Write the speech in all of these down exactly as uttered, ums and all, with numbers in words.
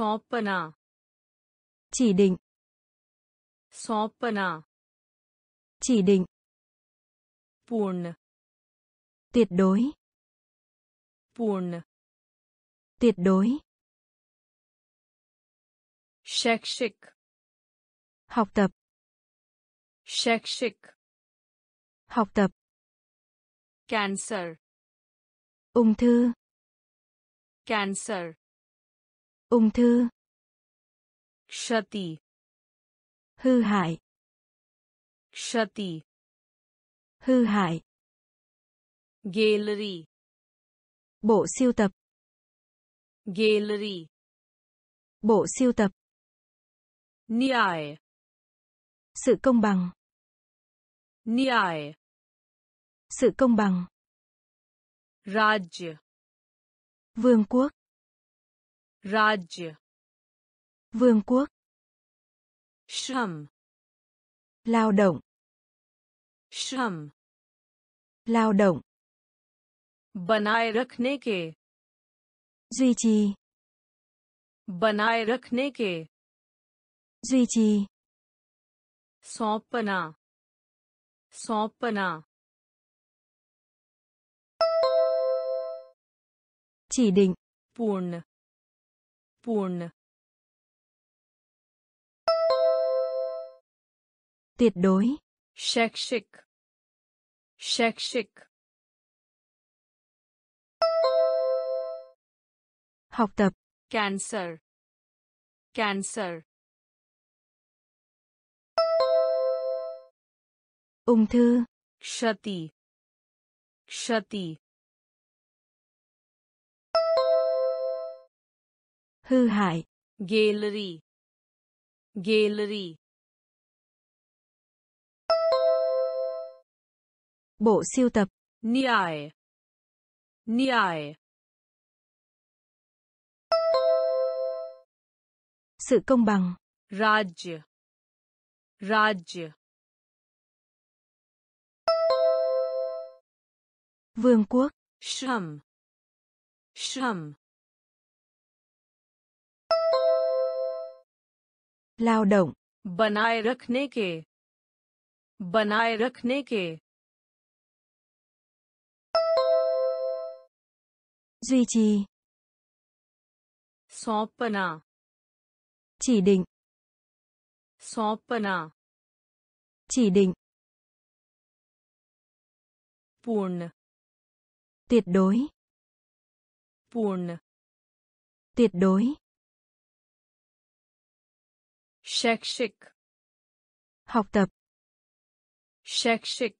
सौंपना, chỉ định, सौंपना, chỉ định, पूर्ण, tuyệt đối, पूर्ण, tuyệt đối, शैक्षिक, học tập, शैक्षिक, học tập, cancer, ung thư, cancer, ung thư, क्षति, hư hại, क्षति, hư hại, gallery, bộ sưu tập, gallery, bộ sưu tập, न्याय, sự công bằng, न्याय, sự công bằng, राज्य, vương quốc, राज्य, vương quốc, श्रम, lao động, श्रम, lao động, बनाए रखने के, duy trì, बनाए रखने के, duy trì, सौंपना, सौंपना, chỉ định, पूर्ण, पूर्ण, tuyệt đối, शैक्षिक, शैक्षिक, học tập, cancer, cancer, ung thư, क्षति, क्षति, hư hại, gallery, gallery, bộ sưu tập, न्याय, न्याय, sự công bằng, राज्य, राज्य, vương quốc, श्रम, श्रम, lao động, बनाए रखने के, बनाए रखने के, duy trì, सौंपना, chỉ định, सौंपना, chỉ định, पूर्ण, tuyệt đối, पूर्ण, tuyệt đối, शैक्षिक, học tập, शैक्षिक,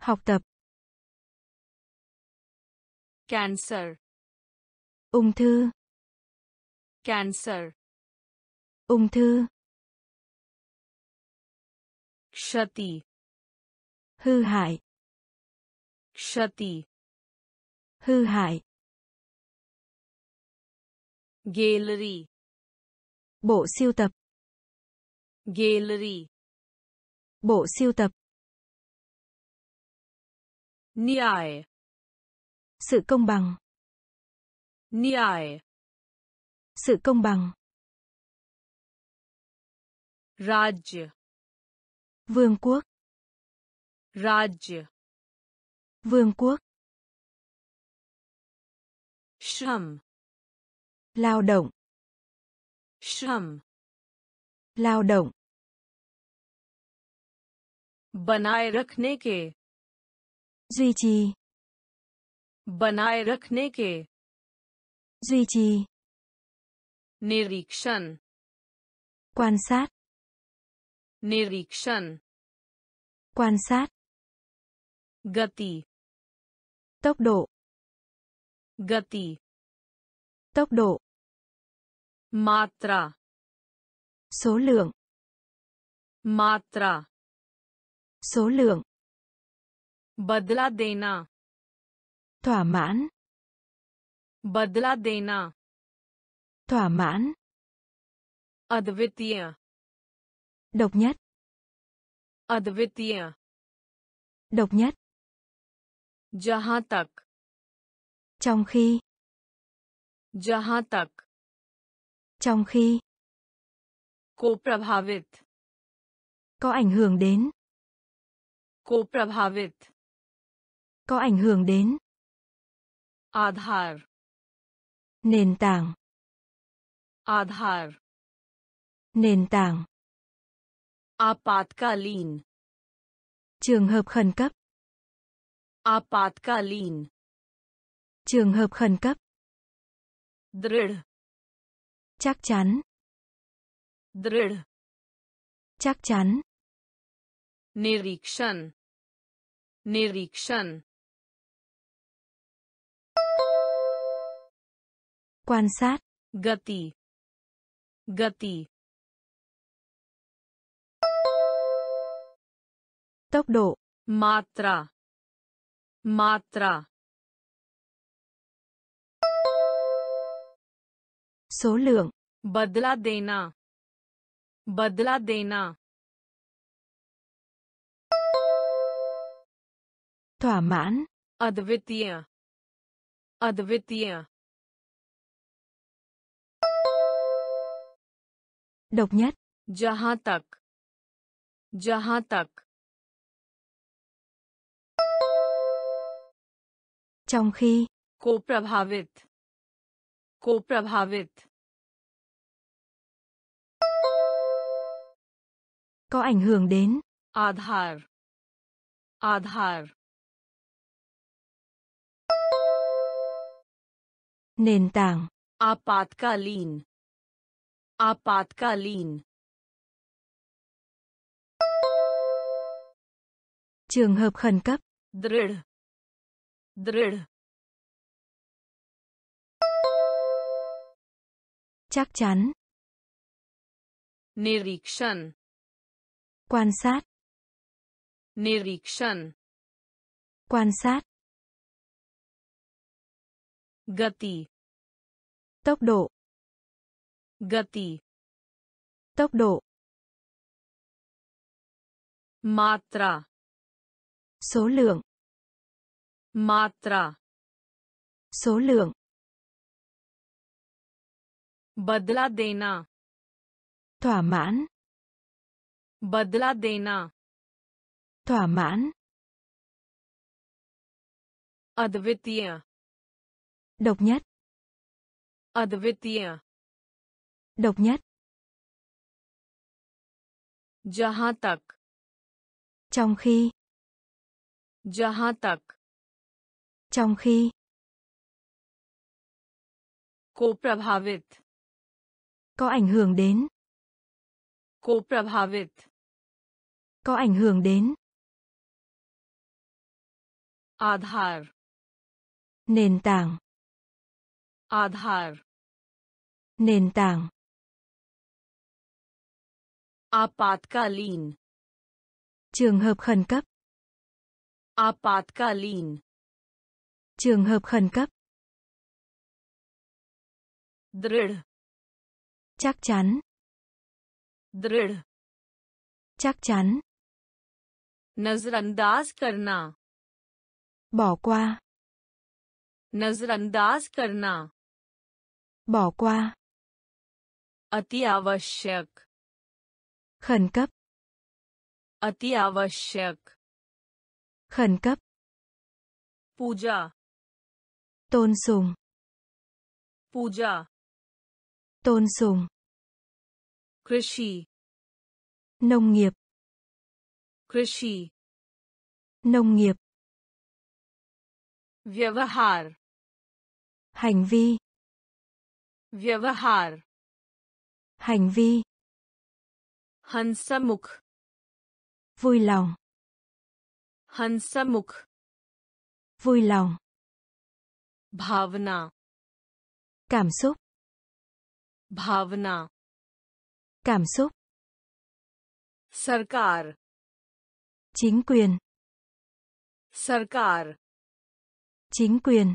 học tập, cancer, ung thư, cancer, ung thư, क्षति, hư hại, क्षति, hư hại, gallery, bộ sưu tập, gallery, bộ sưu tập, न्याय, sự công bằng, न्याय, sự công bằng, राज्य, vương quốc, राज्य, vương quốc, श्रम, lao động, श्रम, lao động, बनाए रखने के, duy trì, बनाए रखने के, duy trì, निरीक्षण, quan sát, निरीक्षण, quan sát, गति, tốc độ, गति, tốc độ, मात्रा, số lượng, मात्रा, số lượng, बदला देना, thỏa mãn, बदला देना, thỏa mãn, अद्वितीय, độc nhất, अद्वितीय, độc nhất, जहाँ तक, trong khi, जहाँ तक, Trong khi. Ko prabhavit. Có ảnh hưởng đến. Ko prabhavit. Có ảnh hưởng đến. Aadhar. Nền tảng. Aadhar. Nền tảng. Apatkalin. Trường hợp khẩn cấp. Apatkalin. Trường hợp khẩn cấp. Drid. Chắc chắn. Drid. Chắc chắn. Nirikshan. Nirikshan. Quan sát. Gati. Gati. Tốc độ. Matra. Matra. Số lượng. Badla dena. Badla dena. Thỏa mãn. Advitiya. Advitiya. Độc nhất. Jahan tak. Jahan tak. Trong khi. Ko prabhavit. Ko prabhavit. Có ảnh hưởng đến. Aadhar. Aadhar. Nền tảng. Apatkalin. Apatkalin. Trường hợp khẩn cấp. Drid. Drid. Chắc chắn. Nirikshan. Quan sát. Nirikshan. Quan sát. Gati. Tốc độ. Gati. Tốc độ. Matra. Số lượng. Matra. Số lượng. Badla dena. Thỏa mãn. Badla dena. Thỏa mãn. Advitiya. Độc nhất. Advitiya. Độc nhất. Jahan tak. Trong khi. Jahan tak. Trong khi. Ko prabhavit. Có ảnh hưởng đến. Ko prabhavit. Có ảnh hưởng đến. Aadhar. Nền tảng. Aadhar. Nền tảng. Apatkalin. Trường hợp khẩn cấp. Apatkalin. Trường hợp khẩn cấp. Drid. Chắc chắn. Drid. Chắc chắn. Nazrandaz karna. Bỏ qua. Nazrandaz karna. Bỏ qua. Ati avashyak. Khẩn cấp. Ati avashyak. Khẩn cấp. Puja. Tôn sùng. Puja. Tôn sùng. Krishi. Nông nghiệp. Krishi. Nông nghiệp. Vyavahar. Hành vi. Vyavahar. Hành vi. Hansamukh. Vui lòng. Hansamukh. Vui lòng. Bhavna. Cảm xúc. Bhavna. Cảm xúc. Sarkar. Chính quyền. Sarkar. Chính quyền.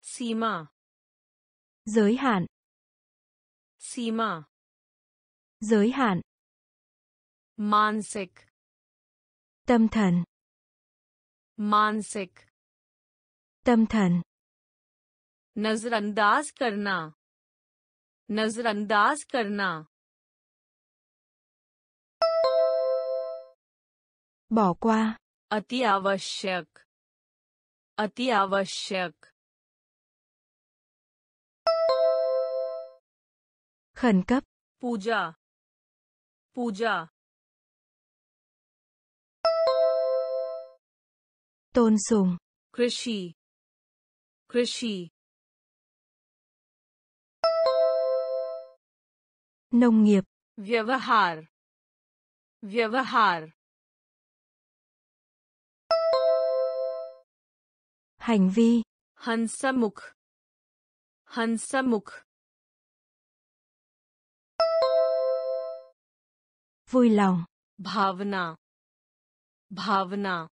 Sima. Giới hạn. Sima. Giới hạn. Mansik. Tâm thần. Mansik. Tâm thần. Nazrandaz karna. नजरअंदाज करना, bỏ qua, अति आवश्यक, अति आवश्यक, khẩn cấp, पूजा, पूजा, tôn sùng, कृषि, कृषि, nông nghiệp, व्यवहार, व्यवहार, hành vi, हंसमुख, हंसमुख, vui lòng, भावना, भावना,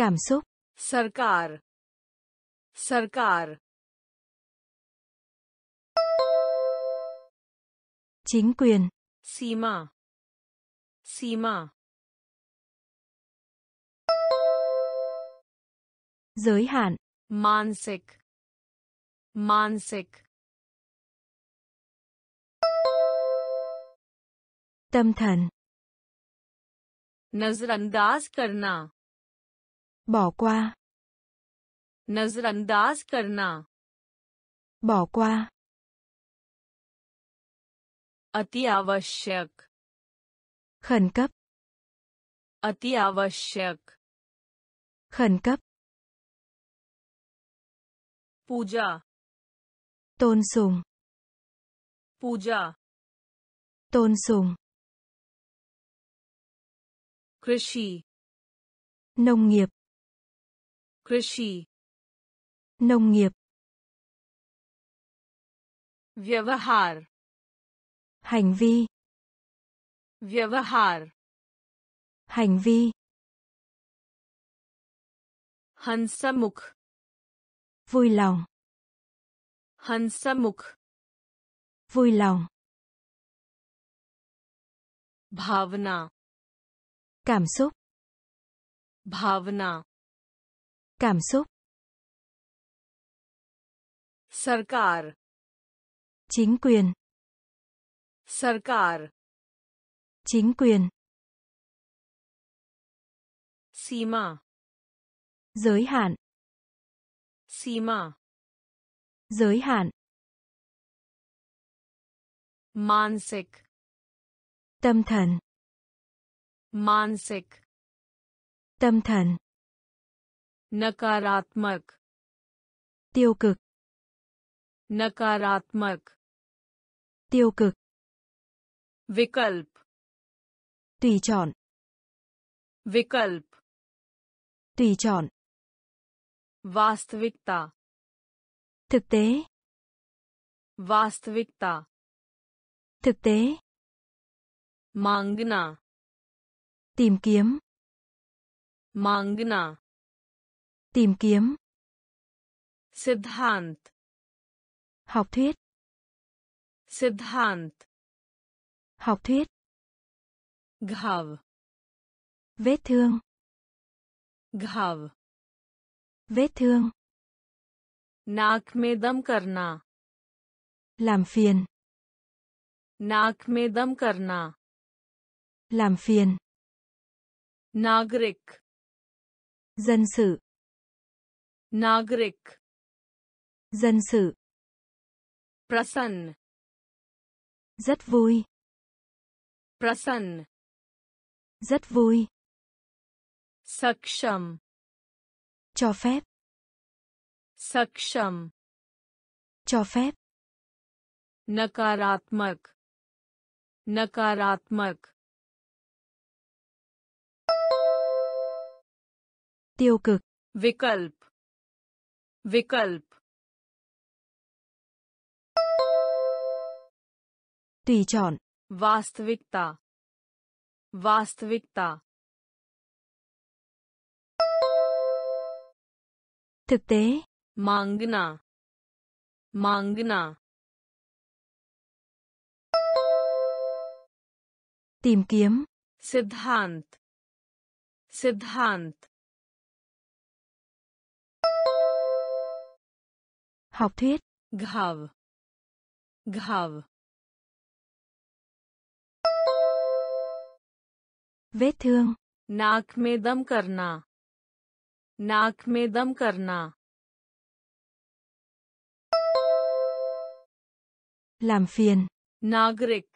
cảm xúc, सरकार, सरकार, chính quyền, सीमा, सीमा, giới hạn, मानसिक, मानसिक, tâm thần, नजरअंदाज करना, bỏ qua, नजरअंदाज करना, bỏ qua, अति आवश्यक, khẩn cấp, अति आवश्यक, khẩn cấp, पूजा, tôn sùng, पूजा, tôn sùng, कृषि, nông nghiệp, कृषि, nông nghiệp, व्यवहार, hành vi, व्यवहार, hành vi, हंसमुख, vui lòng, हंसमुख, vui lòng, भावना, cảm xúc, भावना, cảm xúc, सरकार, chính quyền, सरकार, chính quyền, सीमा, giới hạn, सीमा, giới hạn, मानसिक, tâm thần, मानसिक, tâm thần, नकारात्मक, tiêu cực, नकारात्मक, tiêu cực, विकल्प, tùy chọn, विकल्प, tùy chọn, वास्तविकता, thực tế, वास्तविकता, thực tế, मांगना, tìm kiếm, मांगना, tìm kiếm, सिद्धांत, học thuyết, सिद्धांत, học thuyết, घाव, vết thương, घाव, vết thương, नाक में दम करना, làm phiền, नाक में दम करना, làm phiền, नागरिक, dân sự, नागरिक, dân sự, प्रसन्न, rất vui, प्रसन्न, rất vui, सक्षम, cho phép, सक्षम, cho phép, नकारात्मक, नकारात्मक, tiêu cực, विकल्प, विकल्प, tùy chọn, वास्तविकता, वास्तविकता, thực tế, मांगना, मांगना, tìm kiếm, सिद्धांत, सिद्धांत, Học thuyết. Ghav. Ghav. Vết thương. नाक में दम करना. नाक में दम करना. Làm phiền. Nagrik.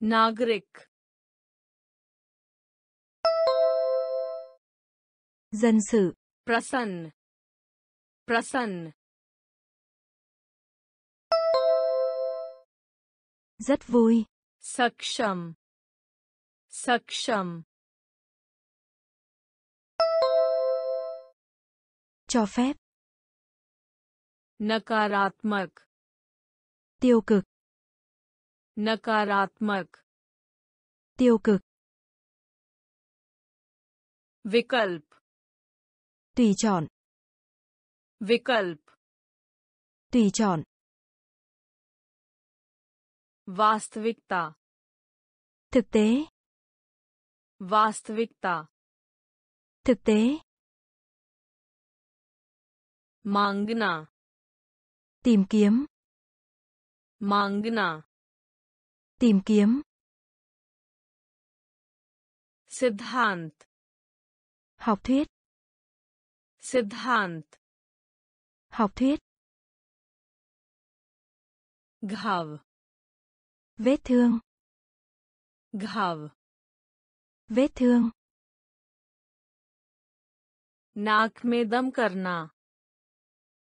Nagrik. Dân sự. Prasann. Prasann. Rất vui. Saksham. Saksham. Cho phép. Nakaratmak. Tiêu cực. Nakaratmak. Tiêu cực. Vikalp. Tùy chọn. Vikalp. Tùy chọn. Vastavikta. Thực tế. Vastavikta. Thực tế. Mangna. Tìm kiếm. Mangna. Tìm kiếm. Siddhant. Học thuyết. Siddhant. Học thuyết. Ghav. Vết thương. Ghav. Vết thương. Naak mein dam karna.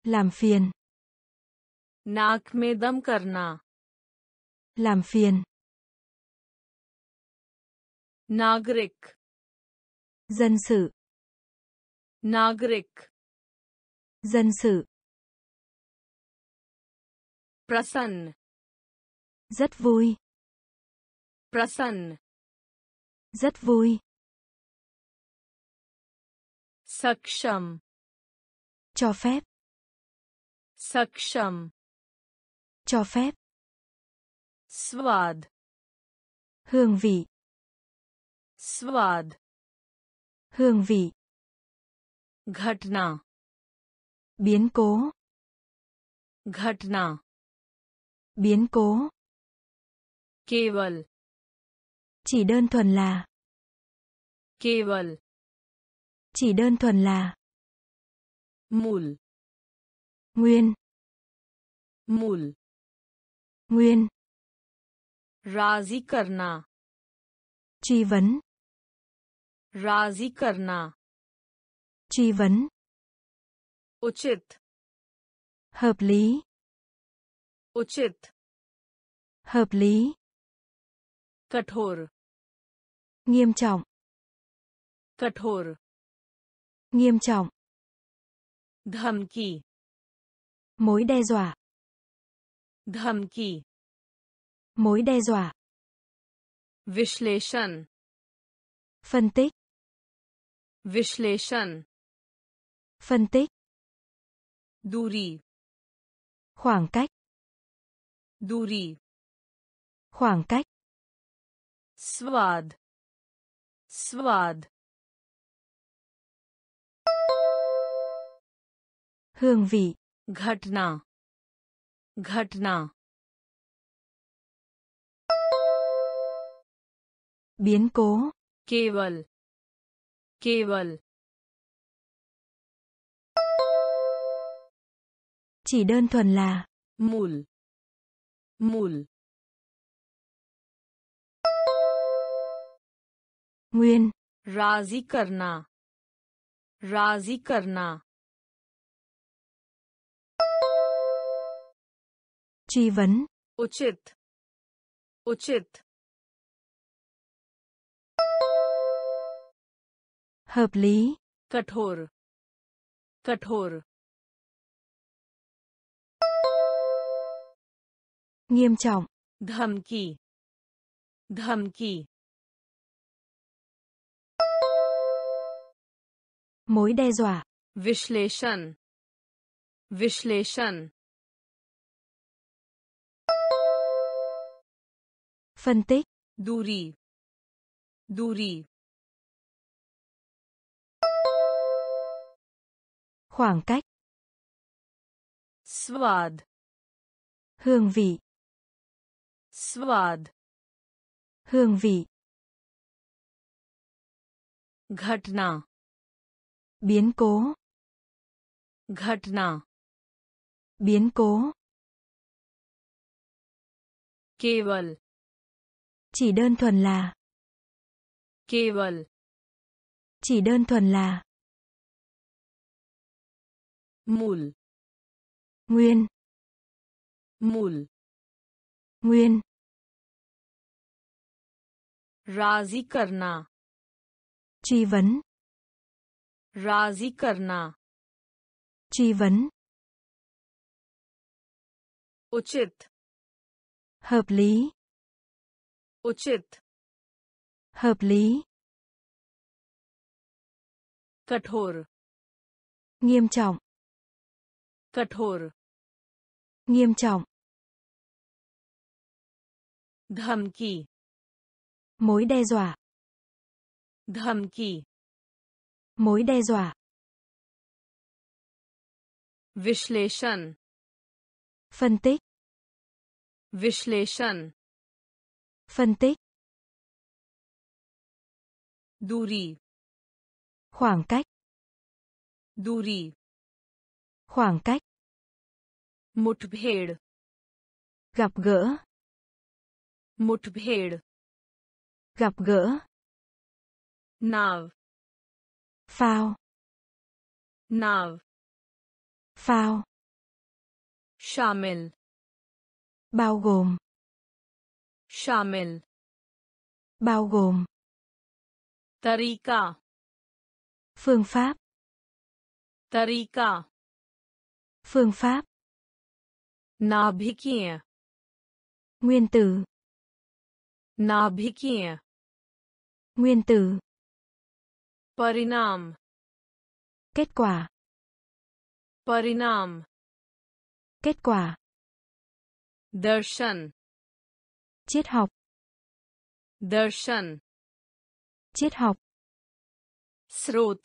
Làm phiền. Naak mein dam karna. Làm phiền. Nagrik. Dân sự. Nagrik. Dân sự. Prasann. Rất vui. Prasann. Rất vui. Saksham. Cho phép. Saksham. Cho phép. Swad. Hương vị. Swad. Hương vị. Ghatna. Biến cố. Ghatna. Biến cố. Keval. Chỉ đơn thuần là. Keval. Chỉ đơn thuần là. Mool. Nguyên. Mool. Nguyên. Razi karna. Truy vấn. Razi karna. Truy vấn. Uchit. Hợp lý. Uchit. Hợp lý. Kathor. Nghiêm trọng. Kathor. Nghiêm trọng. Dhamki. Mối đe dọa. Dhamki. Mối đe dọa. Visleshan. Phân tích. Visleshan. Phân tích. Duri. Khoảng cách. Duri. Khoảng cách. Swad. Swad. Hương vị. Ghatna. Ghatna. Biến cố. Keval. Keval. Chỉ đơn thuần là. Mool. Mool. Nguyên. Razi karna. Razi karna. Truy vấn. Uchit. Uchit. Hợp lý. Kathor. Kathor. Nghiêm trọng. Dhamki. Dhamki. Mối đe dọa. Visleshan. Visleshan. Phân tích. Duri. Duri. Khoảng cách. Swad. Hương vị. Swad. Hương vị. Ghatna. Biến cố. Ghatna. Biến cố. Keval. Chỉ đơn thuần là. Keval. Chỉ đơn thuần là. Mul. Nguyên. Mul. Nguyên. Razi karna. Truy vấn. Razi karna. Truy vấn. Uchit. Hợp lý. Uchit. Hợp lý. Kathor. Nghiêm trọng. Kathor. Nghiêm trọng. Dhamki. Mối đe dọa. Dhamki. Mối đe dọa. Vishleshan. Phân tích. Vishleshan. Phân tích. Duri. Khoảng cách. Duri. Khoảng cách. Mutbhed. Gặp gỡ. Mutbhed. Gặp gỡ. Nav. Phao. Nav. Phao. Shamil. Bao gồm. Shamil. Bao gồm. Tarika. Phương pháp. Tarika. Phương pháp. Nabhikiya. Nguyên tử. Nabhikiya. Nguyên tử. Parinam. Kết quả. Parinam. Kết quả. Darshan. Triết học. Darshan. Triết học. Srot.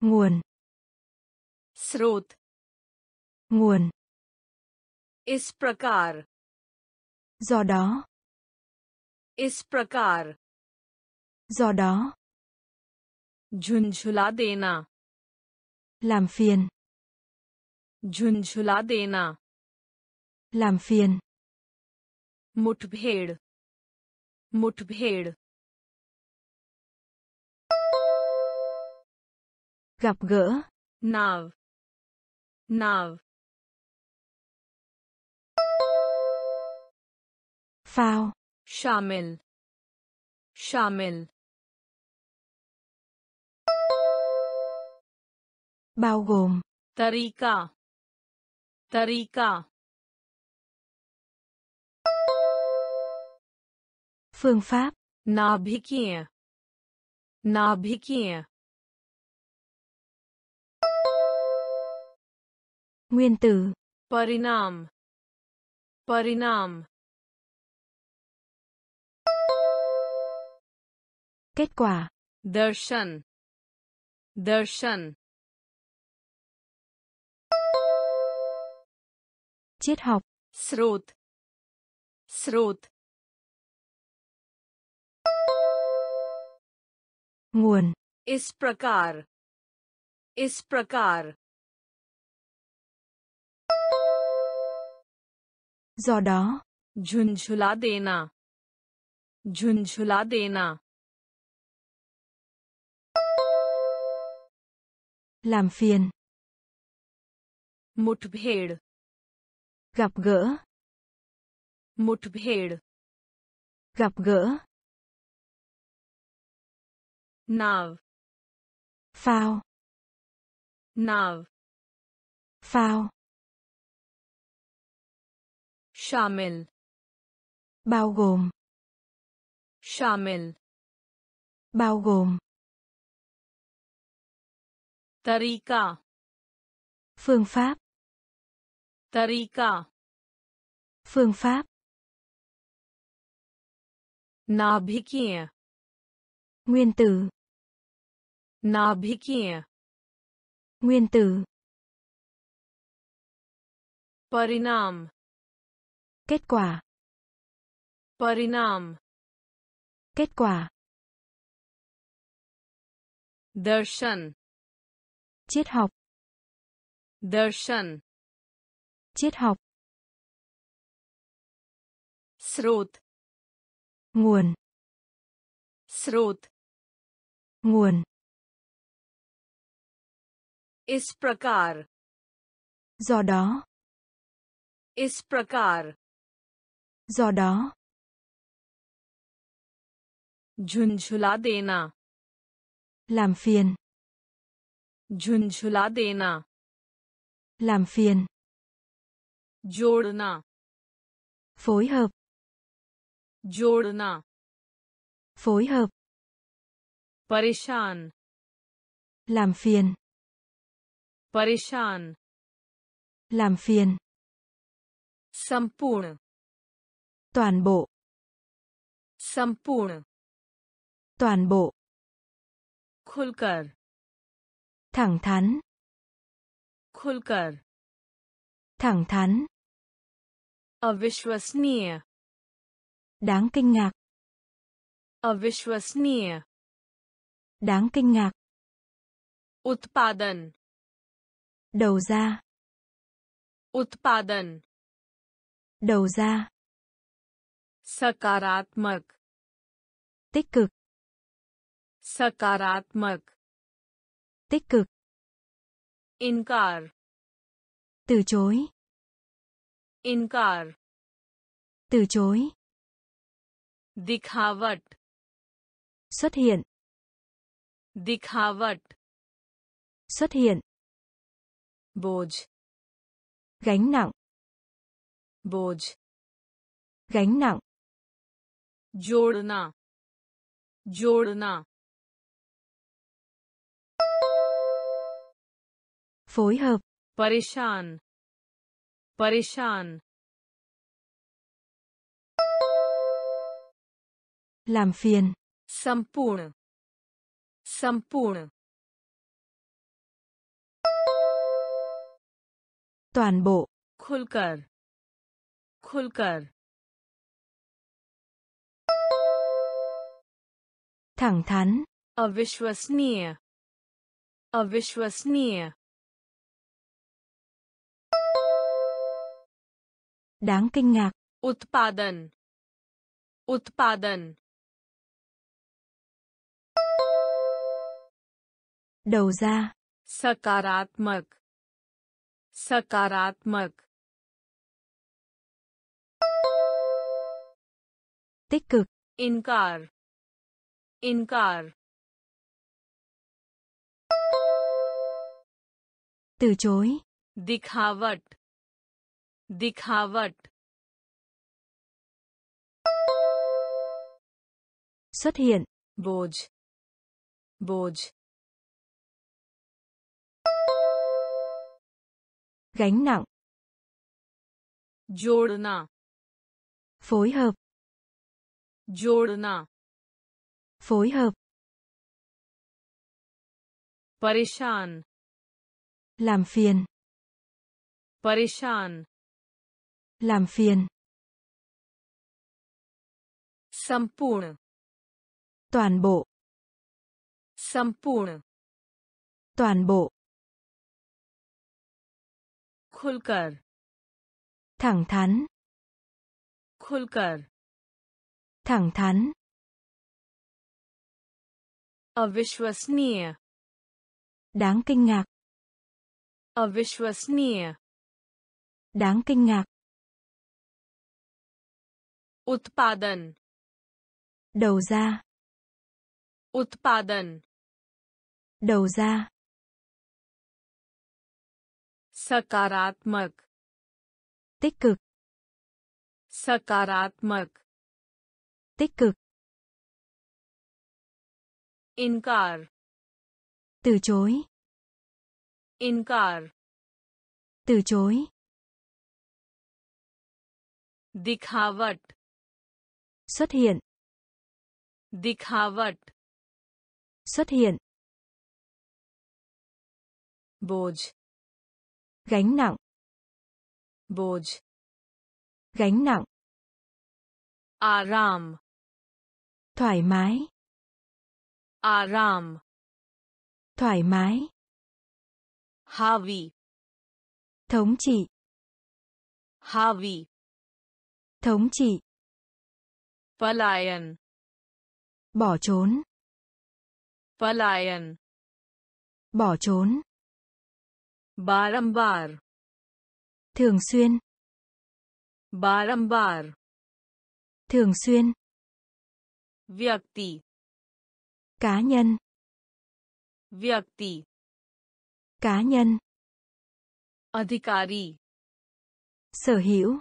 Nguồn. Srot. Nguồn. Is prakar. Do đó. Is prakar. Do đó. Jhunjhula dena. Làm phiền. Jhunjhula dena. Làm phiền. Mutbhed. Mutbhed. Gặp gỡ. Nav. Nav. Phao. Shamil. Shamil. Bao gồm. Tarika. Tarika. Phương pháp. Nabhikiya. Nabhikiya. Nguyên tử. Parinam. Parinam. Kết quả. Darshan. Darshan. Triết học. Srot. Srot. Nguồn. Is prakar. Is prakar. Do đó. Jhunjhula dena. Jhunjhula dena. Làm phiền. Mutbhed. Gặp gỡ. Mutbhed. Gặp gỡ. Nav. Phao. Nav. Phao. Shamil. Bao gồm. Shamil. Bao gồm. Tarika. Phương pháp. Tarika. Phương pháp. Nabhikiya. Nguyên tử. Nabhikiya. Nguyên tử. परिणाम kết quả परिणाम kết quả दर्शन triết học दर्शन triết học स्रोत nguồn स्रोत nguồn इस प्रकार do đó इस प्रकार do đó झुंझुला देना làm phiền झुंझुला देना làm phiền जोड़ना phối hợp जोड़ना phối hợp परेशान làm phiền परेशान làm phiền संपूर्ण toàn bộ संपूर्ण toàn bộ खुलकर thẳng thắn खुलकर thẳng thắn अविश्वसनीय đáng kinh ngạc अविश्वसनीय đáng kinh ngạc उत्पादन đầu ra उत्पादन đầu ra सकारात्मक tích cực सकारात्मक tích cực इनकार từ chối इनकार từ chối दिखावट xuất hiện दिखावट xuất hiện बोझ gánh nặng बोझ gánh nặng जोड़ना जोड़ना phối hợp परेशान परेशान làm phiền संपूर्ण संपूर्ण toàn bộ खुलकर खुलकर thẳng thắn अविश्वसनीय अविश्वसनीय đáng kinh ngạc उत्पादन उत्पादन đầu ra सकारात्मक सकारात्मक tích cực इनकार इनकार từ chối दिखावट दिखावट xuất hiện बोझ बोझ gánh nặng जोड़ना phối hợp जोड़ना phối hợp परेशान làm phiền परेशान làm phiền संपूर्ण toàn bộ संपूर्ण toàn bộ खुलकर thẳng thắn खुलकर thẳng thắn अविश्वसनीय đáng kinh ngạc अविश्वसनीय đáng kinh ngạc उत्पादन đầu ra उत्पादन đầu ra सकारात्मक tích cực सकारात्मक tích cực इनकार từ chối इनकार từ chối दिखावट xuất hiện दिखावट xuất hiện बोझ gánh nặng Boj. Gánh nặng. Aram. Thoải mái. Aram. Thoải mái. Havi. Thống trị. Havi. Thống trị. Palayan. Bỏ trốn. Palayan. Bỏ trốn. Barambar. Thường xuyên. Barambar. Thường xuyên. Vyakti. Cá nhân. Vyakti. Cá nhân. Adhikari. Sở hữu.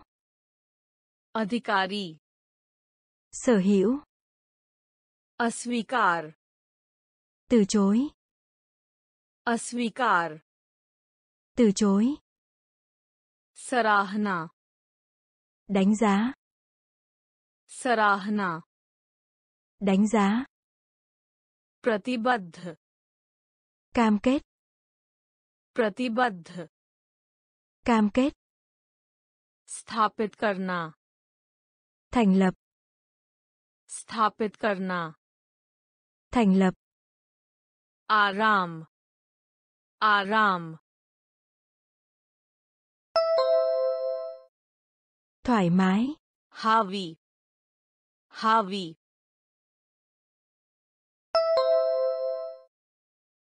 Adhikari. Sở hữu. Asvikar. Từ chối. Asvikar. Từ chối. Sarahana. Đánh giá. Sarahana. Đánh giá. Pratibadh. Cam kết. Pratibadh. Cam kết. Sthapit karna. Thành lập. Sthapit karna. Thành lập. Aram. Aram. Thoải mái. Havi. Havi.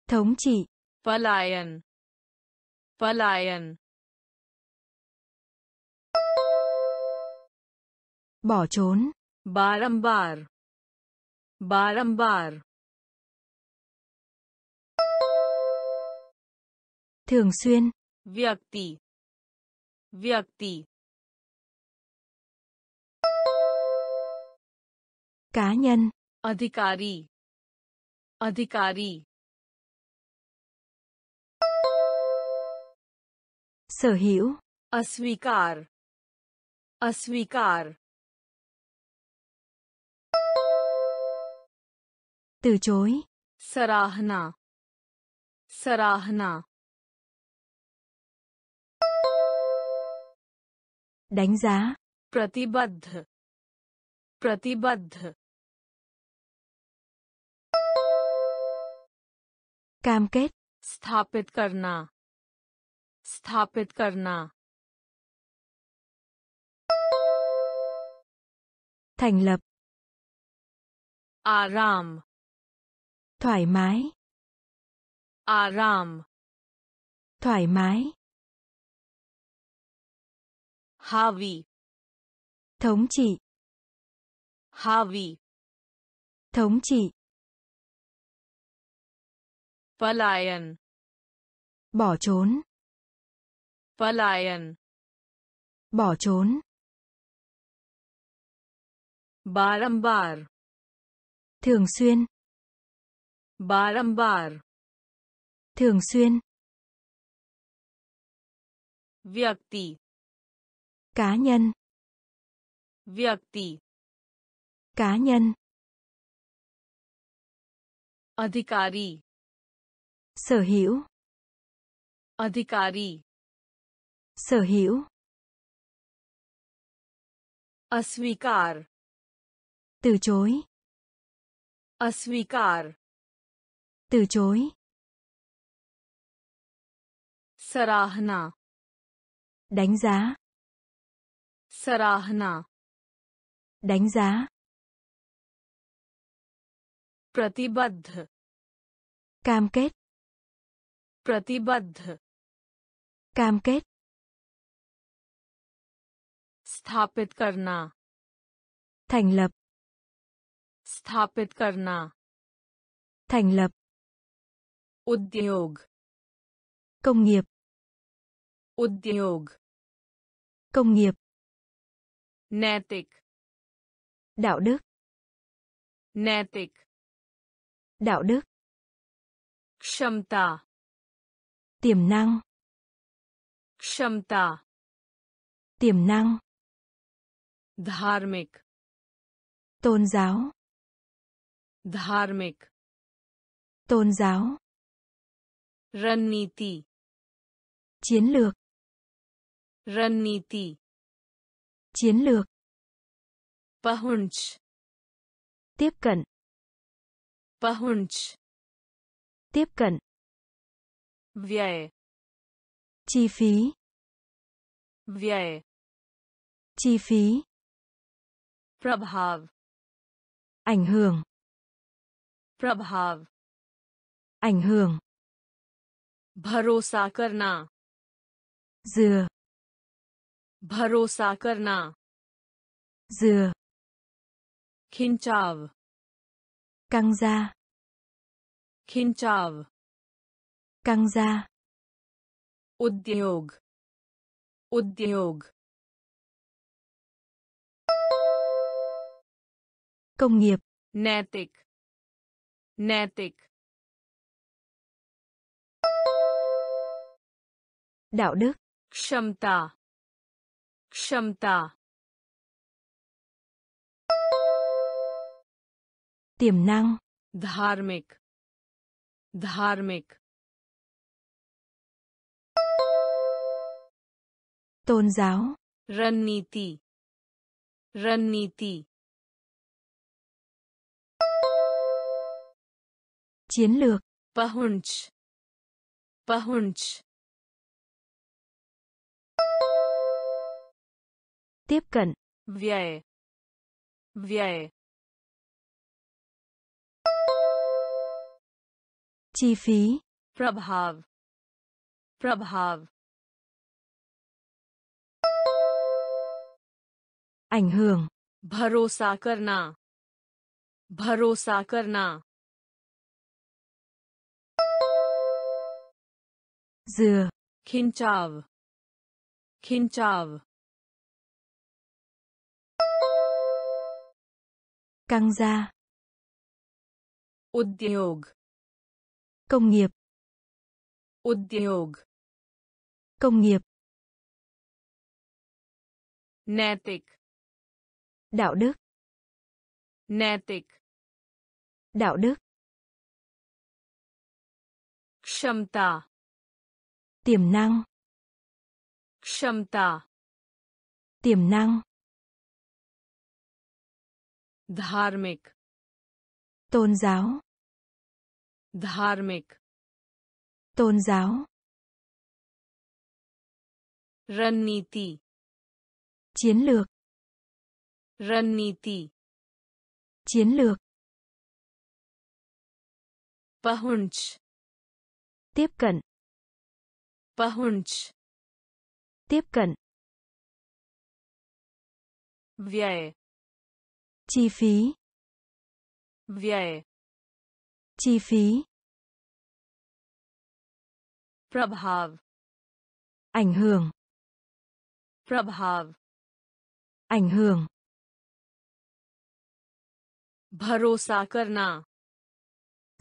Thống trị. Palayan. Palayan. Bỏ trốn. Barambar. Barambar. Thường xuyên. Vyakti. Vyakti. Cá nhân. Adhikari. Adhikari. Sở hữu. Asvikar. Asvikar. Từ chối. Sarahana. Sarahana. Đánh giá. Pratibadh. Pratibadh. Cam kết. Sthapit karna. Sthapit karna. Thành lập. Aram. Thoải mái. Aram. Thoải mái. Havi. Thống trị. Havi. Thống trị. Palayan. Bỏ trốn. Palayan. Bỏ trốn. Barambar. Thường xuyên. Barambar. Thường xuyên. Vyakti. Cá nhân. Vyakti. Cá nhân. Adhikari. Sở hữu. Adhikari. Sở hữu. Asvikar. Từ chối. Asvikar. Từ chối. Sarahana. Đánh giá. Sarahana. Đánh giá. Pratibadh. Cam kết. Pratibadh. Cam kết. Sthapit karna. Thành lập. Sthapit karna. Thành lập. Udyog. Công nghiệp. Udyog. Công nghiệp. Naitik. Đạo đức. Naitik. Đạo đức. Kshamta. Tiềm năng. Kshamta. Tiềm năng. Dharmik. Tôn giáo. Dharmik. Tôn giáo. Ranniti. Chiến lược. रणनीति chiến lược पहुंच tiếp cận पहुंच tiếp cận व्यय chi phí व्यय chi phí प्रभाव ảnh hưởng प्रभाव ảnh hưởng भरोसा करना dựa भरोसा करना dựa खिंचाव căng ra खिंचाव căng ra उद्योग उद्योग công nghiệp नैतिक नैतिक đạo đức क्षमता क्षमता tiềm năng धार्मिक धार्मिक tôn giáo रणनीति रणनीति chiến lược पहुंच पहुंच tiếp cận व्यय व्यय chi phí प्रभाव प्रभाव ảnh hưởng भरोसा करना भरोसा करना dựa खिंचाव खिंचाव căng ra उद्योग công nghiệp उद्योग công nghiệp नैतिक đạo đức नैतिक đạo đức क्षमता tiềm năng क्षमता tiềm năng धार्मिक tôn giáo धार्मिक tôn giáo रणनीति chiến lược रणनीति chiến lược पहुंच tiếp cận पहुंच tiếp cận व्यय chi phí व्यय chi phí प्रभाव ảnh hưởng प्रभाव ảnh hưởng भरोसा करना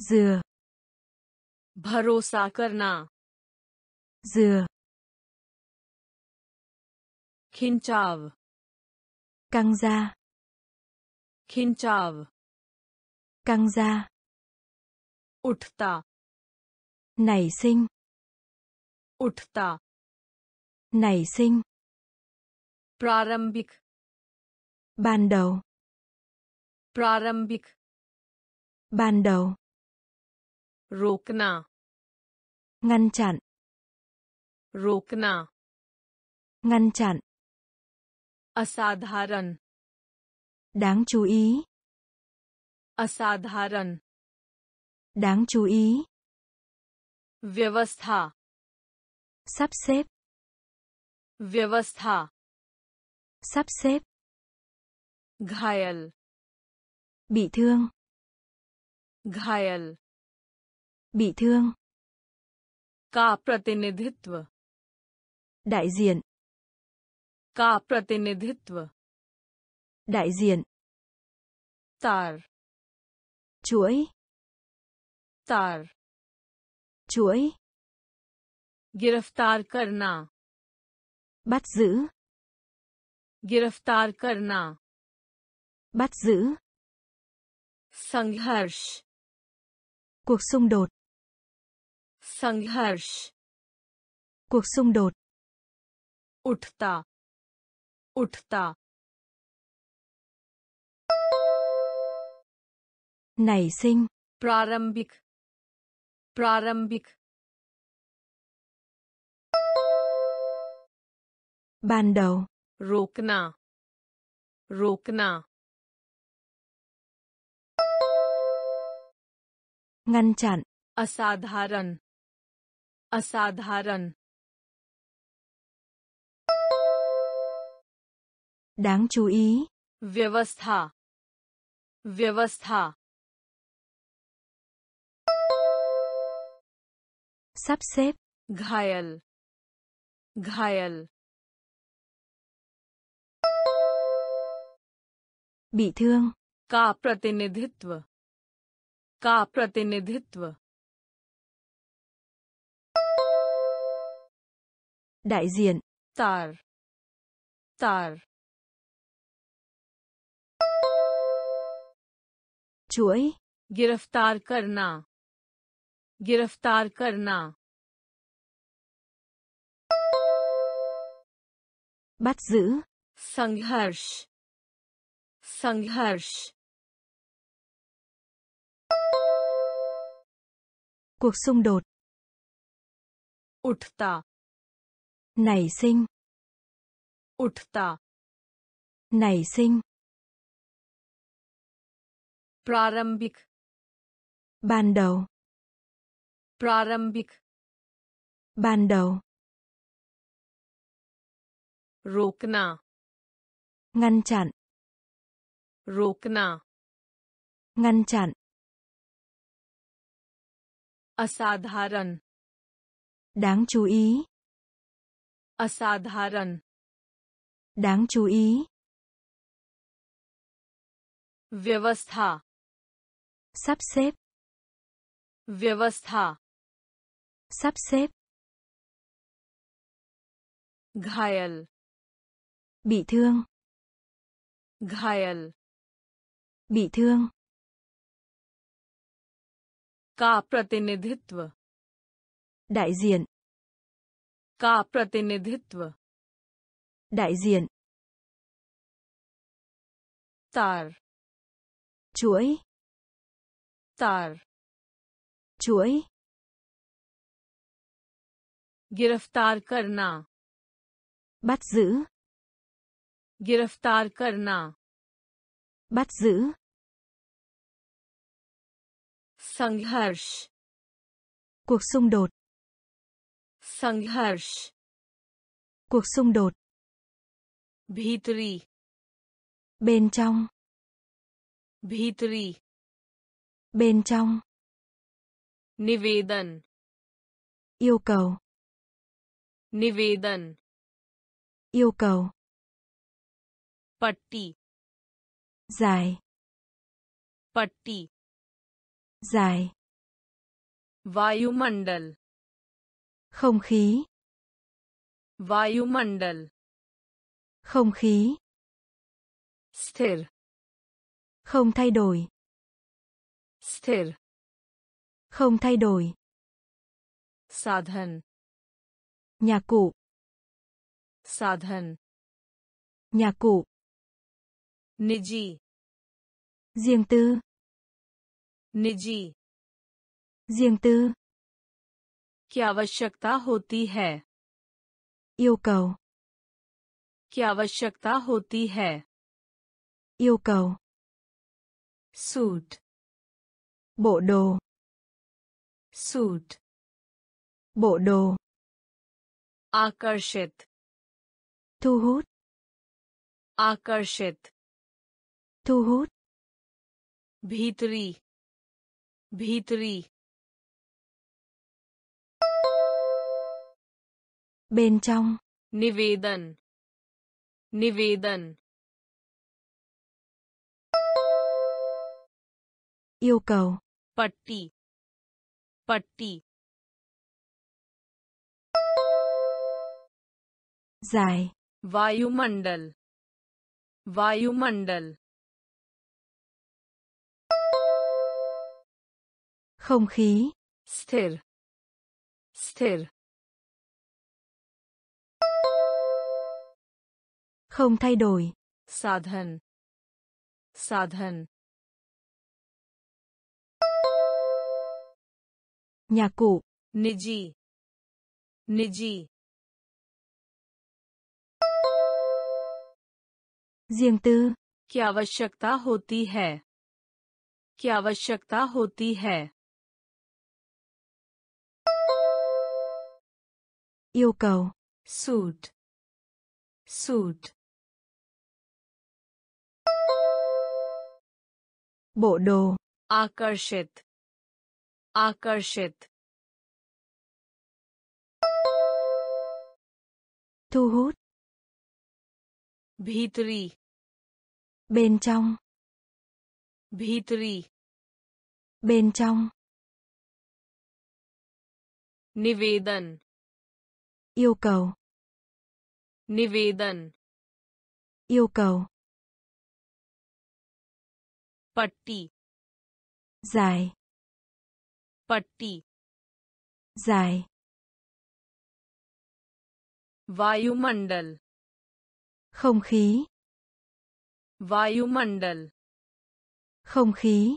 dựa भरोसा करना dựa खिंचाव căng ra खिंचाव căng ra उठता nảy sinh उठता nảy sinh प्रारंभिक ban đầu प्रारंभिक ban đầu रोकना ngăn chặn रोकना ngăn chặn असाधारण đáng chú ý असाधारण đáng chú ý व्यवस्था sắp xếp व्यवस्था sắp xếp घायल bị thương घायल bị thương का प्रतिनिधित्व đại diện का प्रतिनिधित्व đại diện तार chuỗi तार chuỗi गिरफ्तार करना bắt giữ गिरफ्तार करना bắt giữ संघर्ष cuộc xung đột संघर्ष cuộc xung đột उठता उठता nảy sinh प्रारंभिक प्रारंभिक ban đầu रोकना रोकना ngăn chặn असाधारण असाधारण đáng chú ý व्यवस्था व्यवस्था sắp xếp घायल घायल bị thương का प्रतिनिधित्व का प्रतिनिधित्व đại diện तार तार chuỗi गिरफ्तार करना गिरफ्तार करना bắt giữ संघर्ष संघर्ष cuộc xung đột उठता nảy sinh उठता nảy sinh प्रारंभिक ban đầu प्रारंभिक ban đầu रोकना ngăn chặn रोकना ngăn chặn असाधारण đáng chú ý असाधारण đáng chú ý व्यवस्था sắp xếp व्यवस्था sắp xếp घायल bị thương घायल bị thương का प्रतिनिधित्व đại diện का प्रतिनिधित्व đại diện तार chuỗi तार chuỗi गिरफ्तार करना bắt giữ गिरफ्तार करना bắt giữ संघर्ष cuộc xung đột संघर्ष cuộc xung đột भीतरी bên trong भीतरी bên trong निवेदन yêu cầu निवेदन yêu cầu पट्टी dài पट्टी dài वायुमंडल không khí वायुमंडल không khí स्थिर không thay đổi स्थिर không thay đổi साधन nhà cụ साधन nhà cụ निजी riêng tư निजी riêng tư क्या आवश्यकता होती है yêu cầu क्या आवश्यकता होती है yêu cầu suit bộ đồ suit bộ đồ आकर्षित thu hút आकर्षित thu hút भीतरी भीतरी bên trong निवेदन निवेदन yêu cầu पट्टी पट्टी dài वायुमंडल वायुमंडल không khí स्थिर स्थिर Không thay đổi. Sadhan. Sadhan. Nhà cụ. Niji. Niji. Riêng tư. क्या आवश्यकता होती है? क्या आवश्यकता होती है? yêu cầu. Suit. Suit. Bộ đồ. Akarshit. Akarshit. Thu hút. Bhitri. Bên trong. Bhitri. Bên trong. Nivedan. Yêu cầu. Nivedan. Yêu cầu. Patti. Dài. Patti. Dài. Vayumandal. Không khí. Vayumandal. Không khí.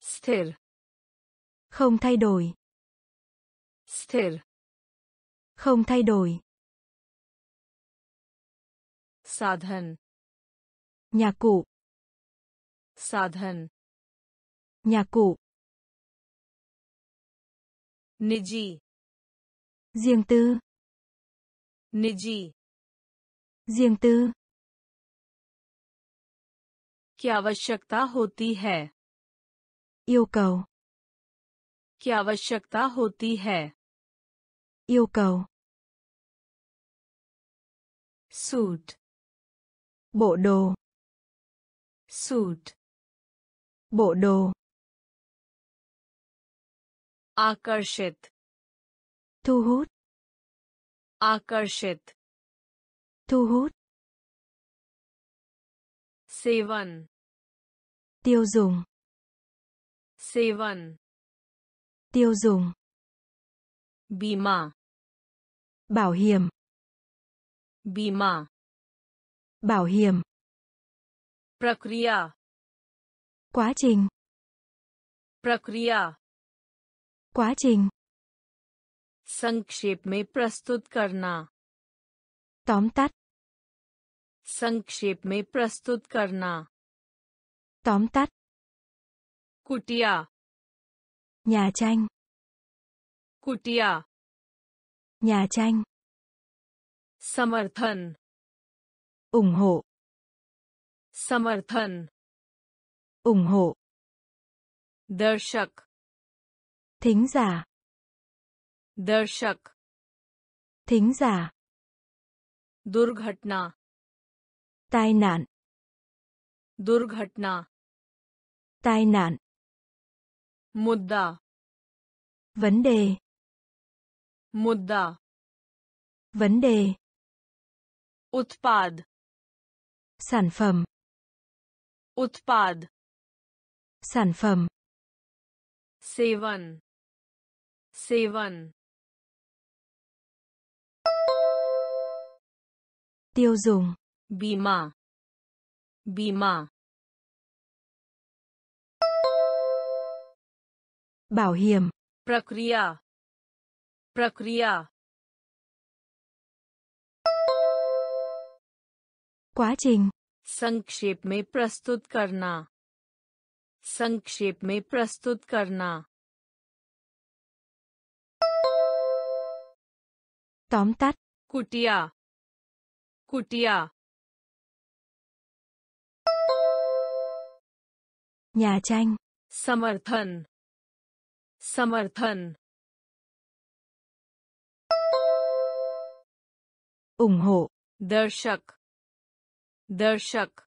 Sthir. Không thay đổi. Sthir. Không thay đổi. Sadhan. Nhà cụ. Sadhan. Nhà cụ. Niji. Riêng tư. Niji. Riêng tư. क्या आवश्यकता होती है? yêu cầu. क्या आवश्यकता होती है? yêu cầu. Suit. Bộ đồ. Suit. Bộ đồ. Akarshit. Thu hút. Akarshit. Thu hút. Sevan. Tiêu dùng. Sevan. Tiêu dùng. Bima. Bảo hiểm. Bima. Bảo hiểm. Prakriya. Quá trình. Prakriya. Quá trình. संक्षेप में प्रस्तुत करना. Tóm tắt. संक्षेप में प्रस्तुत करना. Tóm tắt. Kutia. Nhà tranh. Kutia. Nhà tranh. Samarthan. ủng hộ. Samarthan. ủng hộ. Darshak. Thính giả. Darshak. Thính giả. Durghatna. Tai nạn. Durghatna. Tai nạn. Mudda. Vấn đề. Mudda. Vấn đề. Utpad. Sản phẩm. Utpad. Sản phẩm. Sevan. Sevan. Tiêu dùng. Bima. Bima. Bảo hiểm. Prakriya. Prakriya. Quá trình. संक्षेप में प्रस्तुत करना. संक्षेप में प्रस्तुत करना. Tóm tắt. Kutia. Kutia. Nhà tranh. Samarthan. Samarthan. ủng hộ. Darshak. Darshak.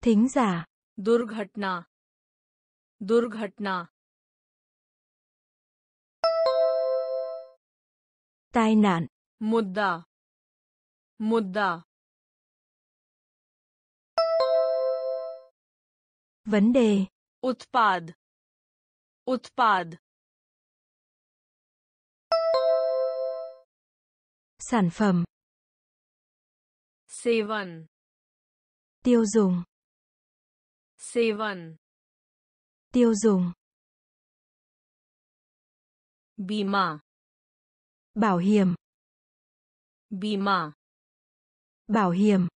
Thính giả. Durghatna. Durghatna. Tai nạn. Mudda. Mudda. Vấn đề. Utpad. Utpad. Sản phẩm. Sevan. Tiêu dùng. Sevan. Tiêu dùng. Bima. Bảo hiểm. Bima. Bảo hiểm.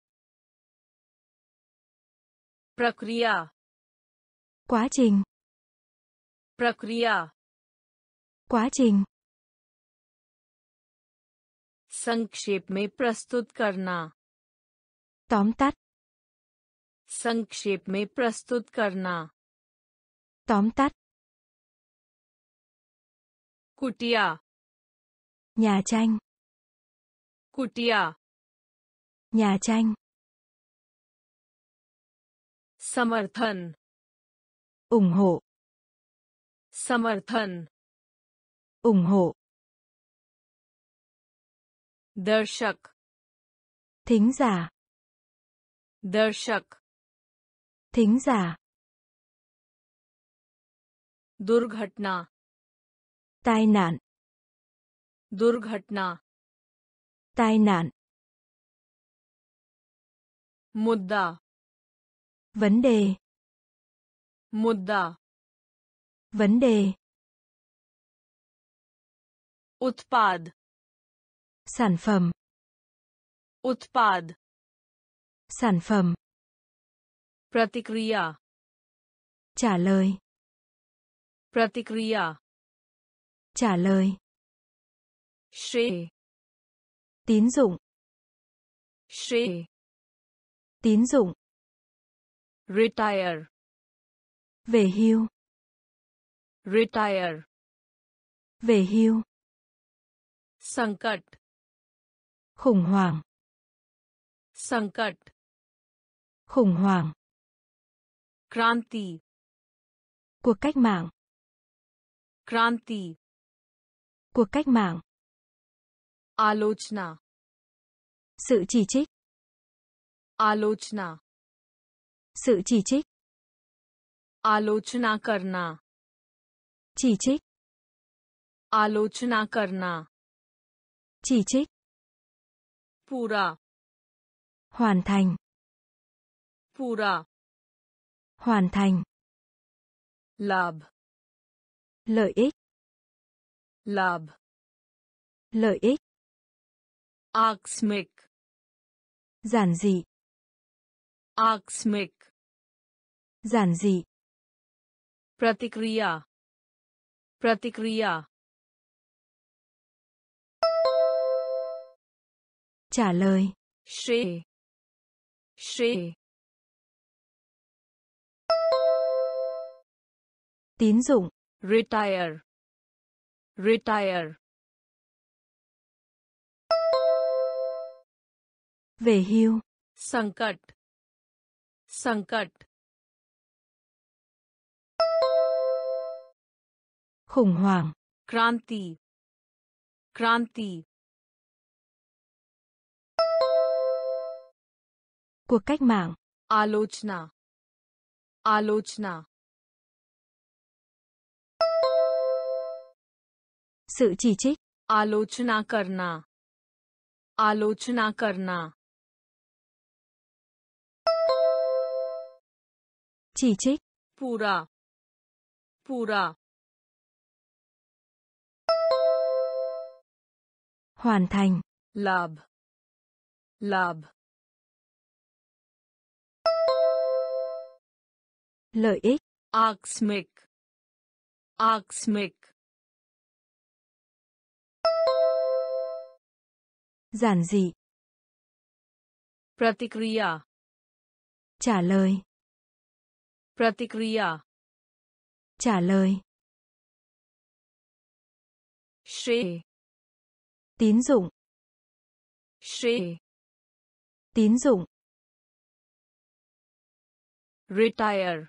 Prakriya. Quá trình. Prakriya. Quá trình. संक्षेप में प्रस्तुत करना. तोम तट. संक्षेप में प्रस्तुत करना. तोम तट. कुटिया. Nhà tranh. Kutia. Nhà tranh. Samarthan. ủng hộ. Samarthan. ủng hộ. Darshak. Thính giả. Darshak. Thính giả. Durghatna. Tai nạn. Durghatna. Tai nạn. Mudda. Vấn đề. Mudda. Vấn đề. Utpad. Sản phẩm. Utpad. Sản phẩm. Pratikriya. Trả lời. Pratikriya. Trả lời. Shri. Tín dụng. Shri. Tín dụng. Retire. Về hưu. Retire. Về hưu. Sankat. Khủng hoảng. Sankat. Khủng hoảng. Kranti. Cuộc cách mạng. Kranti. Cuộc cách mạng. Alochna. Sự chỉ trích. Alochna. Sự chỉ trích. Alochna karna. Chỉ trích. Alochna karna. Chỉ trích. Pura. Hoàn thành. Pura. Hoàn thành. Labh. Lợi ích. Labh. Lợi ích. Aksmic. Giản dị. Aksmic. Giản dị. Pratikriya. Pratikriya. Trả lời. Shri. Shri. Tín dụng. Retire. Retire. Về hưu. Sankat. Sankat. Khủng hoảng. Kranti. Kranti. Cuộc cách mạng. Alochna. Alochna. Sự chỉ trích. Alochna karna. Alochna karna. Chỉ trích. Pura. Pura. Hoàn thành. Labh. Labh. Lợi ích. Aksmic. Aksmic. Giản dị. Pratikriya. Trả lời. Pratikriya. Trả lời. Shri. Tín dụng. Shri. Tín dụng. Retire.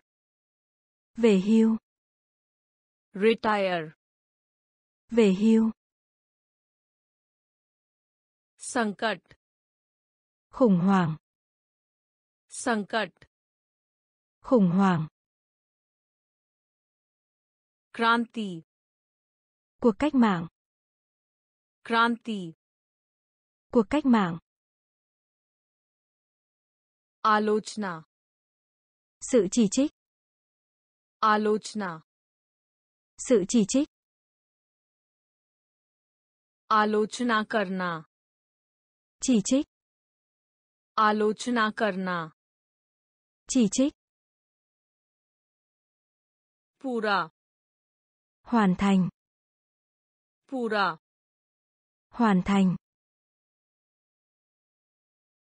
Về hưu. Retire. Về hưu. Sankat. Khủng hoảng. Sankat. Khủng hoảng. Kranti. Cuộc cách mạng. Kranti. Cuộc cách mạng. Alochna. Sự chỉ trích. Alochna. Sự chỉ trích. Alochna karna. Chỉ trích. Alochna karna. Chỉ trích. Pura. Hoàn thành. Pura. Hoàn thành.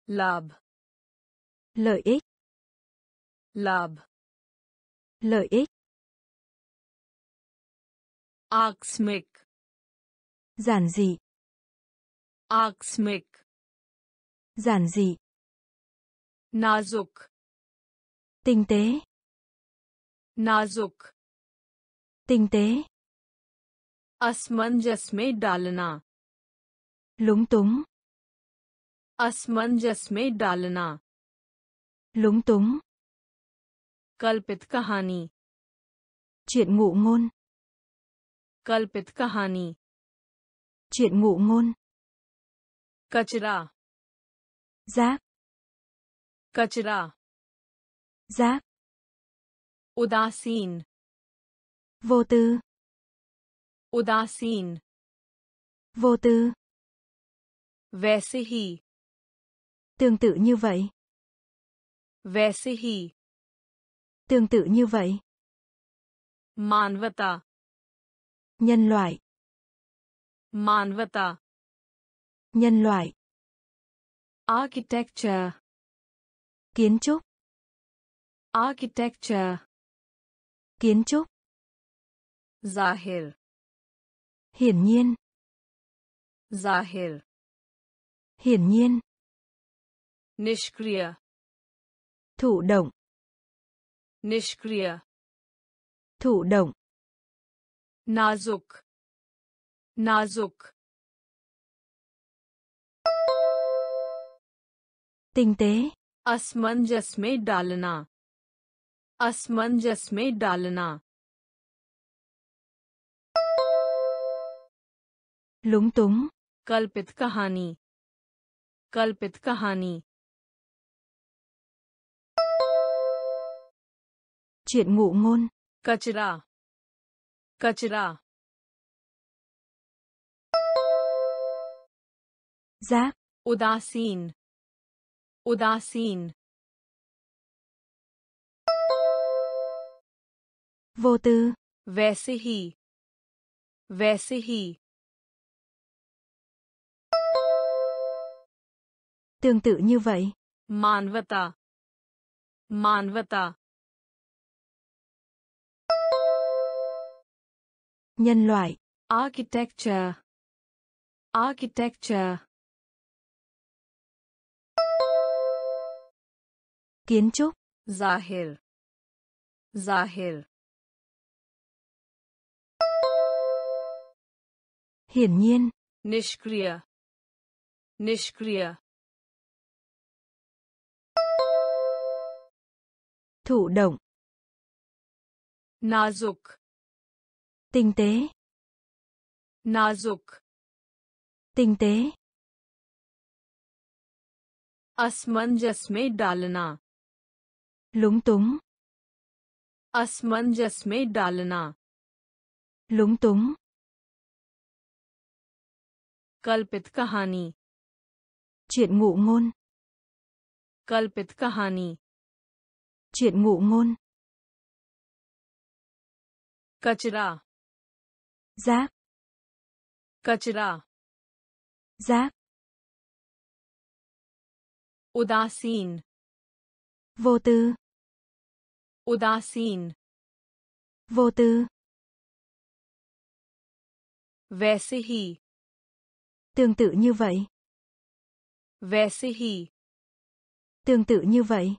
Labh. Lợi ích. Labh. Lợi ích. Akasmic. Giản dị. Akasmic. Giản dị. Nazuk. Tinh tế. Nazuk. Tinh tế. Asmanjas mein dalna. Lúng túng. Asmanjas mein dalna. Lúng túng. Kalpit kahani. Chuyện ngụ ngôn. Kalpit kahani. Chuyện ngụ ngôn. Kachra. Rác. Kachra. Rác. Udasin. Vô tư. Udasin. Vô tư. वैसे ही. Tương tự như vậy. वैसे ही. Tương tự như vậy. Manvata. Nhân loại. Manvata. Nhân loại. Architecture. Kiến trúc. Architecture. Kiến trúc. Zahir. Hiển nhiên. Zahir. Hiển nhiên. Nishkriya. Thụ động. Nishkriya. Thụ động. Nazuk. Nazuk. Tinh tế. Asmanjas mein dalna. Asmanjas mein dalna. Lúng túng. Kalpit kahani. Kalpit kahani. Chuyện ngụ ngôn. Kachra. Kachra. Rác. Udasin. Udasin. Vô tư. Vaise hi. Vaise hi. Tương tự như vậy. Manvata. Manvata. Nhân loại. Architecture. Architecture. Kiến trúc. Zahir. Zahir. Hiển nhiên. Nishkriya. Nishkriya. Thụ động. Nazuk. Tinh tế. Nazuk. Tinh tế. Asmanjas mein dalna. Lúng túng. Asmanjas mein dalna. Lúng túng. Kalpit kahani. Chuyện ngụ ngôn. Kalpit kahani. Chuyện ngụ ngôn. Kachra. Rác. Kachra. Rác. Udasin. Vô tư. Udasin. Vô tư. Vaise hi. Tương tự như vậy. Vaise hi. Tương tự như vậy.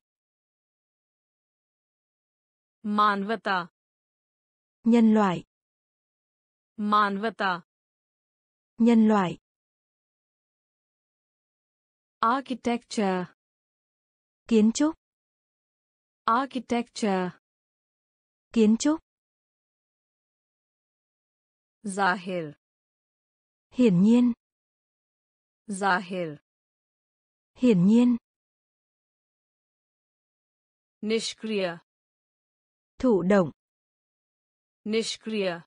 Manvata. Nhân loại. Manvata. Nhân loại. Architecture. Kiến trúc. Architecture. Kiến trúc. Zahir. Hiển nhiên. Zahir. Hiển nhiên. Nishkriya. Thụ động. Nishkriya.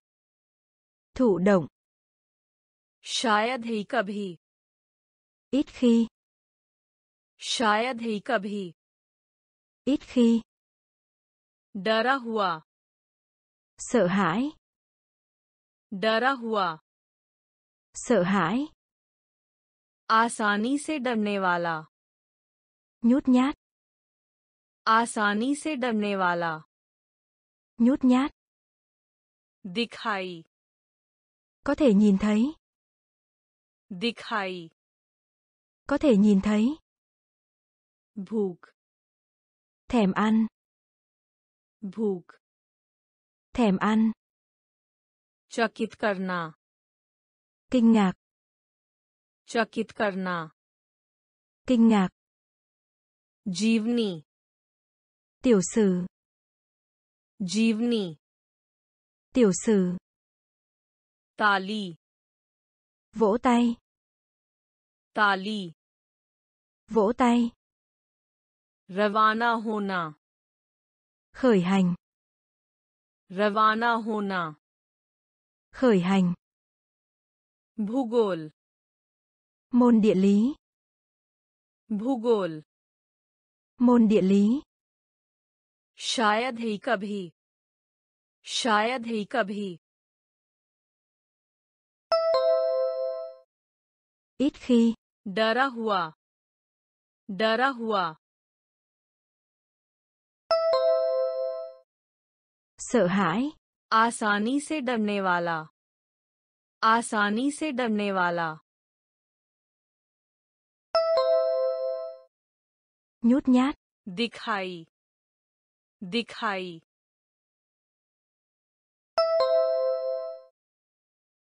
Thụ động. Shayad hi kabhi. Ít khi. Shayad hi kabhi. Ít khi. Dara hua. Sợ hãi. Dara hua. Sợ hãi. आसानी से डरने वाला, nhút nhát. आसानी से डरने वाला, nhút nhát. दिखाई, có thể nhìn thấy. दिखाई, có thể nhìn thấy. भूख, thèm ăn. भूख, thèm ăn. चकित करना, kinh ngạc. चकित करना, kinh ngạc. जीवनी, tiểu sử. जीवनी, tiểu sử. ताली, vỗ tay. ताली, vỗ tay. रवाना होना, khởi hành. रवाना होना, khởi hành. भूगोल, môn địa lý. Bhugol, môn địa lý. Shayad hi kabhi. Shayad hi kabhi. Ít khi. Dara hua. Dara hua. Sợ hãi. Asani se darne wala. Asani se darne wala. Nhút nhát. Dikhai. Dikhai.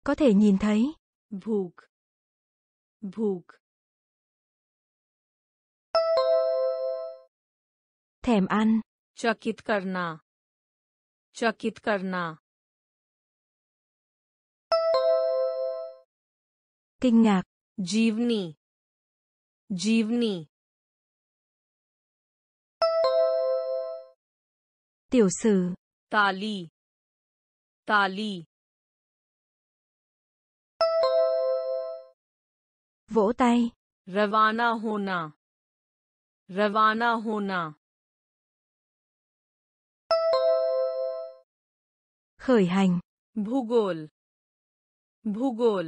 Có thể nhìn thấy. Bhuk. Bhuk. Thèm ăn. Chakit karna. Chakit karna. Kinh ngạc. Jivni. Jivni. Tiểu sử. Tali. Tali. Vỗ tay. Ravana hona. Ravana hona. Khởi hành. Bhugol. Bhugol.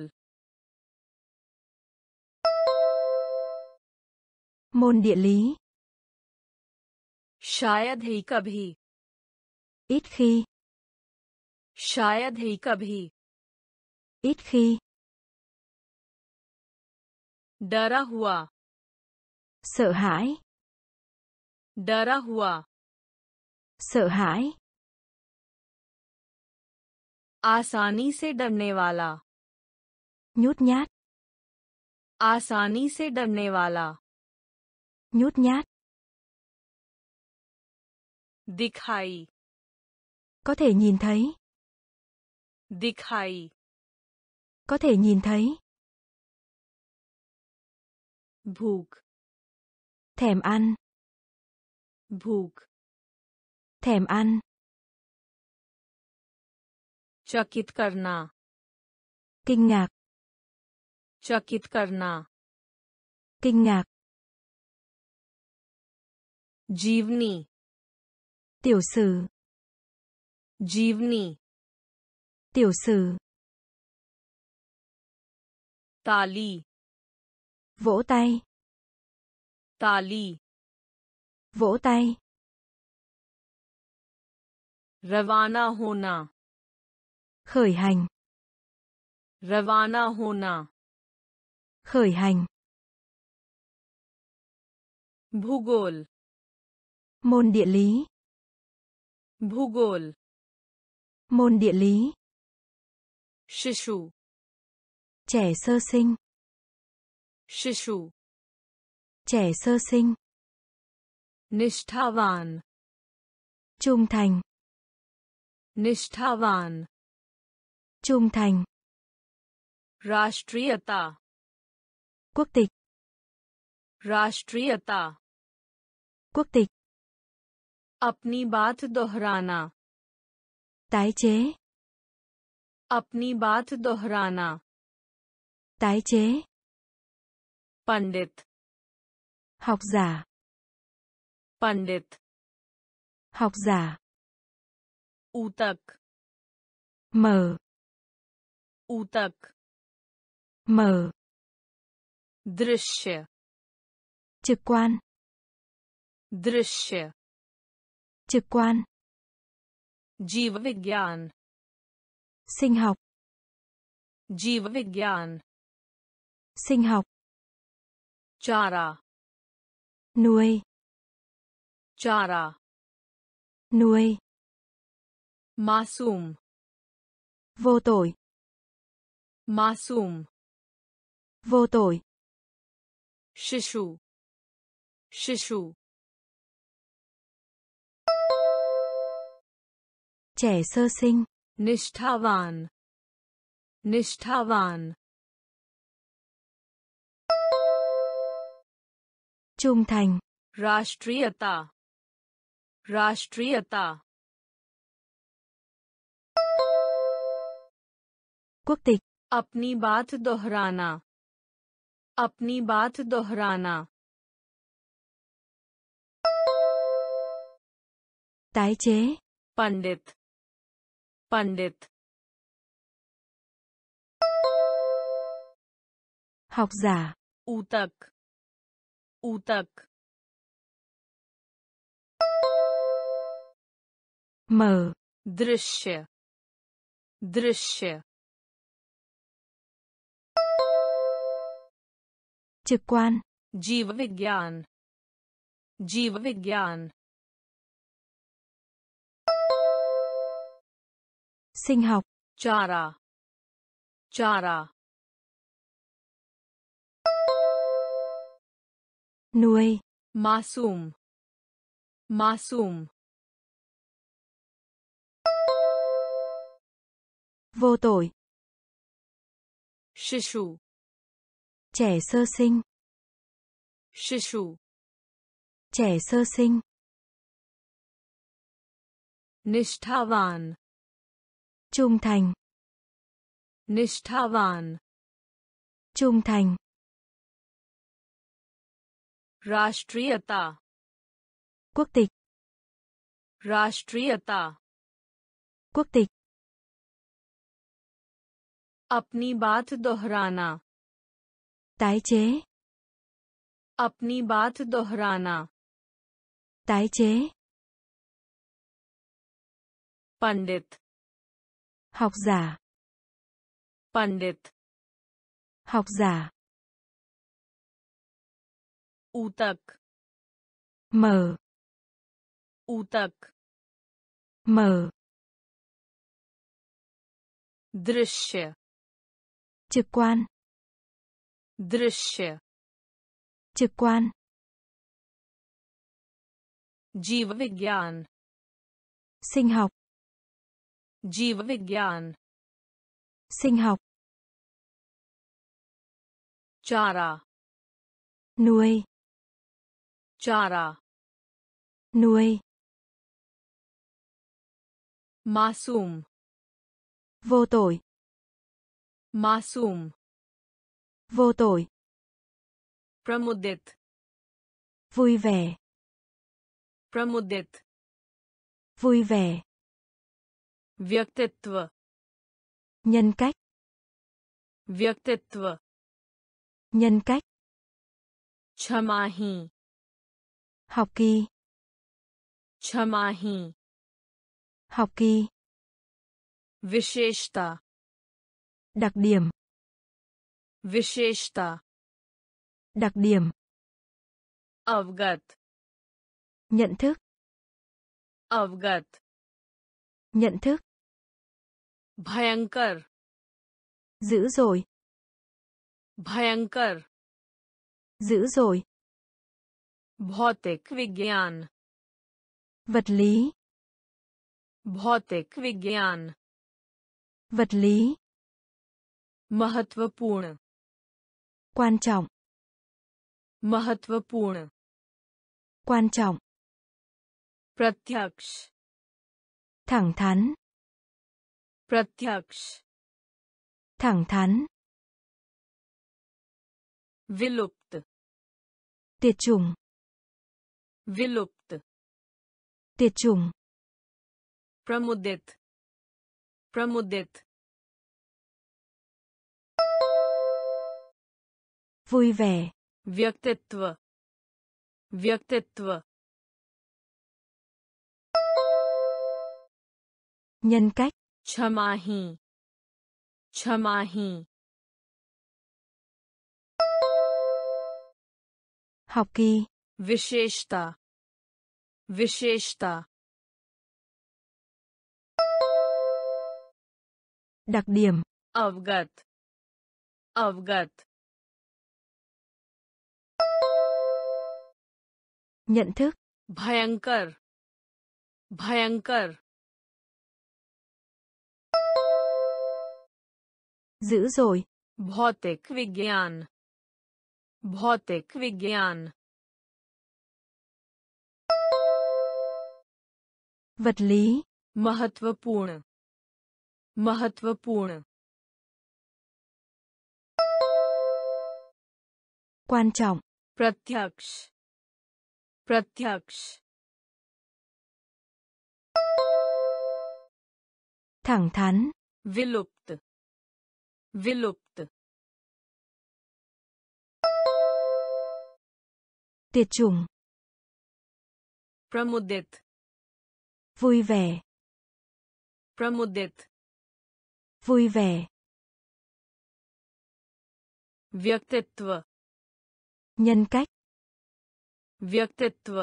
Môn địa lý. Shayad hi kabhi. Ít khi. Shayad hi kabhi. Ít khi. Dara hua. Sợ hãi. Dara hua. Sợ hãi. Asani se darne wala. Nhút nhát. Asani se darne wala. Nhút nhát. Dikhai. Có thể nhìn thấy. Dikhai. Có thể nhìn thấy. Bhuk. Thèm ăn. Bhuk. Thèm ăn. Chakit karna. Kinh ngạc. Chakit karna. Kinh ngạc. Jivni. Tiểu sử. Jivni. Tiểu sử. Tali. Vỗ tay. Tali. Vỗ tay. Ravana hona. Khởi hành. Ravana hona. Khởi hành. Bhugol. Môn địa lý. Bhugol. Môn địa lý. Shishu. Trẻ sơ sinh. Shishu. Trẻ sơ sinh. Nishthavan. Trung thành. Nishthavan. Trung thành. Rashtriyata. Quốc tịch. Rashtriyata. Quốc tịch. Apni baat dohrana. Tái chế. Apni baat dohrana. Tái chế. Pandit. Học giả. Pandit. Học giả. Utak. Mở. Utak. Mở. Drishya. Trực quan. Drishya. Trực quan. Jiva vigyan. Sinh học. Jiva vigyan. Sinh học. Chara. Nuôi. Chara. Nuôi. Masum. Vô tội. Masum. Vô tội. Shishu. Shishu. Trẻ sơ sinh. Nishthavan. Nishthavan. Trung thành. Rashtriyata. Rashtriyata. Quốc tịch. Apni baat dohrana. Apni baat dohrana. Tái chế. Pandit. Pandit. Học giả. Utak. Utak. Mở. Drishya. Drishya. Trực quan. Jiva vigyan. Jiva vigyan. Sinh học. Chara. Chara. Nuôi. Masum. Masum. Vô tội. Shishu. Trẻ sơ sinh. Shishu. Trẻ sơ sinh. Nishthavan. Trung thành. Nishthavan. Trung thành. Rashtriyata. Quốc tịch. Rashtriyata. Quốc tịch. Apni baat dohrana. Tái chế. Apni baat dohrana. Tái chế. Pandit. Học giả. Pandit. Học giả. Utak. Mở. Utak. Mở. Drishya. Trực quan. Drishya. Trực quan. Jiva vigyan. Sinh học. Jiva vigyan. Sinh học. Chara. Nuôi. Chara. Nuôi. Masum. Vô tội. Masum. Vô tội. Pramudit. Vui vẻ. Pramudit. Vui vẻ. Vyaktitva. Nhân cách. Vyaktitva. Nhân cách. Chamahi. Học kỳ. Chamahi. Học kỳ. Visheshta. Đặc điểm. Visheshta. Đặc điểm. Avgat. Nhận thức. Avgat. Nhận thức. Bhayankar. Dữ dội. Bhayankar. Dữ dội. Bhautik vigyan. Vật lý. Bhautik vigyan. Vật lý. Mahatvapurna. Quan trọng. महत्वपूर्ण quan trọng प्रत्यक्ष thẳng thắn प्रत्यक्ष thẳng thắn विलुप्त tuyệt chủng विलुप्त tuyệt chủng प्रमुदित प्रमुदित vui vẻ व्यक्तित्व व्यक्तित्व nhân cách क्षमाही क्षमाही học kỳ विशेषता विशेषता đặc điểm अवगत अवगत nhận thức भयंकर भयंकर dữ dội भौतिक विज्ञान भौतिक विज्ञान vật lý महत्वपूर्ण महत्वपूर्ण quan trọng प्रत्यक्ष प्रत्यक्ष thẳng thắn विलुप्त विलुप्त tuyệt chủng प्रमुदित vui vẻ प्रमुदित vui vẻ व्यक्तित्व nhân cách व्यक्तित्व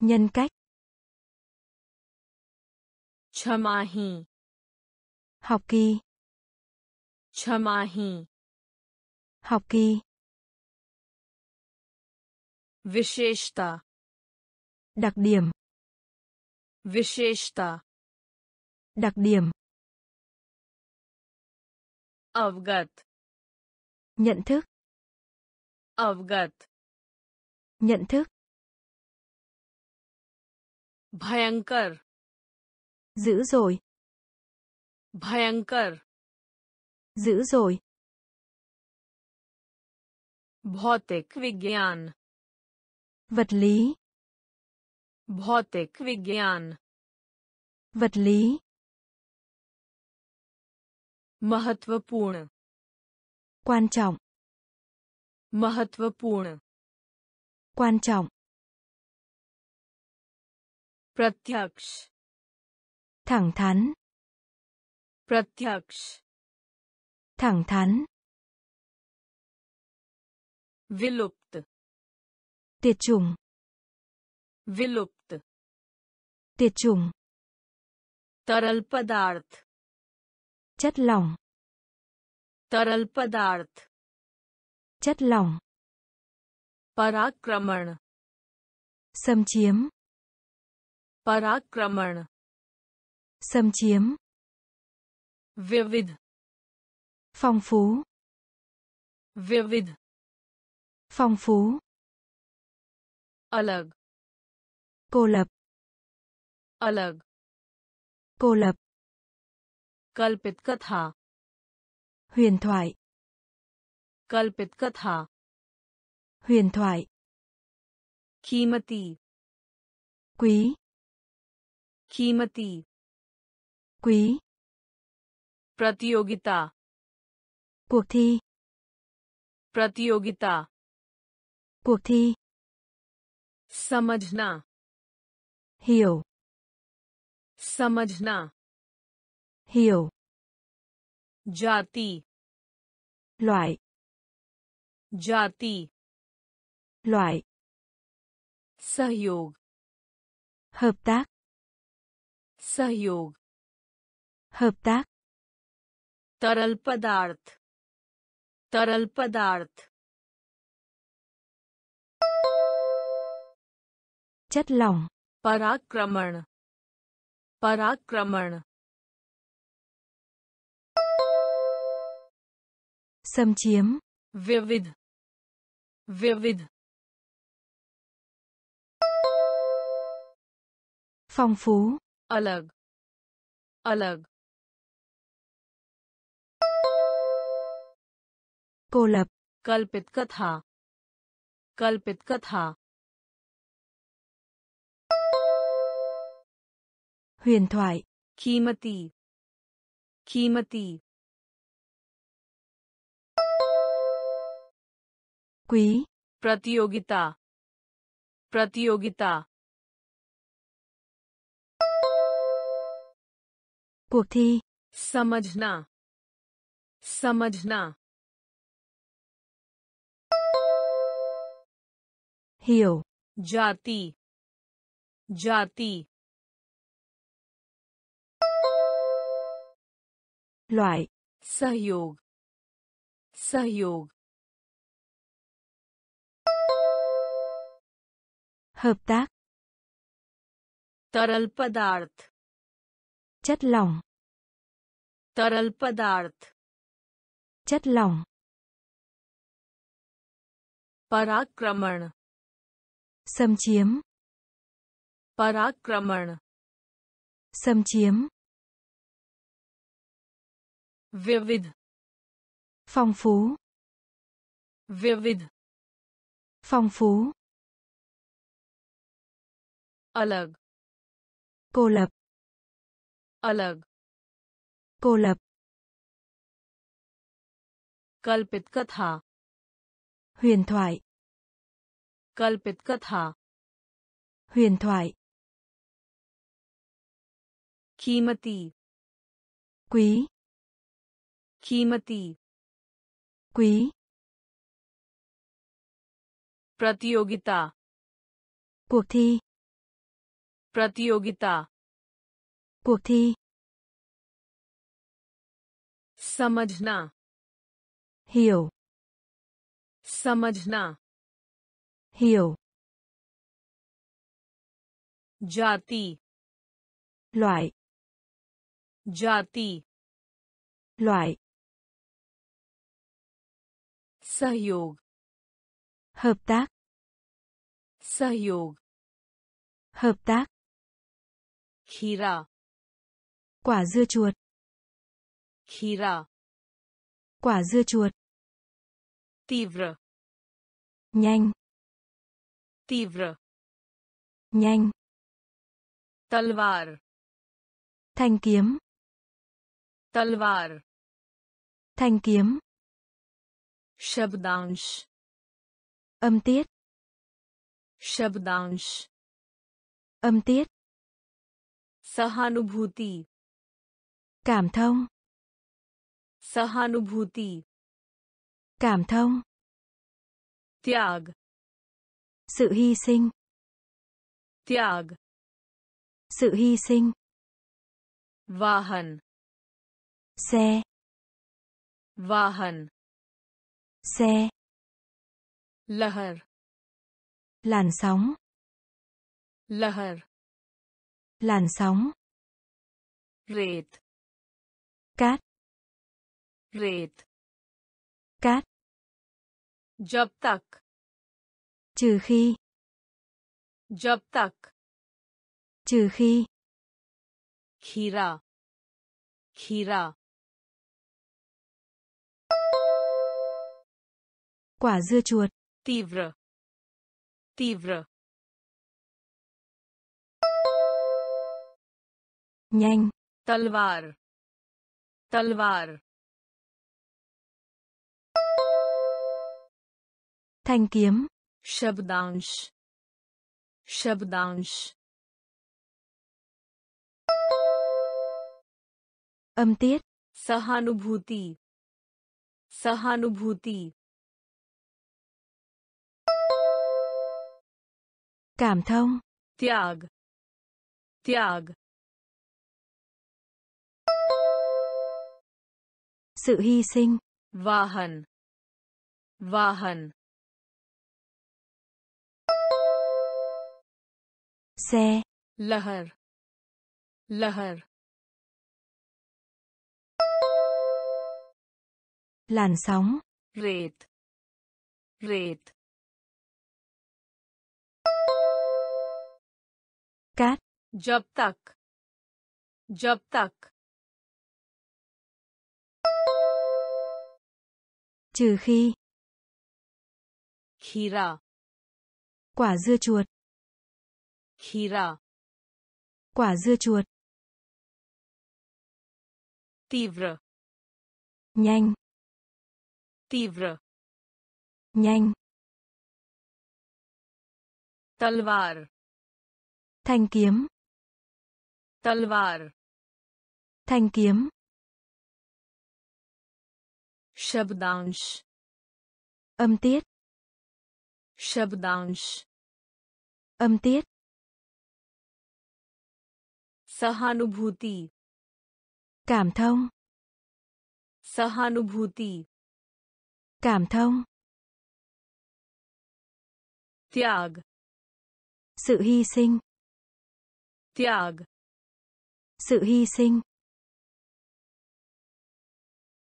nhân cách क्षमाही học kỳ क्षमाही học kỳ विशेषता đặc điểm विशेषता đặc điểm अवगत nhận thức अवगत nhận thức भयंकर dữ dội भयंकर dữ dội भौतिक विज्ञान vật lý भौतिक विज्ञान vật lý महत्वपूर्ण quan trọng महत्वपूर्ण quan trọng प्रत्यक्ष thẳng thắn प्रत्यक्ष thẳng thắn विलुप्त tuyệt chủng विलुप्त tuyệt chủng तरल पदार्थ chất lỏng तरल पदार्थ chất lỏng पराक्रमण xâm chiếm पराक्रमण xâm chiếm विविध phong phú विविध phong phú अलग cô lập अलग cô lập कल्पित कथा huyền thoại कल्पित कथा huyền thoại कीमती quý कीमती quý प्रतियोगिता cuộc thi प्रतियोगिता cuộc thi समझना hiểu समझना hiểu जाति loại जाति loại सहयोग hợp tác सहयोग hợp tác तरल पदार्थ तरल पदार्थ chất lỏng पराक्रमण पराक्रमण xâm chiếm vivid Vivid. Phong phú. Alag. Alag. Cô lập. Kalpit katha. Kalpit katha. Huyền thoại. Kimati. Kimati. Quý. Pratiyogita. Pratiyogita. Cuộc thi. Samajhna. Samajhna. Hiểu. Jati. Jati. Loại. Sahyog. Sahyog. Hợp tác. Taral padarth. Chất lỏng. Taral padarth. Chất lỏng. Parakraman. Xâm chiếm. Parakraman. Xâm chiếm. Vivid. Phong phú. Vivid. Phong phú. Alag. Cô lập. Alag. Cô lập. Kalpit katha. Huyền thoại. Kalpit katha. Huyền thoại. Kimati. Quý. Kimati. Quý. Pratiyogita. Cuộc thi. Pratiyogita. Cuộc thi. Samajhna. Hiểu. Samajhna. Hiểu. Jati. Loại. Jati. Loại. Sahyog. Hợp tác. Sahyog. Hợp tác. Khira. Quả dưa chuột. Khira. Quả dưa chuột. Tivra. Nhanh. Tivra. Nhanh. Talvar. Thanh kiếm. Talvar. Thanh kiếm. Shabdansh. Âm tiết. Shabdansh. Âm tiết. Sahanubhuti. Cảm thông. Sahanubhuti. Cảm thông. Tyag. Sự hy sinh. Tyag. Sự hy sinh. Vahan. Xe. Vahan. Xe. Lahar. Làn sóng. Lahar. Làn sóng. Rệt. Cát. Rệt. Cát. Jab tak. Trừ khi. Jab tak. Trừ khi. Khira. Khira. Quả dưa chuột. Tivra. Tivra. Nhanh. Talvar. Talvar. Thanh kiếm. Shabdansh. Shabdansh. Âm tiết. Sahanubhuti. Sahanubhuti. Cảm thông. Tyag. Tyag. Sự hy sinh. Vahan. Vahan. Xe. Lahar. Lahar. Làn sóng. Rệt. Rệt. Kat. जब तक, जब तक. Trừ khi. Khira. Quả dưa chuột. Khira. Quả dưa chuột. Tivra. Nhanh. Tivra. Nhanh. Talvar. Thanh kiếm. Talvar. Thanh kiếm. Shabdansh. Âm tiết. Shabdansh. Âm tiết. Sahanubhuti. Cảm thông. Sahanubhuti. Cảm thông. Tyag. Sự hy sinh. Tyag. Sự hy sinh.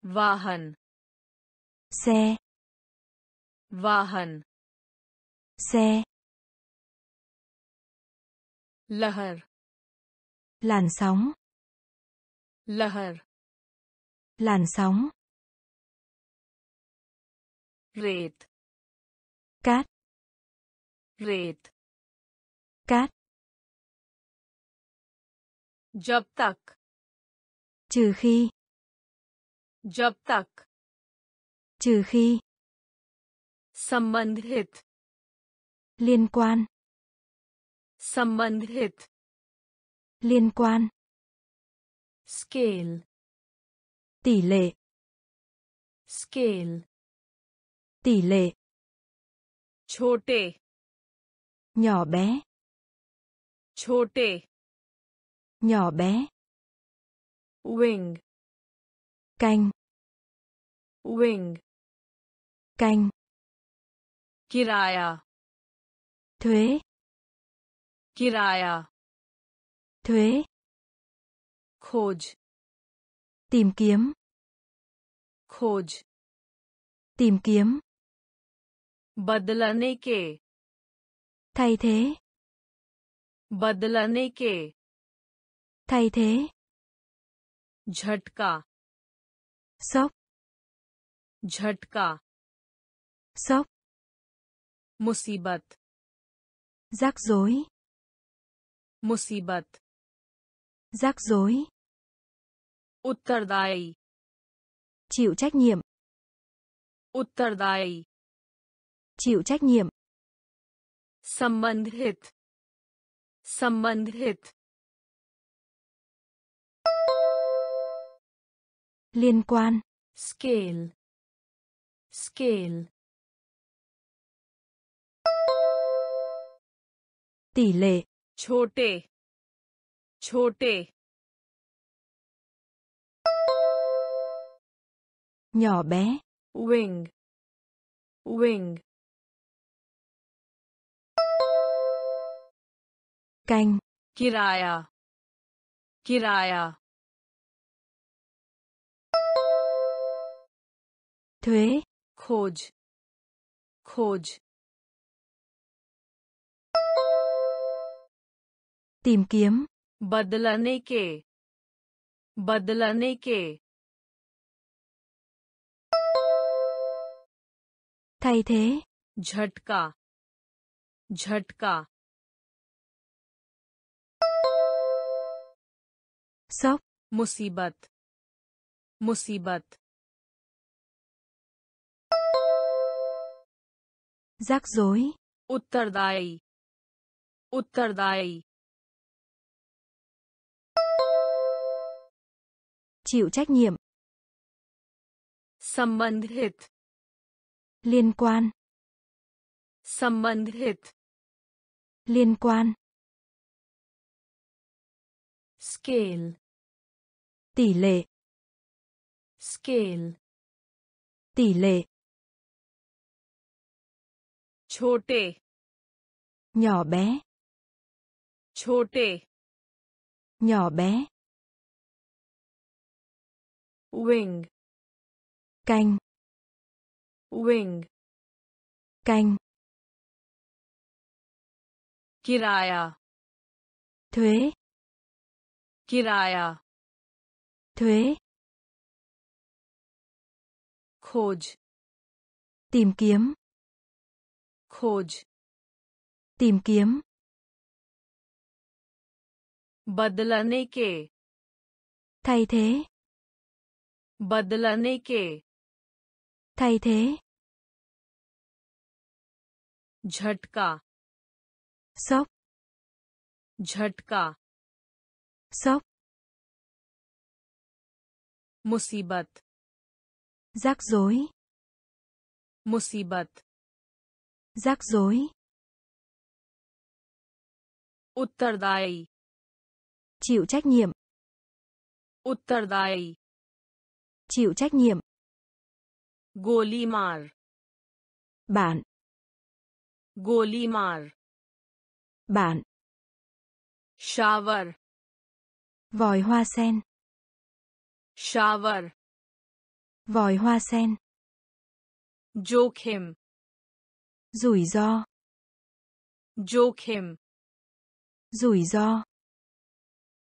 Vahan. Xe. Vahan. Xe. Lahar. Làn sóng. Lahar. Làn sóng. Rệt. Cát. Rệt. Cát. Jab tak. Trừ khi. Jab tak. Trừ khi. Sambandhit. Liên quan. Sambandhit. Liên quan. Scale. Tỷ lệ. Scale. Tỷ lệ. Chote. Nhỏ bé. Chote. Nhỏ bé. Wing. Canh. Wing. Canh. Kiraya. Thuế. Kiraya. Thuế. Khoj. Tìm kiếm. Khoj. Tìm kiếm. Badlane ke. Thay thế. Badlane ke. Thay thế. Jhatka. Sốc. Jhatka. Sốc. Musibat. Rắc rối. Musibat. Rắc rối. Uttardai. Chịu trách nhiệm. Uttardai. Chịu trách nhiệm. Sambandhit. Sambandhit. Liên quan. Scale. Scale. Tỷ lệ. Chote. Chote. Nhỏ bé. Wing. Wing. Canh. Kiraya. Kiraya. Thuế. Khoj. Khoj. Tìm kiếm. Badlane ke. Badlane ke. Thay thế. Jhatka. Jhatka. Sốc. Musibat. Musibat. Rắc rối. Uttardai. Uttardai. Chịu trách nhiệm. Sambandhit. Liên quan. Sambandhit. Liên quan. Scale. Tỷ lệ. Scale. Tỷ lệ. Chote. Nhỏ bé. Chote. Nhỏ bé. Wing. Canh. Wing. Canh. Kiraya. thuế, kiraya, thuế, khoj, tìm kiếm, khoj, tìm kiếm, बदलने के, thay thế, बदलने के, thay thế, झटका, sốc, झटका, sốc, मुसीबत, rắc rối, मुसीबत, rắc rối, उत्तरदायी, chịu trách nhiệm, उत्तरदायी, chịu trách nhiệm, गोली मार, bạn, गोली मार, bạn, shower, vòi hoa sen, shower, vòi hoa sen, जोखिम, rủi ro, जोखिम, rủi ro,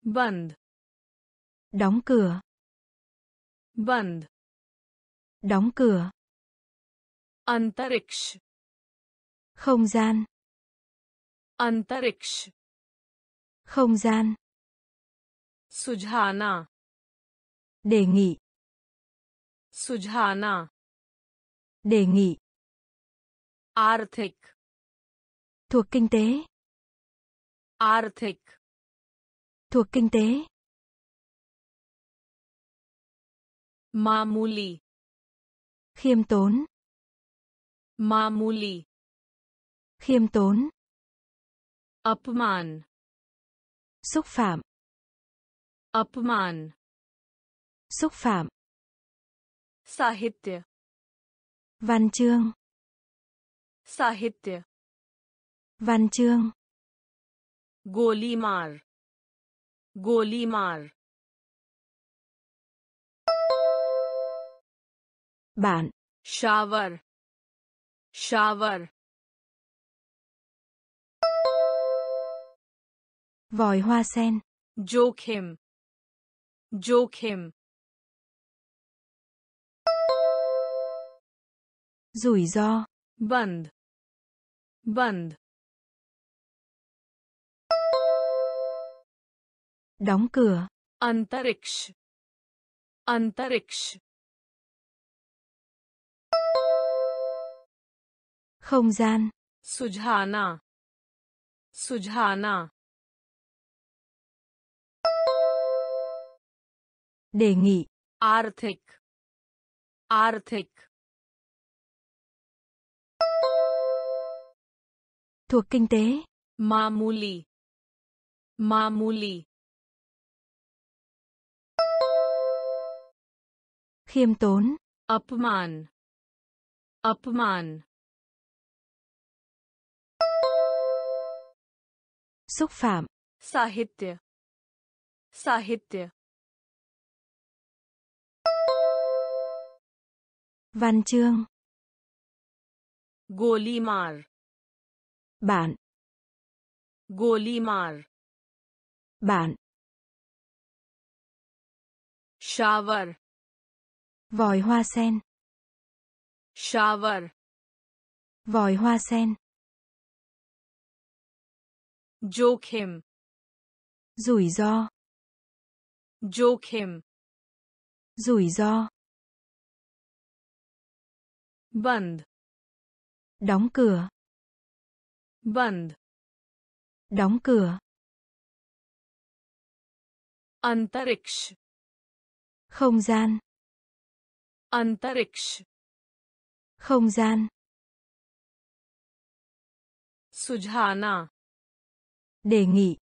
बंद, đóng cửa, बंद, đóng cửa, अंतरिक्ष, không gian, अंतरिक्ष, không gian, सुझाना, đề nghị, सुझाना, đề nghị, आर्थिक, thuộc kinh tế, आर्थिक, thuộc kinh tế, मामूली, khiêm tốn, मामूली, khiêm tốn, अपमान, xúc phạm, अपमान, xúc phạm, साहित्य, văn chương, साहित्य, văn chương, गोली मार, गोली मार, bạn, shower, shower, vòi hoa sen, जोखिम, जोखिम, rủi ro, बंद, बंद, đóng cửa, अंतरिक्ष, अंतरिक्ष, không gian, सुझाना, सुझाना, đề nghị, आर्थिक, आर्थिक, thuộc kinh tế, मामूली, मामूली, khiêm tốn, अपमान, अपमान, xúc phạm, साहित्य, साहित्य, văn chương, गोली मार, bạn, गोली मार, bạn, shower, vòi hoa sen, shower, vòi hoa sen, जोखिम, rủi ro, जोखिम, rủi ro, बंद, đóng cửa, बंद, đóng cửa, अंतरिक्ष, không gian, अंतरिक्ष, không gian, सुझाना, đề nghị,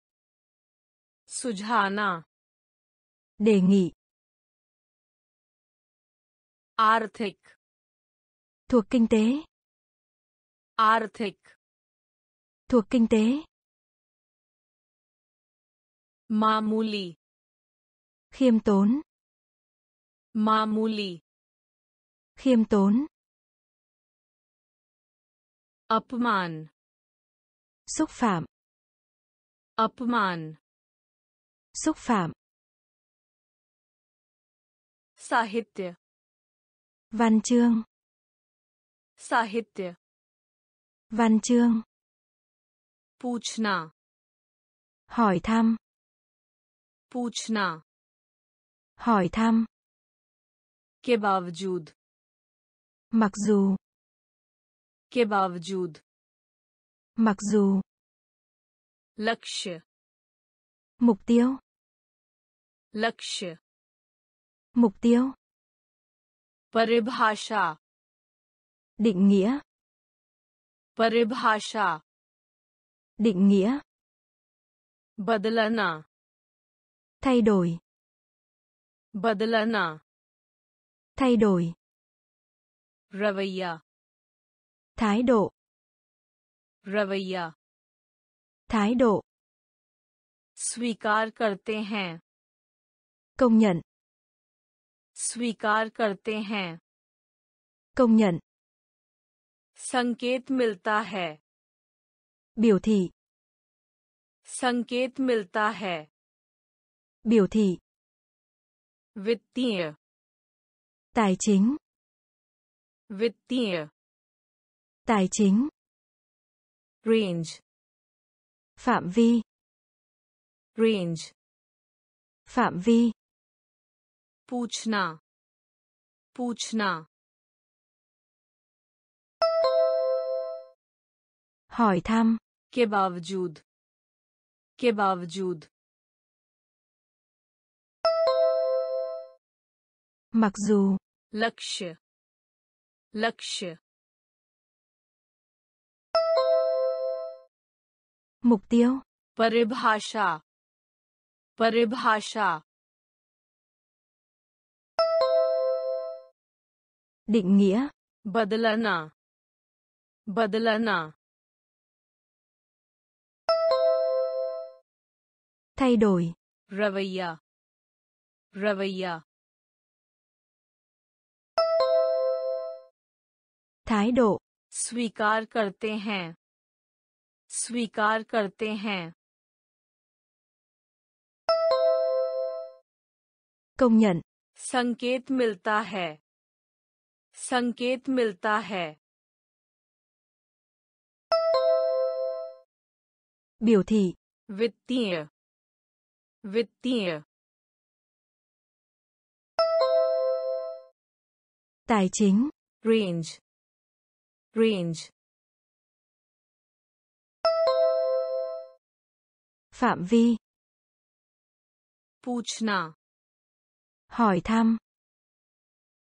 सुझाना, đề nghị, आर्थिक, thuộc kinh tế, आर्थिक, thuộc kinh tế, मामूली, khiêm tốn, मामूली, khiêm tốn, अपमान, xúc phạm, अपमान, xúc phạm, sahitya, văn chương, sahitya, văn chương, पूछना, hỏi thăm, पूछना, hỏi thăm, के बावजूद, mặc dù, के बावजूद, mặc dù, लक्ष्य, mục tiêu, लक्ष्य, mục tiêu, परिभाषा, định nghĩa, परिभाषा, định nghĩa, बदलना, thay đổi, बदलना, thay đổi, रवैया, thái độ, रवैया, thái độ, स्वीकार करते हैं, công nhận, स्वीकार करते हैं, công nhận, संकेत मिलता है, biểu thị, संकेत मिलता है, biểu thị, वित्तीय, tài chính, वित्तीय, tài chính, range, phạm vi, range, phạm vi, पूछना, पूछना, hỏi thăm, के बावजूद, के बावजूद, mặc dù, लक्ष्य, लक्ष्य, mục tiêu, परिभाषा, परिभाषा, định nghĩa, बदलना, बदलना, thay đổi, रवैया, रवैया, thái độ, स्वीकार करते हैं, स्वीकार करते हैं, công nhận, संकेत मिलता है, संकेत मिलता है, biểu thị, वित्तीय, वित्तीय, tài chính, range, range, phạm vi, पूछना, hỏi thăm,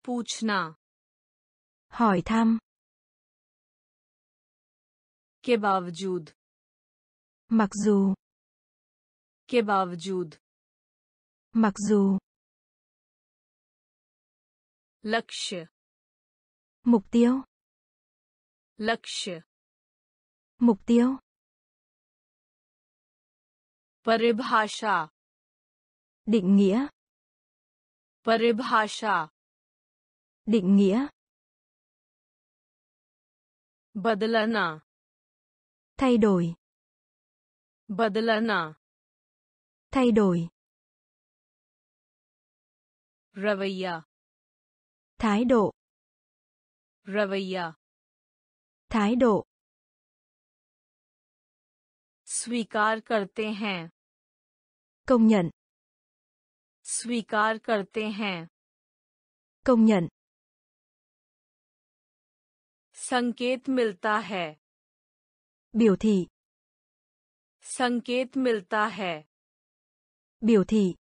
पूछना, hỏi thăm, के बावजूद, mặc dù, के बावजूद, mặc dù, लक्ष्य, mục tiêu, लक्ष्य, mục tiêu, परिभाषा, định nghĩa, परिभाषा, định nghĩa, बदलना, thay đổi, बदलना, thay đổi, रवैया, thái độ, रवैया, thái độ, स्वीकार करते हैं, công nhận, स्वीकार करते हैं, công nhận, संकेत मिलता है, biểu thị, संकेत मिलता है, biểu thị,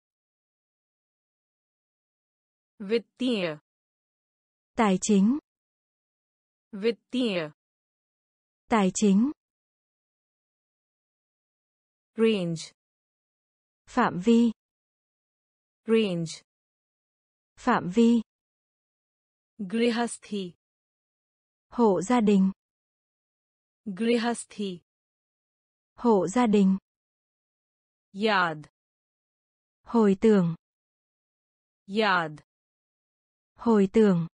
वित्तीय, tài chính, वित्तीय, tài chính, range, phạm vi, range, phạm vi, गृहस्थी, hộ gia đình, गृहस्थी, hộ gia đình, याद, hồi tưởng, याद, hồi tưởng,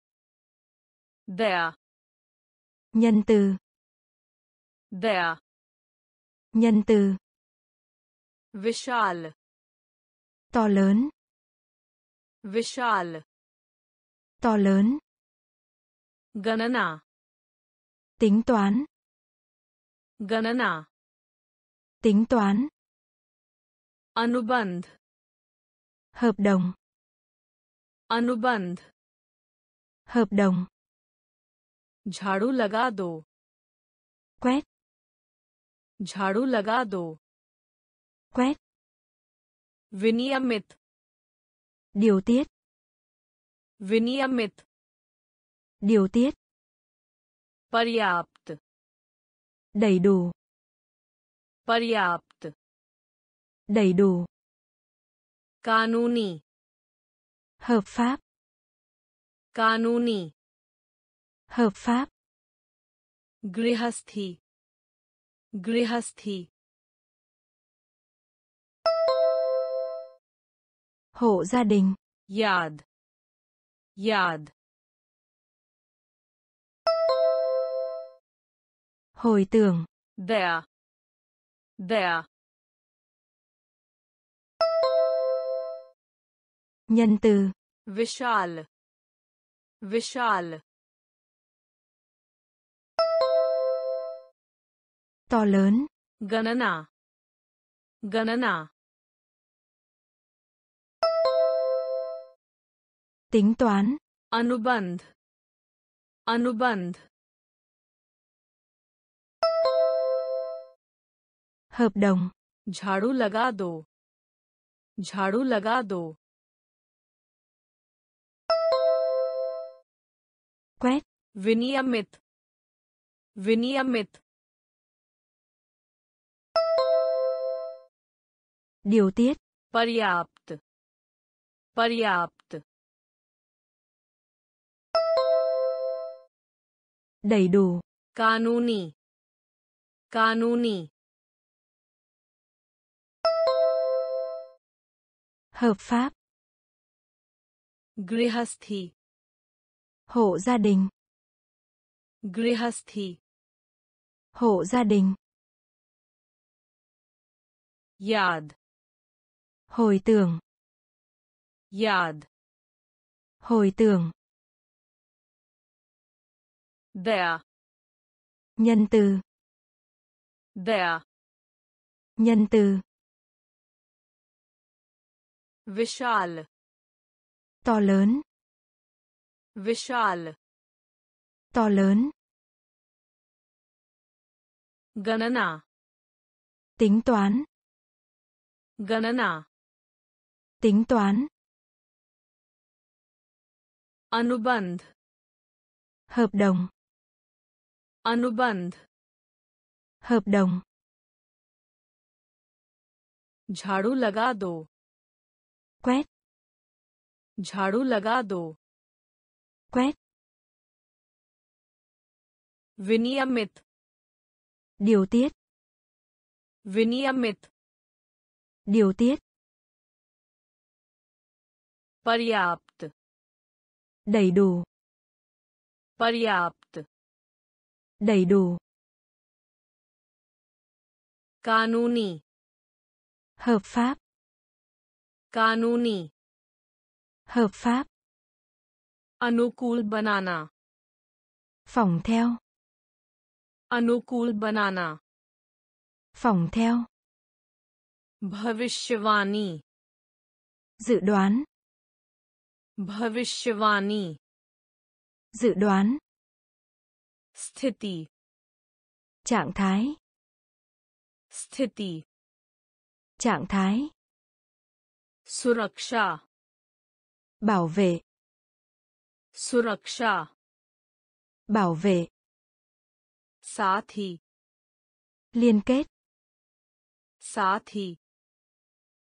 Daya, nhân từ, Daya, nhân từ, Vishal, to lớn, vishal, to lớn, ganana, tính toán, ganana, tính toán, anubandh, hợp đồng, anubandh, hợp đồng, झाड़ू लगा दो, quét, झाड़ू लगा दो, quét, विनियमित, điều tiết, विनियमित, điều tiết, पर्याप्त, đầy đủ, पर्याप्त, đầy đủ, कानूनी, hợp pháp, कानूनी, hợp pháp, गृहस्थी, गृहस्थी, hộ gia đình, याद, याद, hồi tưởng, Daya, Daya, nhân từ, Vishal, Vishal, to lớn, ganana, ganana, tính toán, anubandh, anubandh, hợp đồng, झाड़ू लगा दो, झाड़ू लगा दो, quét, विनियमित, विनियमित, điều tiết, पर्याप्त, पर्याप्त, đầy đủ, कानूनी, कानूनी, hợp pháp, गृहस्थी, hộ gia đình, गृहस्थी, hộ gia đình, याद, hồi tưởng, याद, hồi tưởng, Daya, nhân từ, Daya, nhân từ, Vishal, to lớn, Vishal, to lớn, गणना, tính toán, गणना, tính toán, anubandh, hợp đồng, anubandh, hợp đồng, झाड़ू लगा दो, quét, झाड़ू लगा दो, quét, विनियमित, điều tiết, विनियमित, điều tiết, पर्याप्त, đầy đủ, पर्याप्त, đầy đủ, कानूनी, hợp pháp, कानूनी, hợp pháp, अनुकूल बनाना, phòng theo, अनुकूल बनाना, phòng theo, भविष्यवाणी, dự đoán, भविष्यवाणी, dự đoán, स्थिति, trạng thái, स्थिति, trạng thái, सुरक्षा, bảo vệ, सुरक्षा, bảo vệ, साथ ही, liên kết, साथ ही,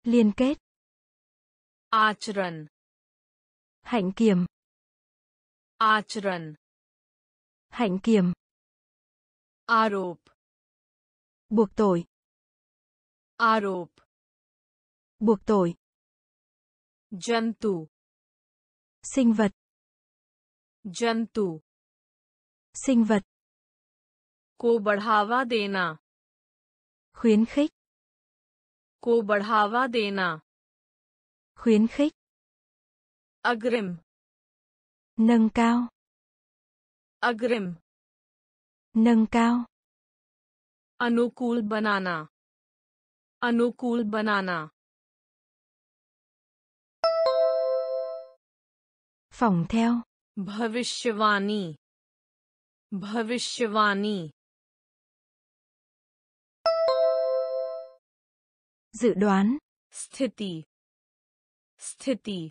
liên kết, आचरण, hạnh kiểm, आचरण, hạnh kiểm, आरोप, buộc tội, आरोप, buộc tội, जंतु, sinh vật, जंतु, sinh vật, को बढ़ावा देना, khuyến khích, को बढ़ावा देना, Khuyến khích. Agrim. Nâng cao. Agrim. Nâng cao. Anukul banana. Anukul banana. Phỏng theo. Bhavishyavani. Bhavishyavani. Dự đoán. Sthiti. Sthiti.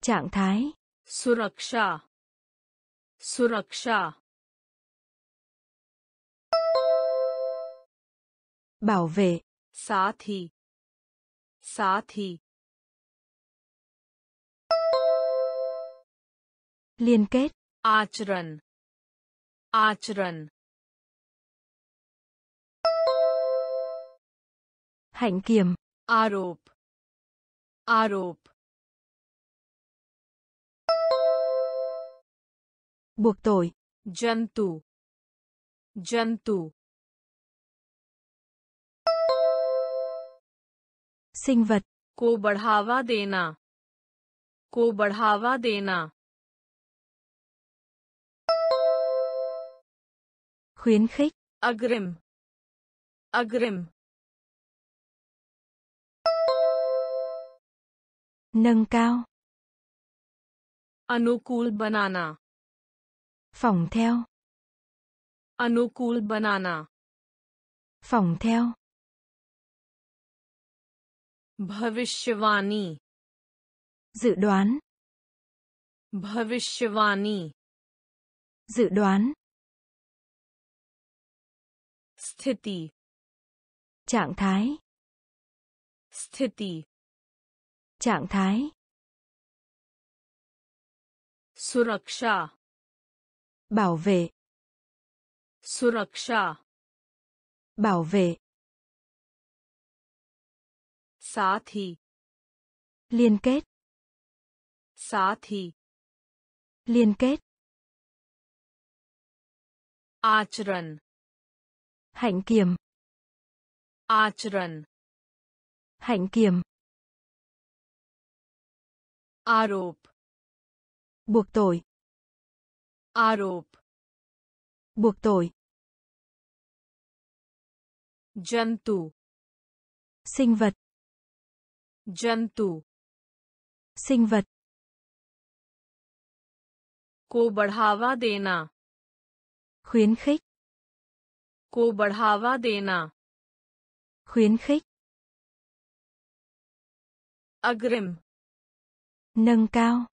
Trạng thái. Suraksha. Suraksha. Bảo vệ. Sathi. Sathi. Liên kết. Acharan. Acharan. Hạnh kiểm. Arop. Arop. Buộc tội. Jantu. Jantu. Sinh vật. Ko बढ़ावा देना. Ko बढ़ावा देना. Khuyến khích. Agrim. Agrim. Nâng cao. Anukul banana. Phỏng theo. Anukul banana. Phỏng theo. Bhavishyavani. Dự đoán. Bhavishyavani. Dự đoán. Sthiti. Trạng thái. Sthiti. Trạng thái. Suraksha. Bảo vệ. Suraksha. Bảo vệ. Sathi. Liên kết. Sathi. Liên kết. Acharan. Hạnh kiểm. Acharan. Hạnh kiểm. Arop. Buộc tội. Arop. Buộc tội. Jantu. Sinh vật. Jantu. Sinh vật. Ko बढ़ावा देना. Khuyến khích. Ko बढ़ावा देना. Khuyến khích. Agrim. Nâng cao.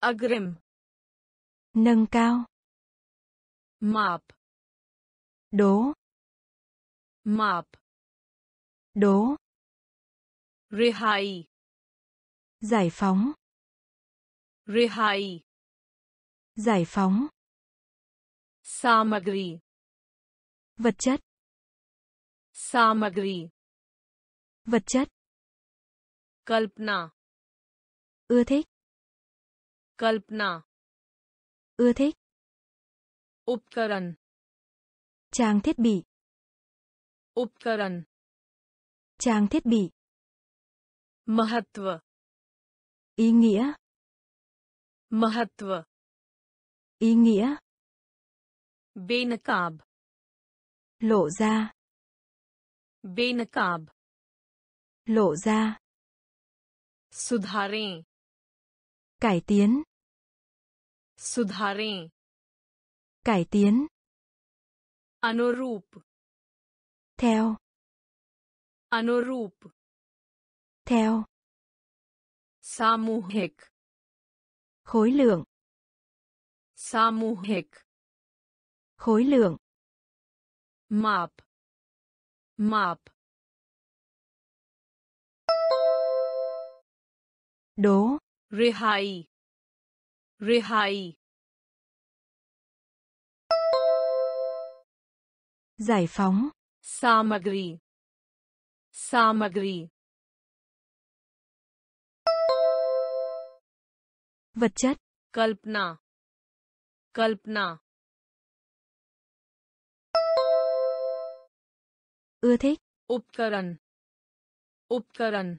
Agrim. Nâng cao. Map. Đố. Map. Đố. Rihai. Giải phóng. Rihai. Giải phóng. Samagri. Vật chất. Samagri. Vật chất. Kalpna. Ưa thích. Kalpna. Ưa thích. Upkaran. Trang thiết bị. Upkaran. Trang thiết bị. Mahatva. Ý nghĩa. Mahatva. Ý nghĩa. Benakab. Lộ ra. Benakab. Lộ ra. Sudharein. Cải tiến. Sudharein. Cải tiến. Anurup. Theo. Anurup. Theo. Samuhik. Khối lượng. Samuhik. Khối lượng. Map. Map. Đố. Rihai. Rihai. Giải phóng. Samagri. Samagri. Vật chất. Kalpna. Kalpna. Ưa thích. उपकरण उपकरण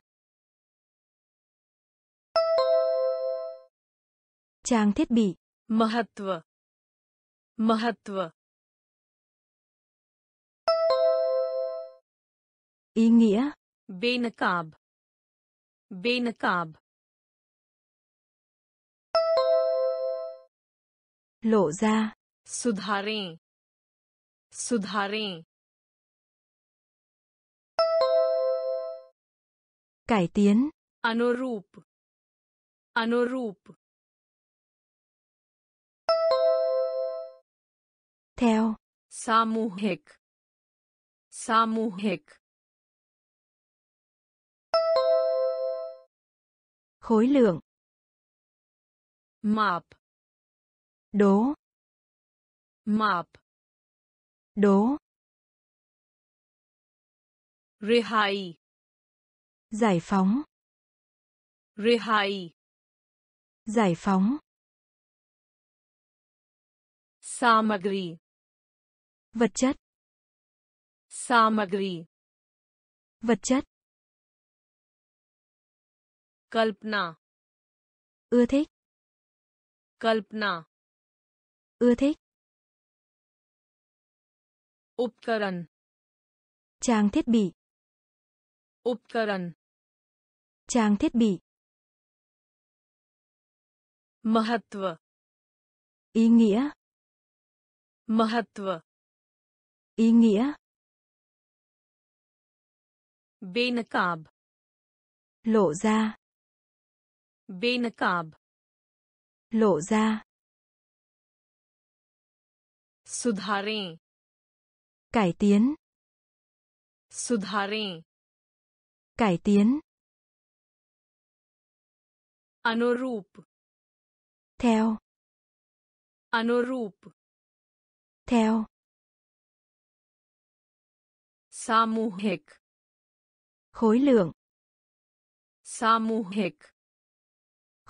trang thiết bị महत्व महत्व ý nghĩa बेनकाब बेनकाब lộ ra सुधारें सुधारें cải tiến अनुरूप अनुरूप theo सामूहिक सामूहिक khối lượng माप đố माप đố रिहाई giải phóng रिहाई giải phóng सामग्री vật chất सामग्री vật chất कल्पना ưa thích कल्पना ưa thích उपकरण trang thiết bị उपकरण trang thiết bị महत्व ý nghĩa महत्व ý nghĩa बेनकाब lộ ra बेनकाब lộ ra सुधारें cải tiến सुधारें cải tiến अनुरूप theo अनुरूप theo सामूहिक khối lượng सामूहिक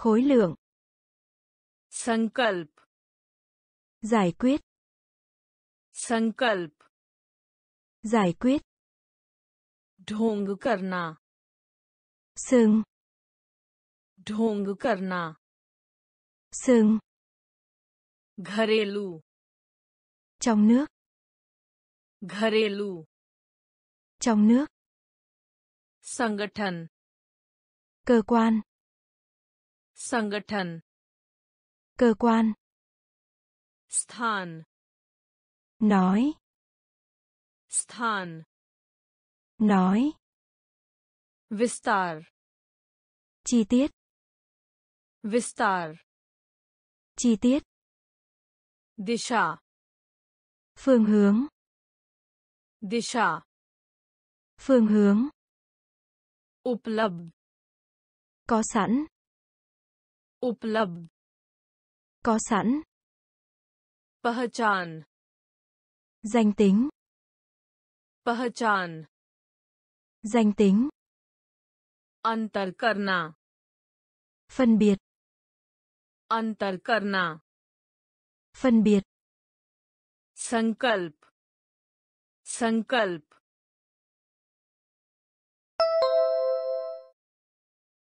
khối lượng संकल्प giải quyết संकल्प giải quyết ढोंग करना sừng ढोंग करना sừng घरेलू trong nước घरेलू trong nước संगठन cơ quan संगठन cơ quan स्थान nói स्थान nói विस्तार chi tiết विस्तार chi tiết दिशा phương hướng दिशा phương hướng उपलब्ध có sẵn उपलब्ध có sẵn पहचान danh tính पहचान danh tính अंतर करना phân biệt अंतर करना phân biệt संकल्प संकल्प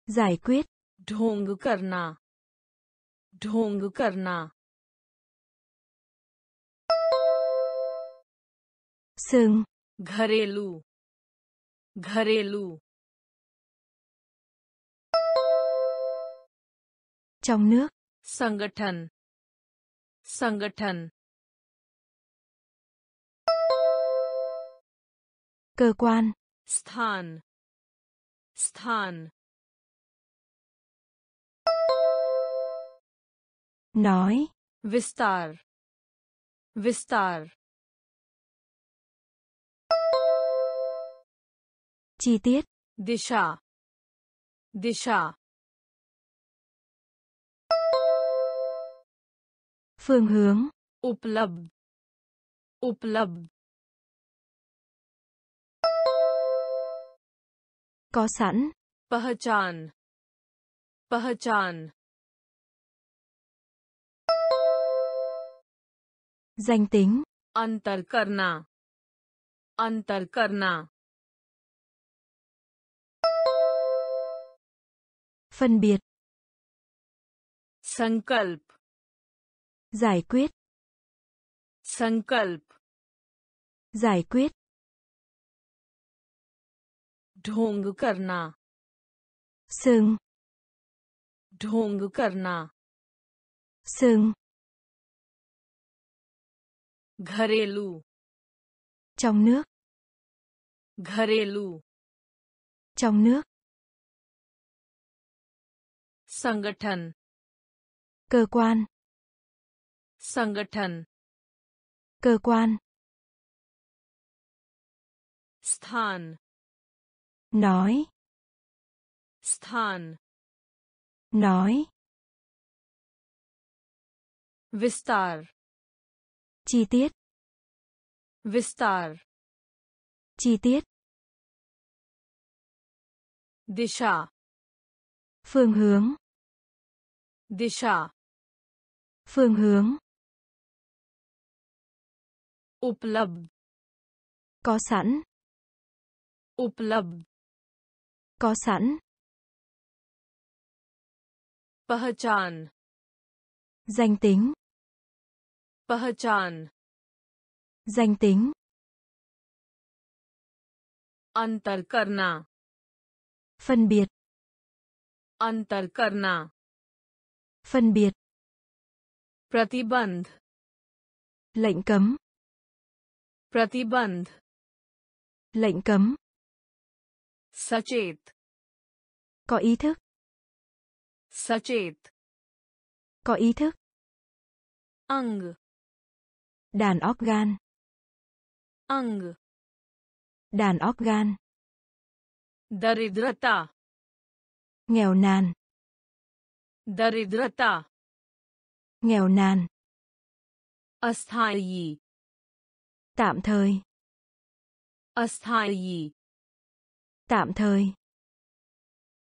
giải quyết ढोंग करना ढोंग करना sừng घरेलू घरेलू trong nước संगठन संगठन cơ quan स्थान स्थान nói विस्तार विस्तार chi tiết दिशा दिशा phương hướng उपलब्ध उपलब्ध có sẵn पहचान पहचान danh tính अंतर करना अंतर करना Phân biệt. Sankalp. Giải quyết. Sankalp. Giải quyết. Dhong karna. Sừng. Dhong karna. Sừng. Gharelu. Trong nước. Gharelu. Trong nước. Sangathan. Cơ quan. Sangathan. Cơ quan. Sthan. Nói. Sthan. Nói. Vistar. Chi tiết. Vistar. Chi tiết. Disha. Phương hướng. Disha. Phương hướng. Uplabdh. Có sẵn. Uplabdh. Có sẵn. Pahchan. Danh tính. Pahchan. Danh tính. Antar karna. Phân biệt. Antar karna. Phân biệt. Pratibandh. Lệnh cấm. Pratibandh. Lệnh cấm. Sachet. Có ý thức. Sachet. Có ý thức. Ang. Đàn óc gan. Ang. Đàn óc gan. Daridrata. Nghèo nàn. Daridrata. Nghèo nàn. Asthayi. Tạm thời. Asthayi. Tạm thời.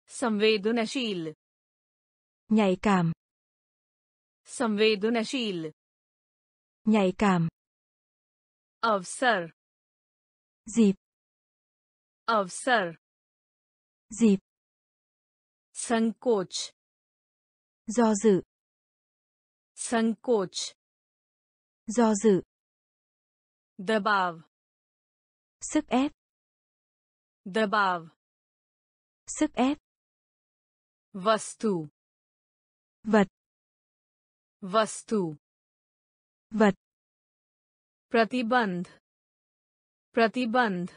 Samvedonashil. Nhạy cảm. Samvedonashil. Nhạy cảm. Avsar. Dịp. Avsar. Dịp. Sankoch. Do dự. Sankoch. Do dự. Dabav. Sức ép. Dabav. Sức ép. Vastu. Vật. Vastu. Vật. Pratibandh. Pratibandh.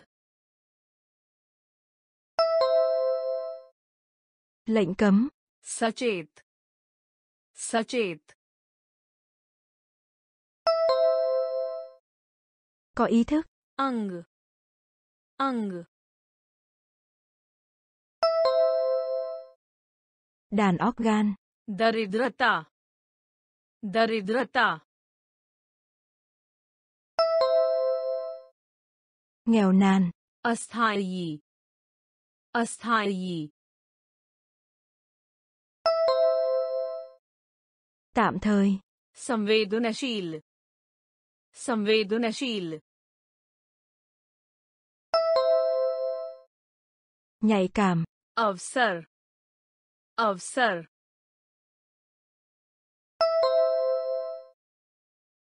Lệnh cấm. Sachet. Sachet. Có ý thức. Ang. Ang. Đàn óc gan. Daridrata. Daridrata. Nghèo nàn. Asthayi. Asthayi. Tạm thời. Samvedonashil. Samvedonashil. Nhạy cảm. Avsar. Avsar.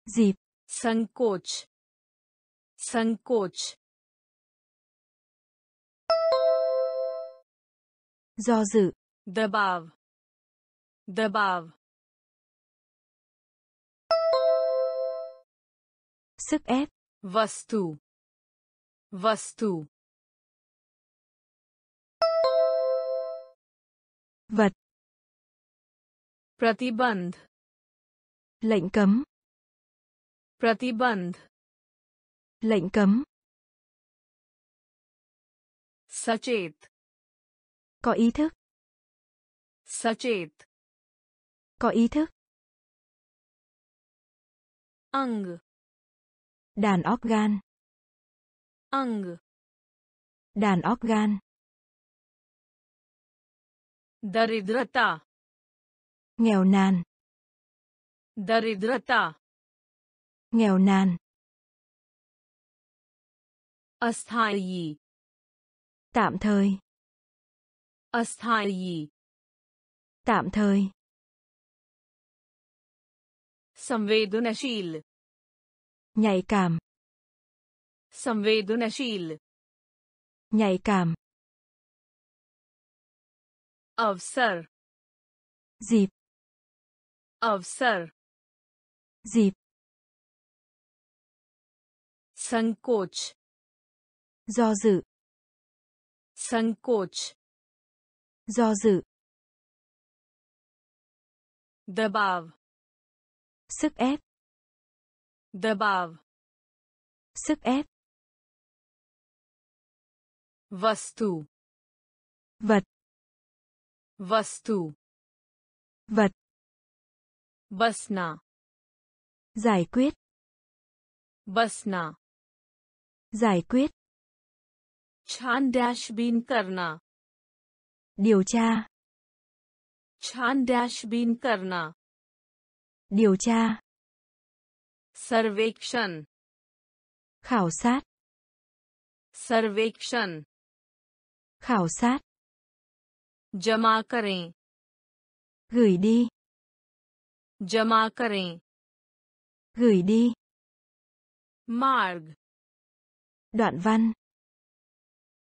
Dịp. Sankoch. Sankoch. Do dự. Dabav. Dabav. Sức ép. Vastu. Vastu. Vật. Pratibandh. Lệnh cấm. Pratibandh. Lệnh cấm. Sachet. Có ý thức. Sachet. Có ý thức. Ang. Đàn óc gan. Ang. Đàn óc gan. Daridrata. Nghèo nàn. Daridrata. Nghèo nàn. Asthayi. Tạm thời. Asthayi. Tạm thời. Samvedonashil. Nhạy cảm. Samvedonashil. Nhạy cảm. Avsar. Dịp. Avsar. Dịp. Sankoch. Do dự. Sankoch. Do dự. Dabav. Sức ép. Dabav. Sức ép. Vastu. Vật. Vastu. Vật. Basna. Giải quyết. Basna. Giải quyết. Chhan dash bin karna. Điều tra. Chhan dash bin karna. Điều tra. Sarvekshan. Khảo sát. Sarvekshan. Khảo sát. Jama karein. Gửi đi. Jama karein. Gửi đi. Marg. Đoạn văn.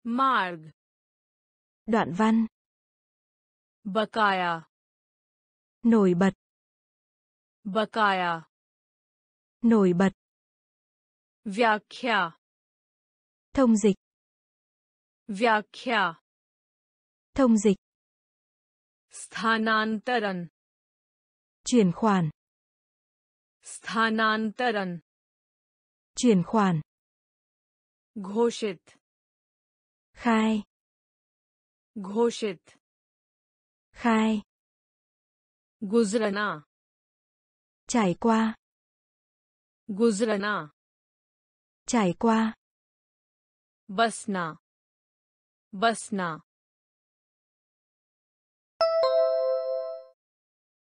Marg. Đoạn văn. Bakaya. Nổi bật. Bakaya. Nổi bật. Vyakhya. Thông dịch. Vyakhya. Thông dịch. Sthanantaran. Chuyển khoản. Sthanantaran. Chuyển khoản. Ghoshit. Khai. Ghoshit. Khai. Guzrana. Trải qua. Guzrana. Trải qua. Basna. Basna.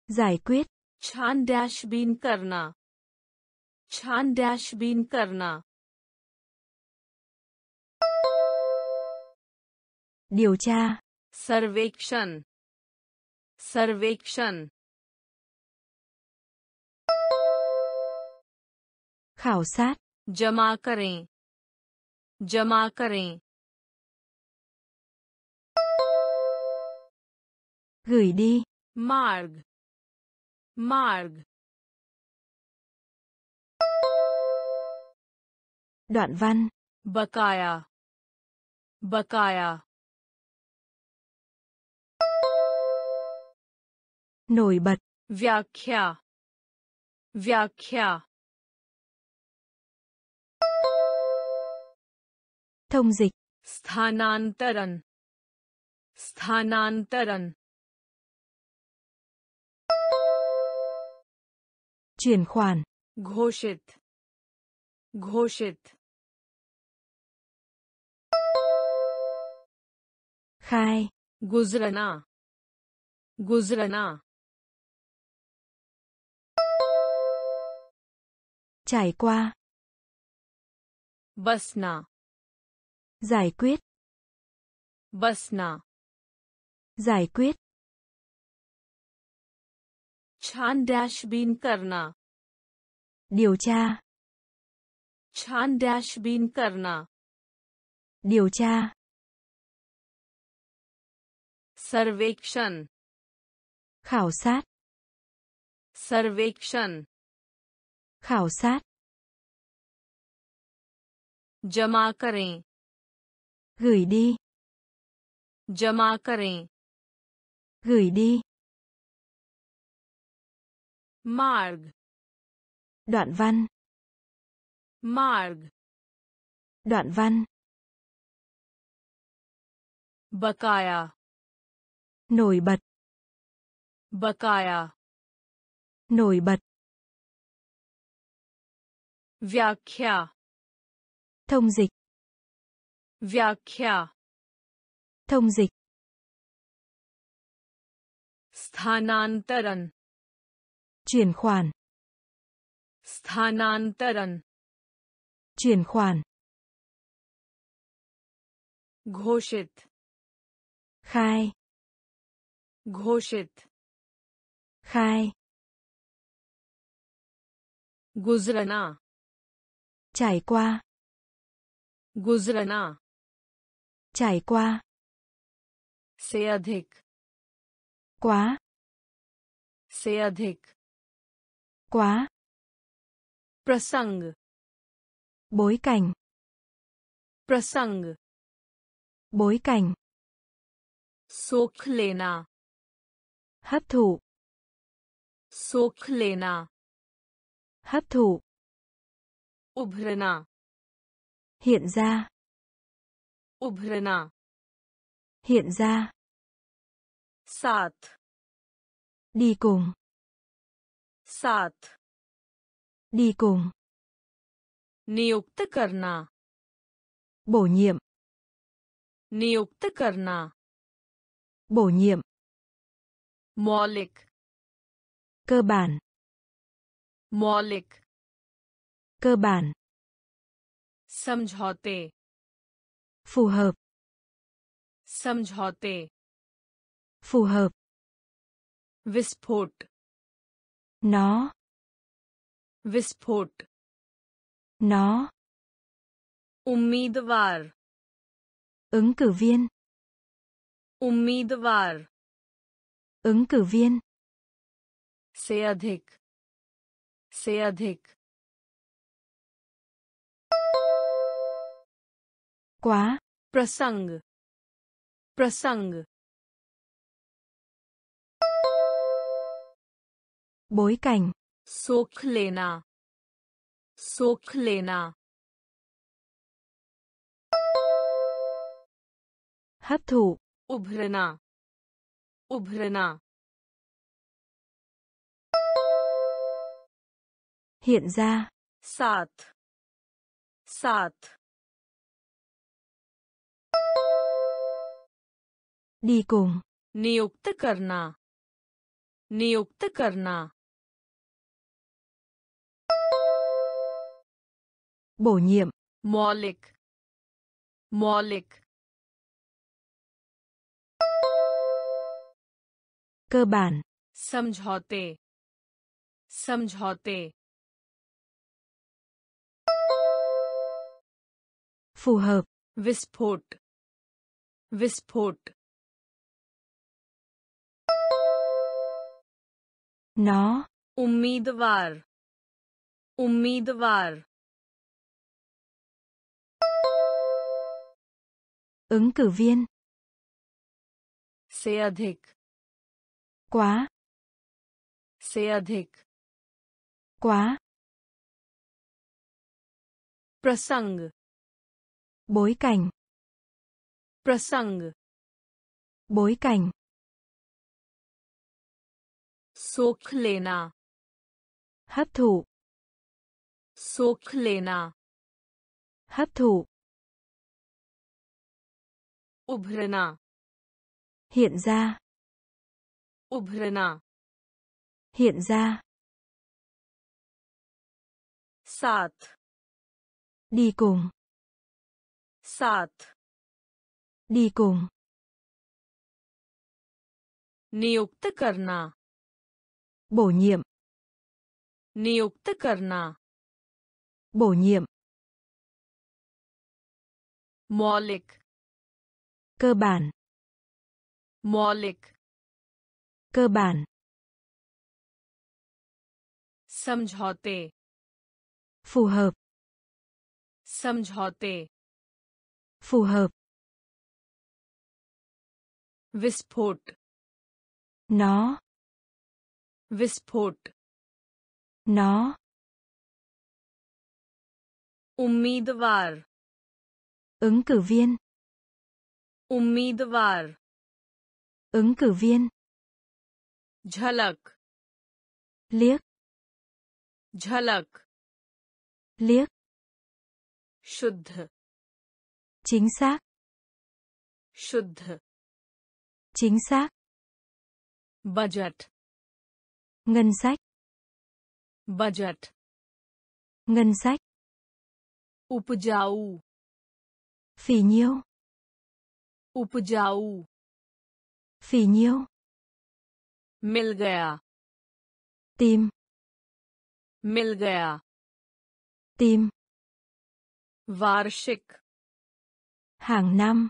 Giải quyết. Chhan dash bin karna. Chhan dash bin karna. Điều tra. Sarvekshan. Sarvekshan. Khảo sát. Jama karein. Jama karein. Gửi đi. Marg. Marg. Đoạn văn. Bakaya. Bakaya. Nổi bật. Vyakhya. Vyakhya. Thông dịch. Sthanantaran. Sthanantaran. Chuyển khoản. Ghoshit. Ghoshit. Khai. Guzrana. Guzrana. Trải qua. Basna. Giải quyết. Basna. Giải quyết. Chhan dash bin karna. Điều tra. Chhan dash bin karna. Điều tra. Sarvekshan. Khảo sát. Sarvekshan. Khảo sát. Jama karein. Gửi đi. Jama karein. Gửi đi. Marg. Đoạn văn. Marg. Đoạn văn. Bakaya. Nổi bật. Bakaya. Nổi bật. Vyakhya. Thông dịch. Vyakhya. Thông dịch. Sthanantaran. Chuyển khoản. Sthanantaran. Chuyển khoản. Ghoshit. Khai. Ghoshit. khai, guzrana, trải qua, guzrana, trải qua, से अधिक, quá, से अधिक, quá, prasang, bối cảnh, prasang, bối cảnh, सोख लेना, hấp thụ, सोख लेना, hấp thụ, उभरना, hiện ra, उभरना, hiện ra, साथ, đi cùng, साथ, đi cùng, नियुक्त करना, bổ nhiệm, नियुक्त करना, bổ nhiệm, मौलिक, cơ bản, मौलिक, cơ bản, समझौते, phù hợp, समझौते, phù hợp, विस्फोट, nó, विस्फोट, nó, उम्मीदवार, ứng cử viên, उम्मीदवार, ứng cử viên, से अधिक, से अधिक, quá, प्रसंग, प्रसंग, bối cảnh, सोख लेना, सोख लेना, hấp thụ, उभरना, उभरना, hiện ra, साथ, साथ, đi cùng, नियुक्त करना, नियुक्त करना, bổ nhiệm, मौलिक, मौलिक, cơ bản, समझौते, समझौते, phù hợp, विस्फोट, विस्फोट, nó, उम्मीदवार, उम्मीदवार, ứng cử viên, से अधिक, quá, से अधिक, quá, प्रसंग, bối cảnh, प्रसंग, bối cảnh, सोख लेना, hấp thụ, सोख लेना, hấp thụ, उभरना, hiện ra, उभरना, hiện ra, साथ, đi cùng, साथ, đi cùng, नियुक्त करना, bổ nhiệm, नियुक्त करना, bổ nhiệm, मौलिक, cơ bản, मौलिक, cơ bản, समझौते, phù hợp, समझौते, phù hợp, विस्फोट, nó, विस्फोट, nó, उम्मीदवार, ứng cử viên, उम्मीदवार, ứng cử viên, झलक, liếc, झलक, liếc, शुद्ध, chính xác, शुद्ध, chính xác, budget, ngân sách, budget, ngân sách, उपजाऊ, phì nhiêu, उपजाऊ, phì nhiêu, मिल गया, tìm मिल गया tìm वार्षिक hàng năm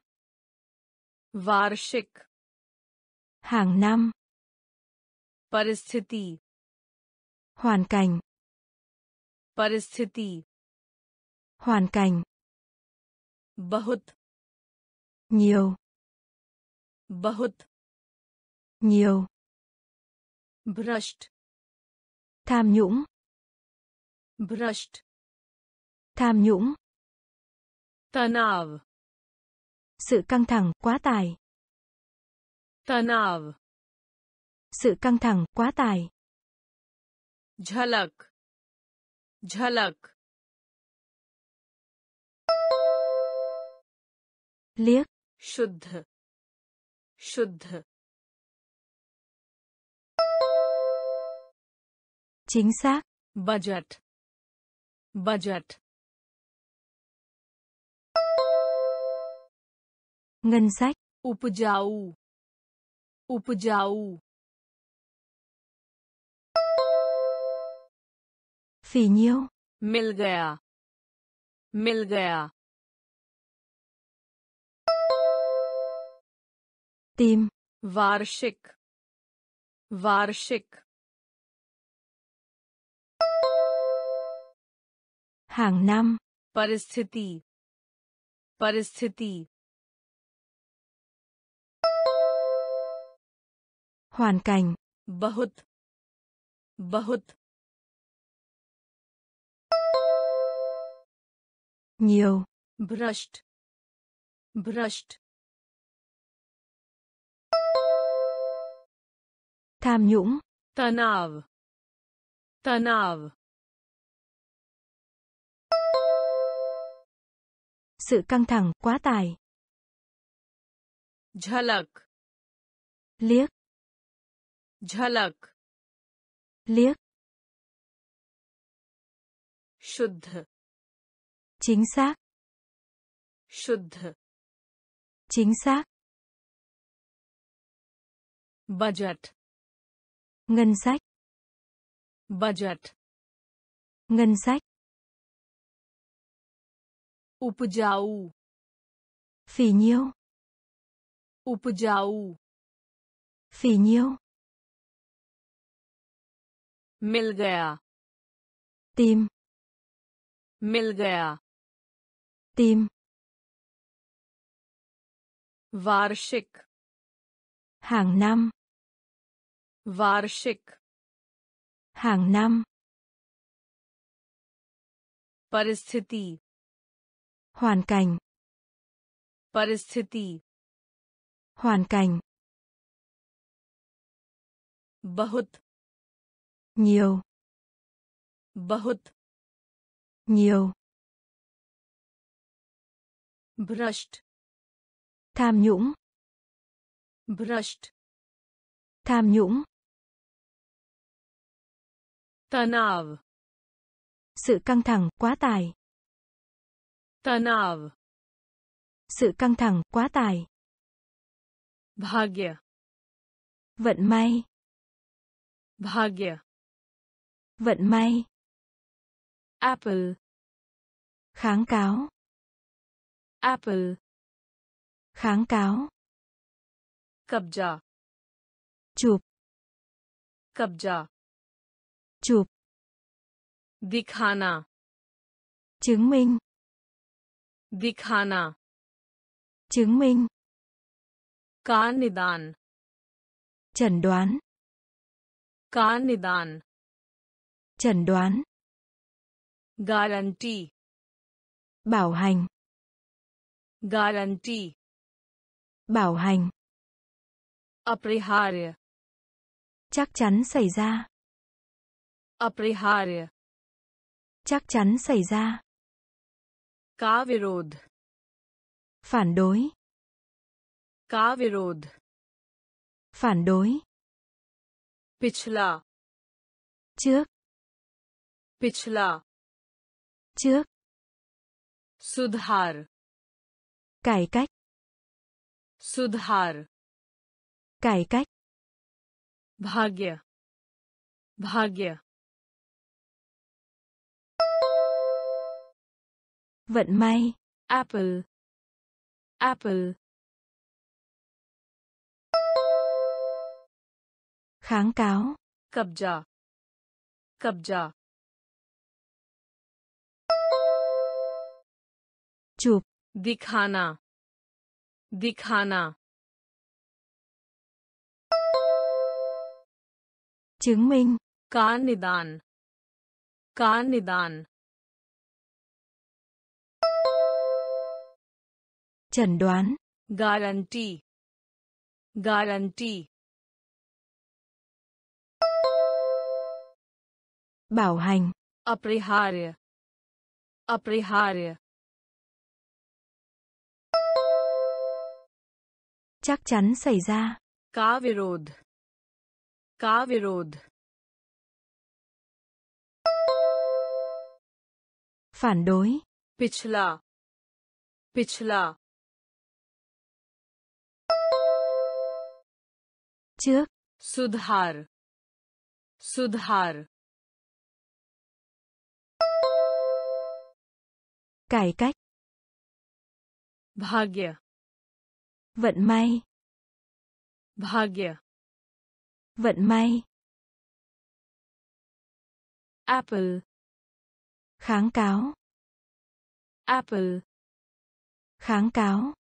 वार्षिक hàng năm परिस्थिति hoàn cảnh परिस्थिति hoàn cảnh बहुत nhiều बहुत nhiều भ्रष्ट tham nhũng भ्रष्ट tham nhũng तनाव sự căng thẳng quá tải तनाव sự căng thẳng quá tải झलक झलक liếc शुद्ध शुद्ध chính xác budget budget ngân sách उपजाऊ उपजाऊ phì nhiêu मिल गया मिल गया tìm वार्षिक वार्षिक hàng năm परिस्थिति परिस्थिति hoàn cảnh बहुत बहुत nhiều भ्रष्ट भ्रष्ट tham nhũng तनाव तनाव sự căng thẳng quá tải झलक liếc झलक liếc शुद्ध chính xác शुद्ध chính xác budget ngân sách budget ngân sách उपजाऊ phì nhiêu उपजाऊ phì nhiêu मिल गया tìm मिल गया tìm वार्षिक hàng năm वार्षिक hàng năm परिस्थिति hoàn cảnh परिस्थिति hoàn cảnh बहुत nhiều बहुत nhiều भ्रष्ट tham nhũng भ्रष्ट tham nhũng तनाव sự căng thẳng quá tải तनाव sự căng thẳng quá tải भाग्य vận may भाग्य vận may apple kháng cáo apple kháng cáo कब्जा chụp कब्जा chụp दिखाना chứng minh दिखाना chứng minh का निदान chẩn đoán का निदान chẩn đoán guarantee bảo hành guarantee bảo hành अपरिहार्य chắc chắn xảy ra अपरिहार्य chắc chắn xảy ra का विरोध phản đối का विरोध phản đối पिछला trước पिछला trước सुधार cải cách सुधार cải cách भाग्य भाग्य, vận may, apple, apple, kháng cáo, कब्जा, कब्जा, chụp, दिखाना, दिखाना, chứng minh, का निदान, का निदान, chẩn đoán, guarantee, guarantee, bảo hành, अपरिहार्य, अपरिहार्य, chắc chắn xảy ra, का विरोध, का विरोध, phản đối, पिछला, पिछला, trước, सुधार, सुधार, cải cách, भाग्य, vận may, भाग्य, vận may, apple, kháng cáo, apple, kháng cáo,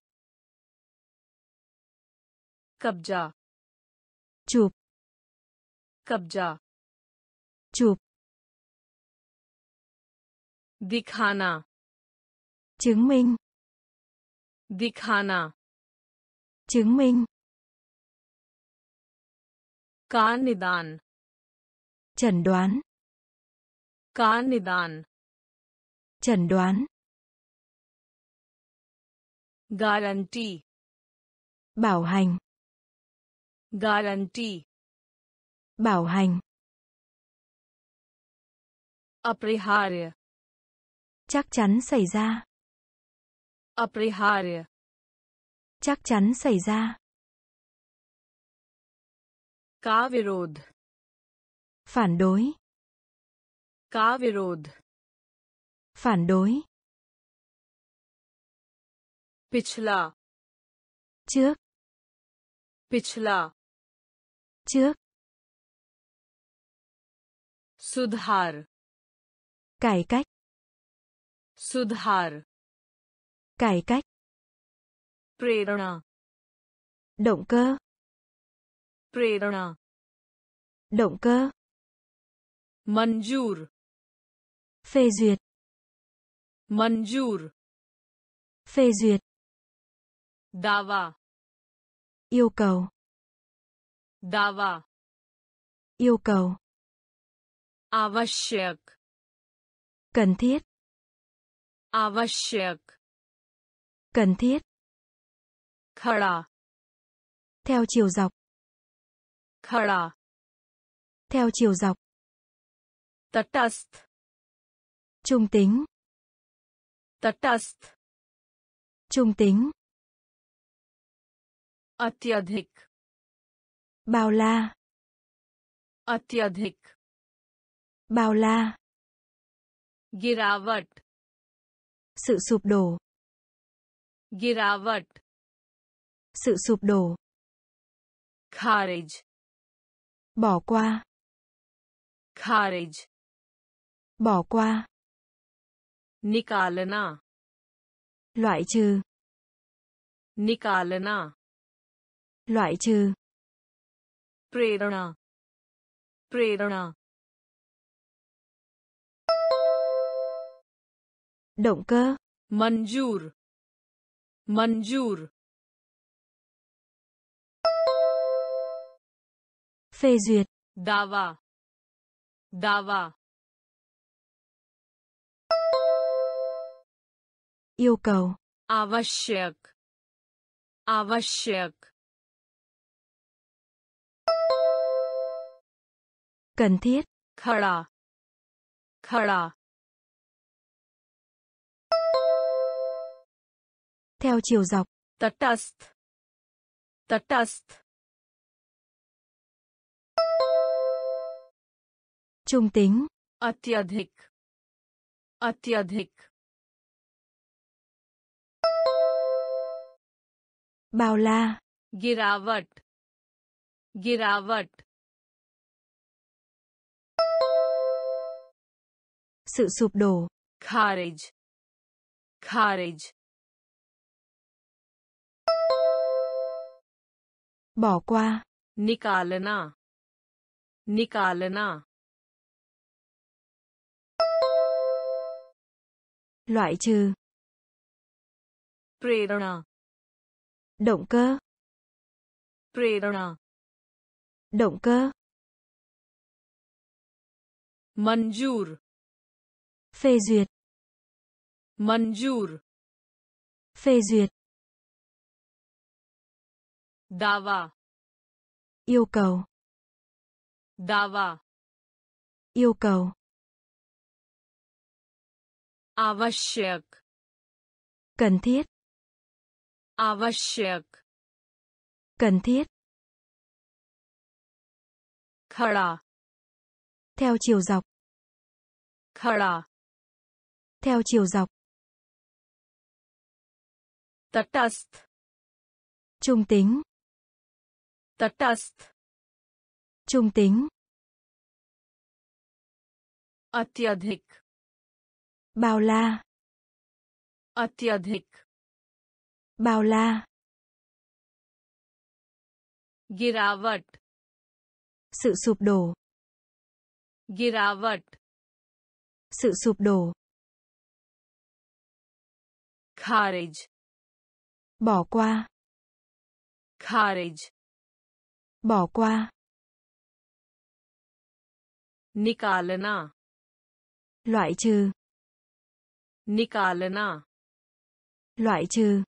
कब्जा, chụp, कब्जा, chụp, दिखाना, chứng minh, दिखाना, chứng minh, का निदान, chẩn đoán, का निदान, chẩn đoán, guarantee, bảo hành, guarantee, bảo hành, अपरिहार्य, chắc chắn xảy ra, अपरिहार्य, chắc chắn xảy ra, का विरोध, phản đối, का विरोध, phản đối, पिछला, trước, पिछला, trước, सुधार, cải cách, सुधार, cải cách, प्रेरणा, động cơ, प्रेरणा, động cơ, मंजूर, phê duyệt, मंजूर, phê duyệt, दावा, yêu cầu, दावा, yêu cầu, आवश्यक, cần thiết, आवश्यक, cần thiết, खड़ा, theo chiều dọc, खड़ा, theo chiều dọc, तटस्थ, trung tính, तटस्थ, trung tính, अत्यधिक, bao la, अत्यधिक, bao la, गिरावट, sự sụp đổ, गिरावट, sự sụp đổ, खारिज, bỏ qua, खारिज, bỏ qua, निकालना, loại trừ, निकालना, loại trừ, प्रेरणा, प्रेरणा, động cơ, मंजूर, मंजूर, phê duyệt, दावा, दावा, yêu cầu, आवश्यक, आवश्यक, cần thiết, खड़ा, खड़ा, theo chiều dọc, तटस्थ, तटस्थ, trung tính, अत्यधिक, अत्यधिक, bao la, गिरावट, गिरावट, sự sụp đổ, खारिज, खारिज, bỏ qua, निकालना, निकालना, loại trừ, प्रेरणा, động cơ, प्रेरणा, động cơ, मंजूर, phê duyệt, मंजूर, phê duyệt, दावा, yêu cầu, दावा, yêu cầu, आवश्यक, cần thiết, आवश्यक, cần thiết, खड़ा, theo chiều dọc, खड़ा, theo chiều dọc, तटस्थ, trung tính, तटस्थ, trung tính, अत्यधिक, bao la, अत्यधिक, bao la, गिरावट, sự sụp đổ, गिरावट, sự sụp đổ, खारिज, bỏ qua, खारिज, bỏ qua, निकालना, loại trừ, निकालना, loại trừ,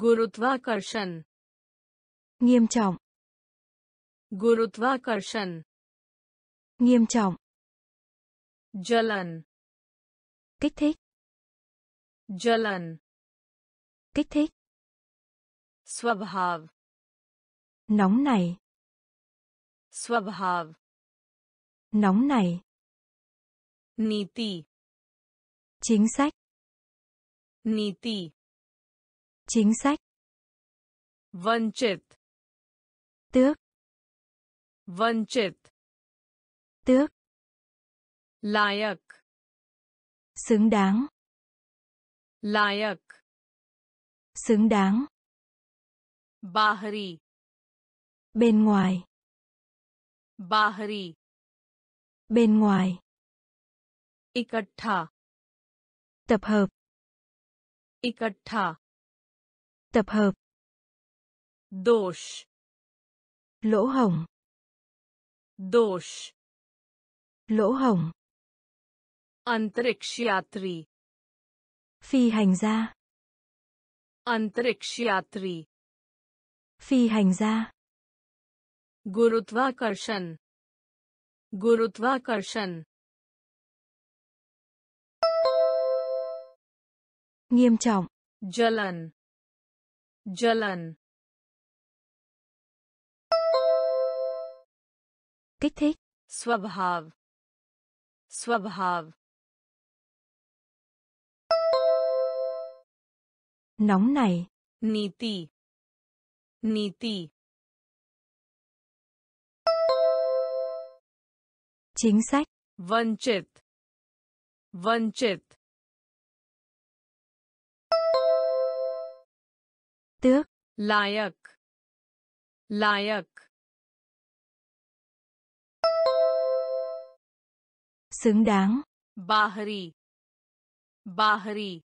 गुरुत्वाकर्षण, nghiêm trọng, गुरुत्वाकर्षण, nghiêm trọng, जलन, kích thích, जलन, kích thích, स्वभाव, nóng nảy, स्वभाव, nóng nảy, नीति, chính sách, नीति, chính sách, वंचित, tước, वंचित, tước, लायक, xứng đáng, लायक, xứng đáng, बाहरी, bên ngoài, बाहरी, bên ngoài, इकट्ठा, tập hợp, इकट्ठा, tập hợp, दोष, lỗ hổng, दोष, lỗ hổng, अंतरिक्षयात्री, phi hành gia, अंतरिक्षयात्री, phi hành gia, गुरुत्वाकर्षण, गुरुत्वाकर्षण, nghiêm trọng, जलन, जलन, kích thích, स्वभाव, स्वभाव, nóng nảy, नीति, नीति, chính sách, वंचित, वंचित, tước, लायक, लायक, xứng đáng, बाहरी, बाहरी,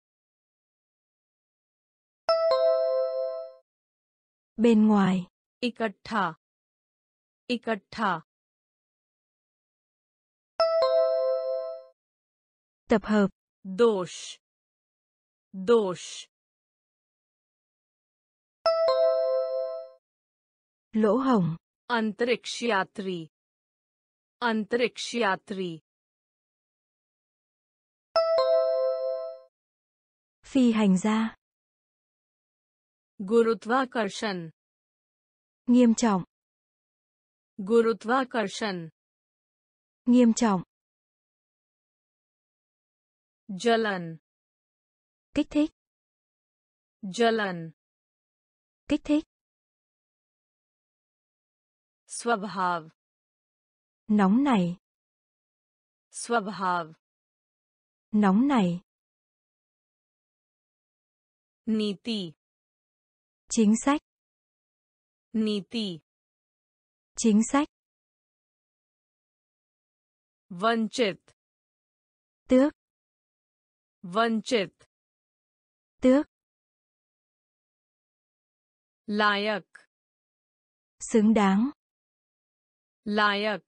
bên ngoài, इकट्ठा, इकट्ठा, tập hợp, दोष, दोष, lỗ hổng, अंतरिक्षयात्री, अंतरिक्षयात्री, phi hành gia, गुरुत्वाकर्षण, nghiêm trọng, गुरुत्वाकर्षण, nghiêm trọng, jalan, kích thích, jalan, kích thích, swabhav, nóng này, swabhav, nóng này, niti, chính sách, niti, chính sách, vanchit, tước, vanchit, tước, layak, xứng đáng, layak,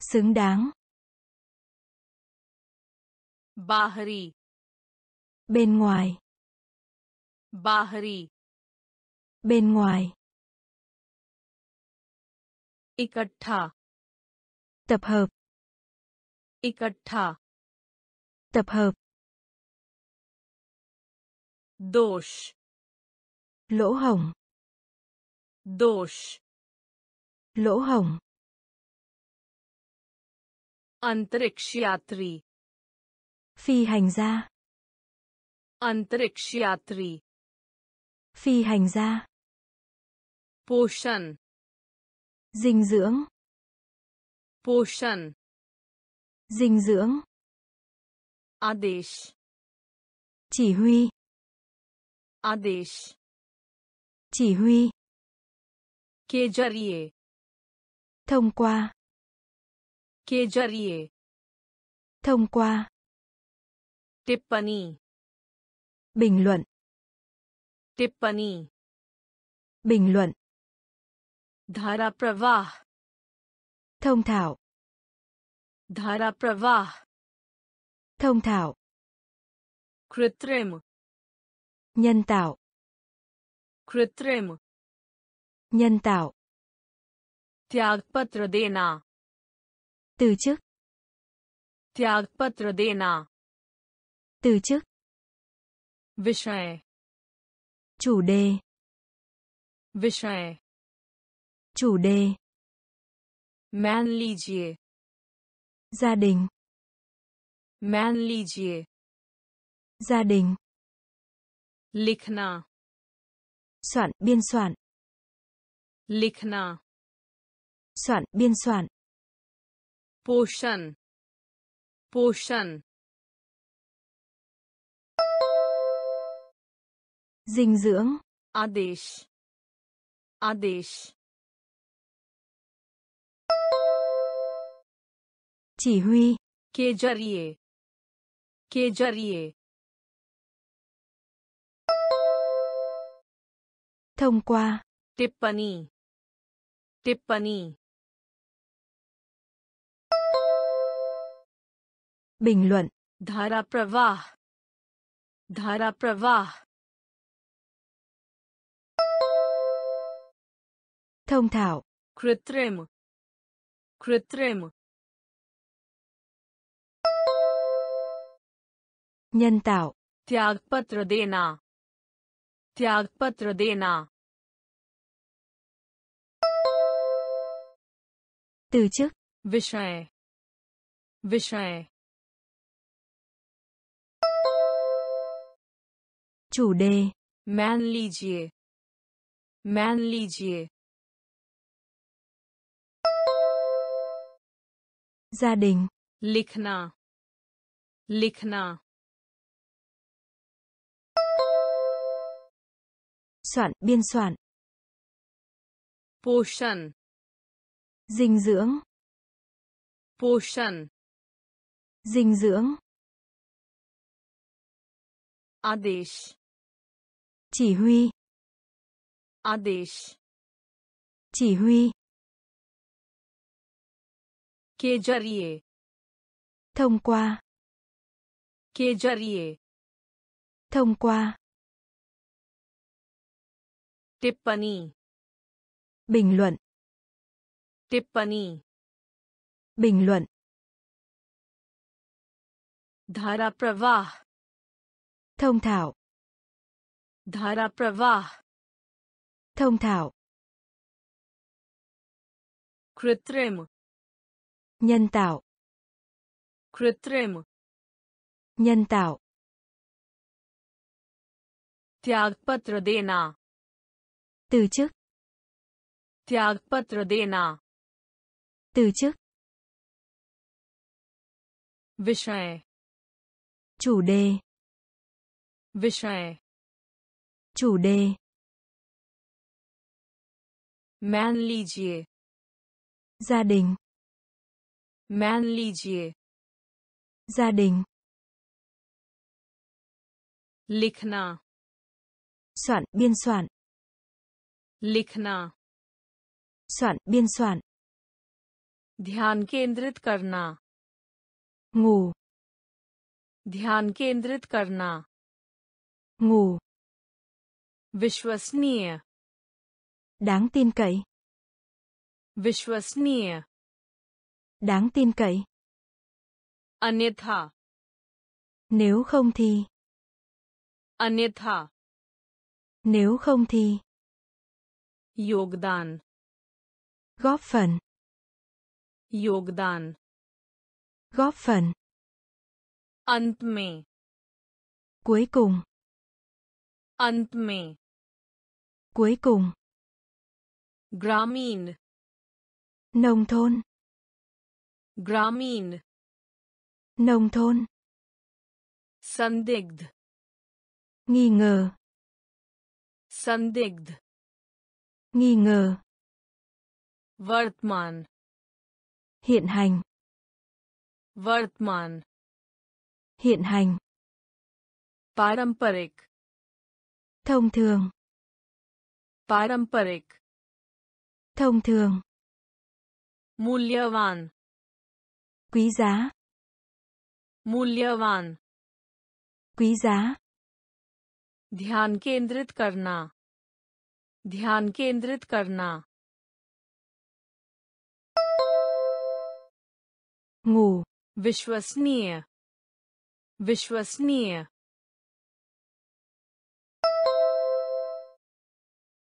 xứng đáng, bahari, bên ngoài, bahari, bên ngoài, ikattha, tập hợp, ikattha, tập hợp, dosh, lỗ hổng, dosh, lỗ hổng, antarikshayatri, phi hành gia, antarikshayatri, phi hành gia, poshan, dinh dưỡng, poshan, dinh dưỡng, adesh, chỉ huy, adesh, chỉ huy, के जरिए, thông qua, के जरिए, thông qua, टिप्पणी, bình luận, टिप्पणी, bình luận, धारा प्रवाह, thông thạo, धारा प्रवाह, thông thạo, कृत्रिम, nhân tạo, कृत्रिम, nhân tạo, त्यागपत्र देना, từ chức, त्यागपत्र देना, từ chức, विषय, chủ đề, विषय, chủ đề, मान लीजिए, gia đình, मान लीजिए, gia đình, लिखना, soạn biên soạn, लिखना, soạn biên soạn, पोषण, पोषण, dinh dưỡng, आदेश, आदेश, chỉ huy, के जरिए, के जरिए, thông qua, टिप्पणी, टिप्पणी, bình luận, धारा प्रवाह, धारा प्रवाह, thông thạo, कृत्रिम, कृत्रिम, nhân tạo, त्यागपत्र देना, त्यागपत्र देना, từ chức, विषय, विषय, chủ đề, मान लीजिए, मान लीजिए, gia đình, लिखना, लिखना, soạn biên soạn, पोषण, dinh dưỡng, पोषण, dinh dưỡng, आदेश, chỉ huy, आदेश, chỉ huy, के जरिए, thông qua, के जरिए, thông qua, टिप्पणी, bình luận, टिप्पणी, bình luận, धारा प्रवाह, thông thạo, धारा प्रवाह, thông thạo, कृत्रिम, nhân tạo, कृत्रिम, nhân tạo, त्यागपत्र देना, từ chức, त्यागपत्र देना, từ chức, विषय, chủ đề, विषय, chủ đề, मान लीजिए, gia đình, मान लीजिए, gia đình, लिखना, soạn biên soạn, लिखना, soạn biên soạn, ध्यान केंद्रित करना, ngủ, ध्यान केंद्रित करना, ngủ, विश्वसनीय, đáng tin cậy, विश्वसनीय, đáng tin cậy, अन्यथा, nếu không thì, अन्यथा, nếu không thì, योगदान, góp phần, योगदान, góp phần, अंत में, cuối cùng, अंत में, cuối cùng, ग्रामीण, nông thôn, ग्रामीण, nông thôn, संदिग्ध, nghi ngờ, संदिग्ध, nghi ngờ, वर्तमान, hiện hành, वर्तमान, hiện hành, पारंपरिक, thông thường, पारंपरिक, thông thường, मूल्यवान, quý giá, मूल्यवान, quý giá, ध्यान केंद्रित करना, ध्यान केंद्रित करना, ngủ, विश्वसनीय, विश्वसनीय,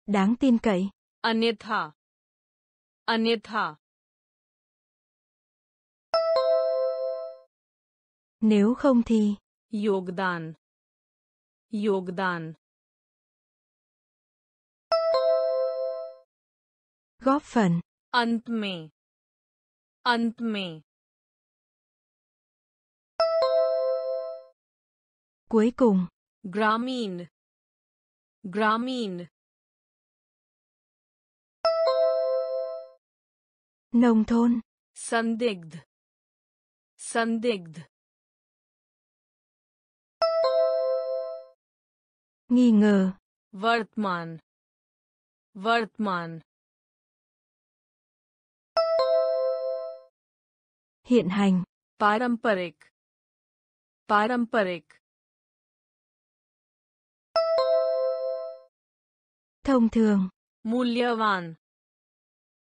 đáng tin cậy, अन्यथा, अन्यथा, nếu không thì, योगदान, योगदान, góp phần, अंत में, अंत में, cuối cùng, ग्रामीण, ग्रामीण, nông thôn, संदिग्ध, संदिग्ध, nghi ngờ, वर्तमान, वर्तमान, hiện hành, पारंपरिक, पारंपरिक, thông thường, मूल्यवान,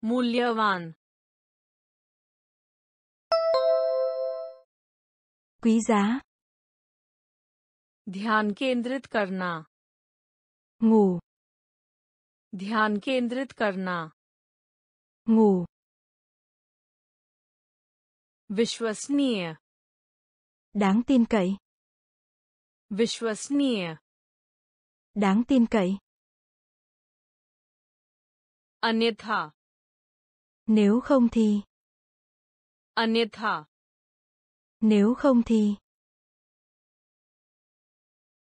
मूल्यवान, quý giá, ध्यान केंद्रित करना, ngủ, ध्यान केंद्रित करना, ngủ, विश्वसनीय, đáng tin cậy, विश्वसनीय, đáng tin cậy, अन्यथा, nếu không thì, अन्यथा, nếu không thì,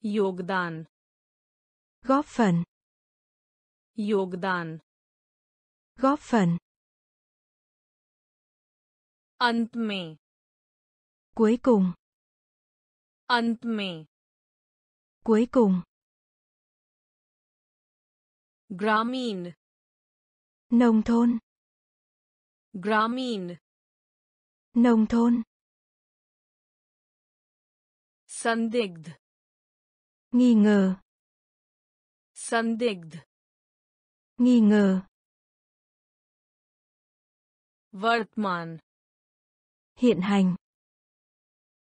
योगदान, góp phần, योगदान, góp phần, अंत में, cuối cùng, अंत में, cuối cùng, ग्रामीण, nông thôn, ग्रामीण, nông thôn, संदिग्ध, nghi ngờ, संदिग्ध, nghi ngờ, वर्तमान, hiện hành,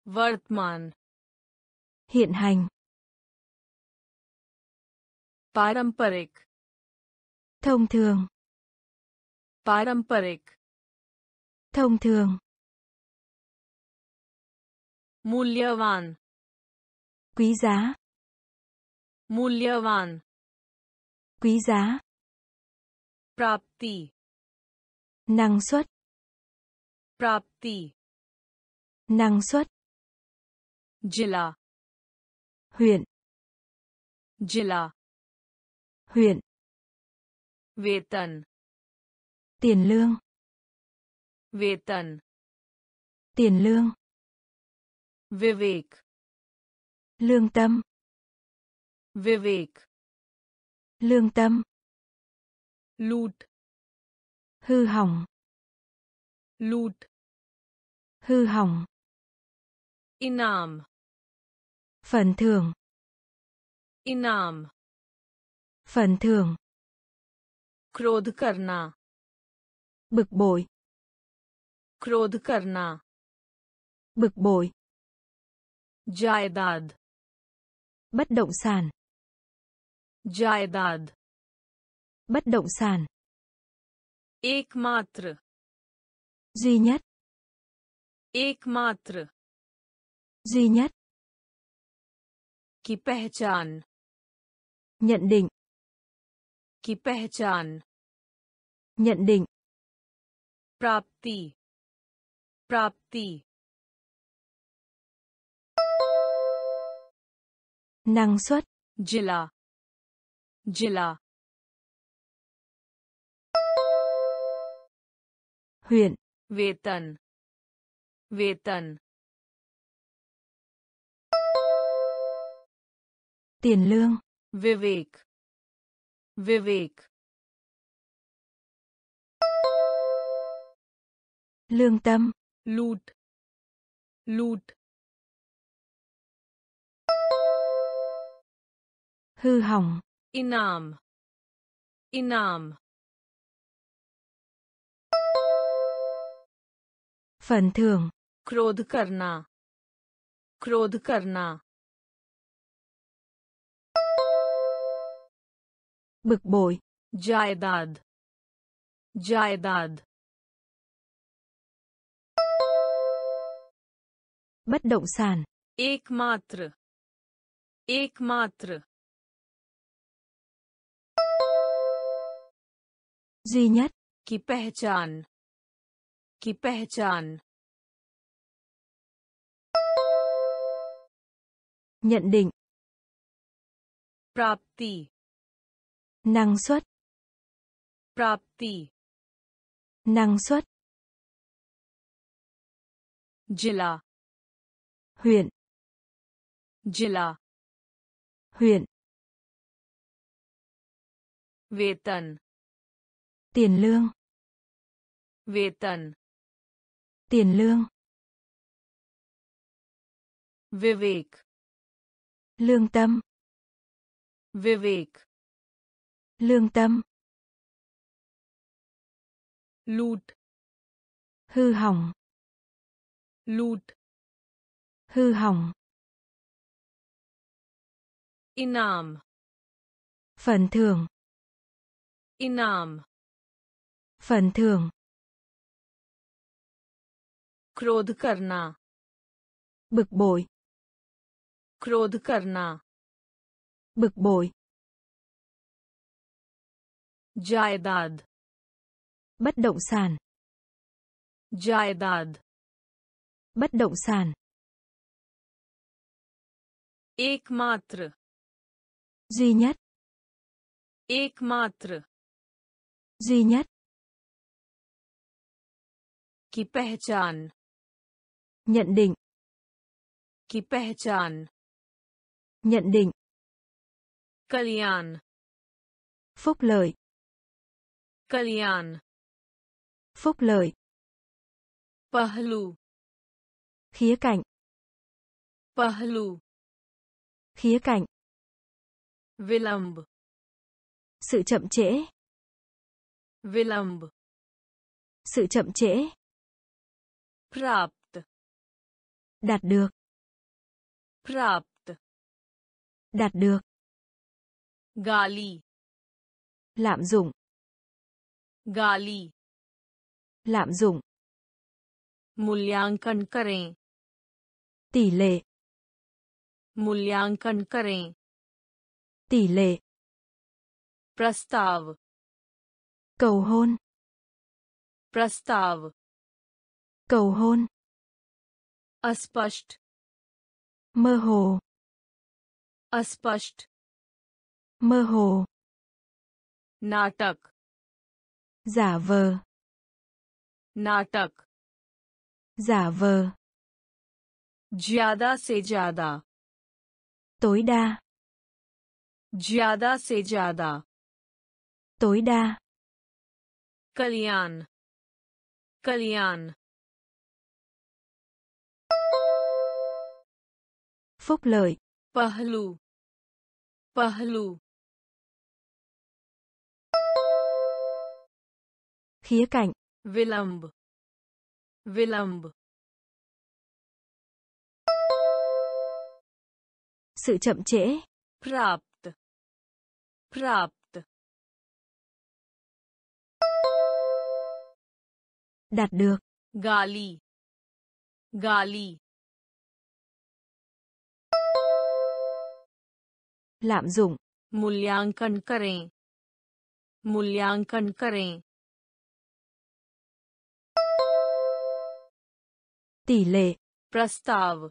वर्तमान, hiện hành, पारंपरिक, thông thường, पारंपरिक, thông thường, Mulyavan. Quý giá. Mulyavan. Quý giá. Prapti. Năng suất. Prapti. Năng suất. Jilla. Huyện. Jilla. Huyện. Vetan. Tiền lương. Vetan. Tiền lương. Vivek. Lương tâm. Vivek. Lương tâm. Loot. Hư hỏng. Loot. Hư hỏng. Inam. Phần thưởng. Inam. Phần thưởng. Krodh karna. Bực bội. Krodh karna. Bực bội. Jaydad. Bất động sản. Jaydad. Bất động sản. Ekmatra. Duy nhất. Ekmatra. Duy nhất. Ki pehchan. Nhận định. Ki pehchan. Nhận định. Prapti. Prapti. Năng suất. Jilla. Jilla. Huyện. Vetan. Vetan. Tiền lương. Vivek. Vivek. Lương tâm. Loot. Loot. Hư hỏng. Inam. Inam. Phần thưởng. Krodh karna. Krodh karna. Bực bội. Jaydad. Jaydad. Bất động sản. Ekmatra. Ekmatra. Duy nhất. Ki pehchan. Ki pehchan. Nhận định. Prapti. Năng suất. Prapti. Năng suất. Jilla. Huyện. Jilla. Huyện. Vetan. Tiền lương. Vetan. Tiền lương. Vivek. Lương tâm. Vivek. Lương tâm. Loot. Hư hỏng. Loot. Hư hỏng. Inam. Phần thưởng. Inam. Phần thưởng. Krodh karna. Bực bội. Krodh karna. Bực bội. Jaydad. Bất động sản. Jaydad. Bất động sản. Ekmatra. Duy nhất. Ekmatra. Duy nhất. Ki pehchan. Nhận định. Ki pehchan. Nhận định. Kalyan. Phúc lợi. Kalyan. Phúc lợi. Pahlu. Khía cạnh. Pahlu. Khía cạnh. Vilamb. Sự chậm trễ. Vilamb. Sự chậm trễ. Prapt. Đạt được. Prapt. Đạt được. Gali. Lạm dụng. Gali. Lạm dụng. Mulyankan karein. tỷ lệ, मूल्यांकन करें, tỷ lệ, प्रस्ताव, cầu hôn, प्रस्ताव, cầu hôn, अस्पष्ट, mơ hồ, अस्पष्ट, mơ hồ, नाटक, giả vờ, नाटक, giả vờ, ज्यादा से ज्यादा, tối đa, ज्यादा से ज्यादा, tối đa, कल्याण, कल्याण, phúc lợi, पहलू, पहलू, khía cạnh, विलंब, विलंब, sự chậm trễ, प्राप्त, प्राप्त, đạt được, गाली, गाली, lạm dụng, मूल्यांकन करें, मूल्यांकन करें, tỷ lệ, प्रस्ताव,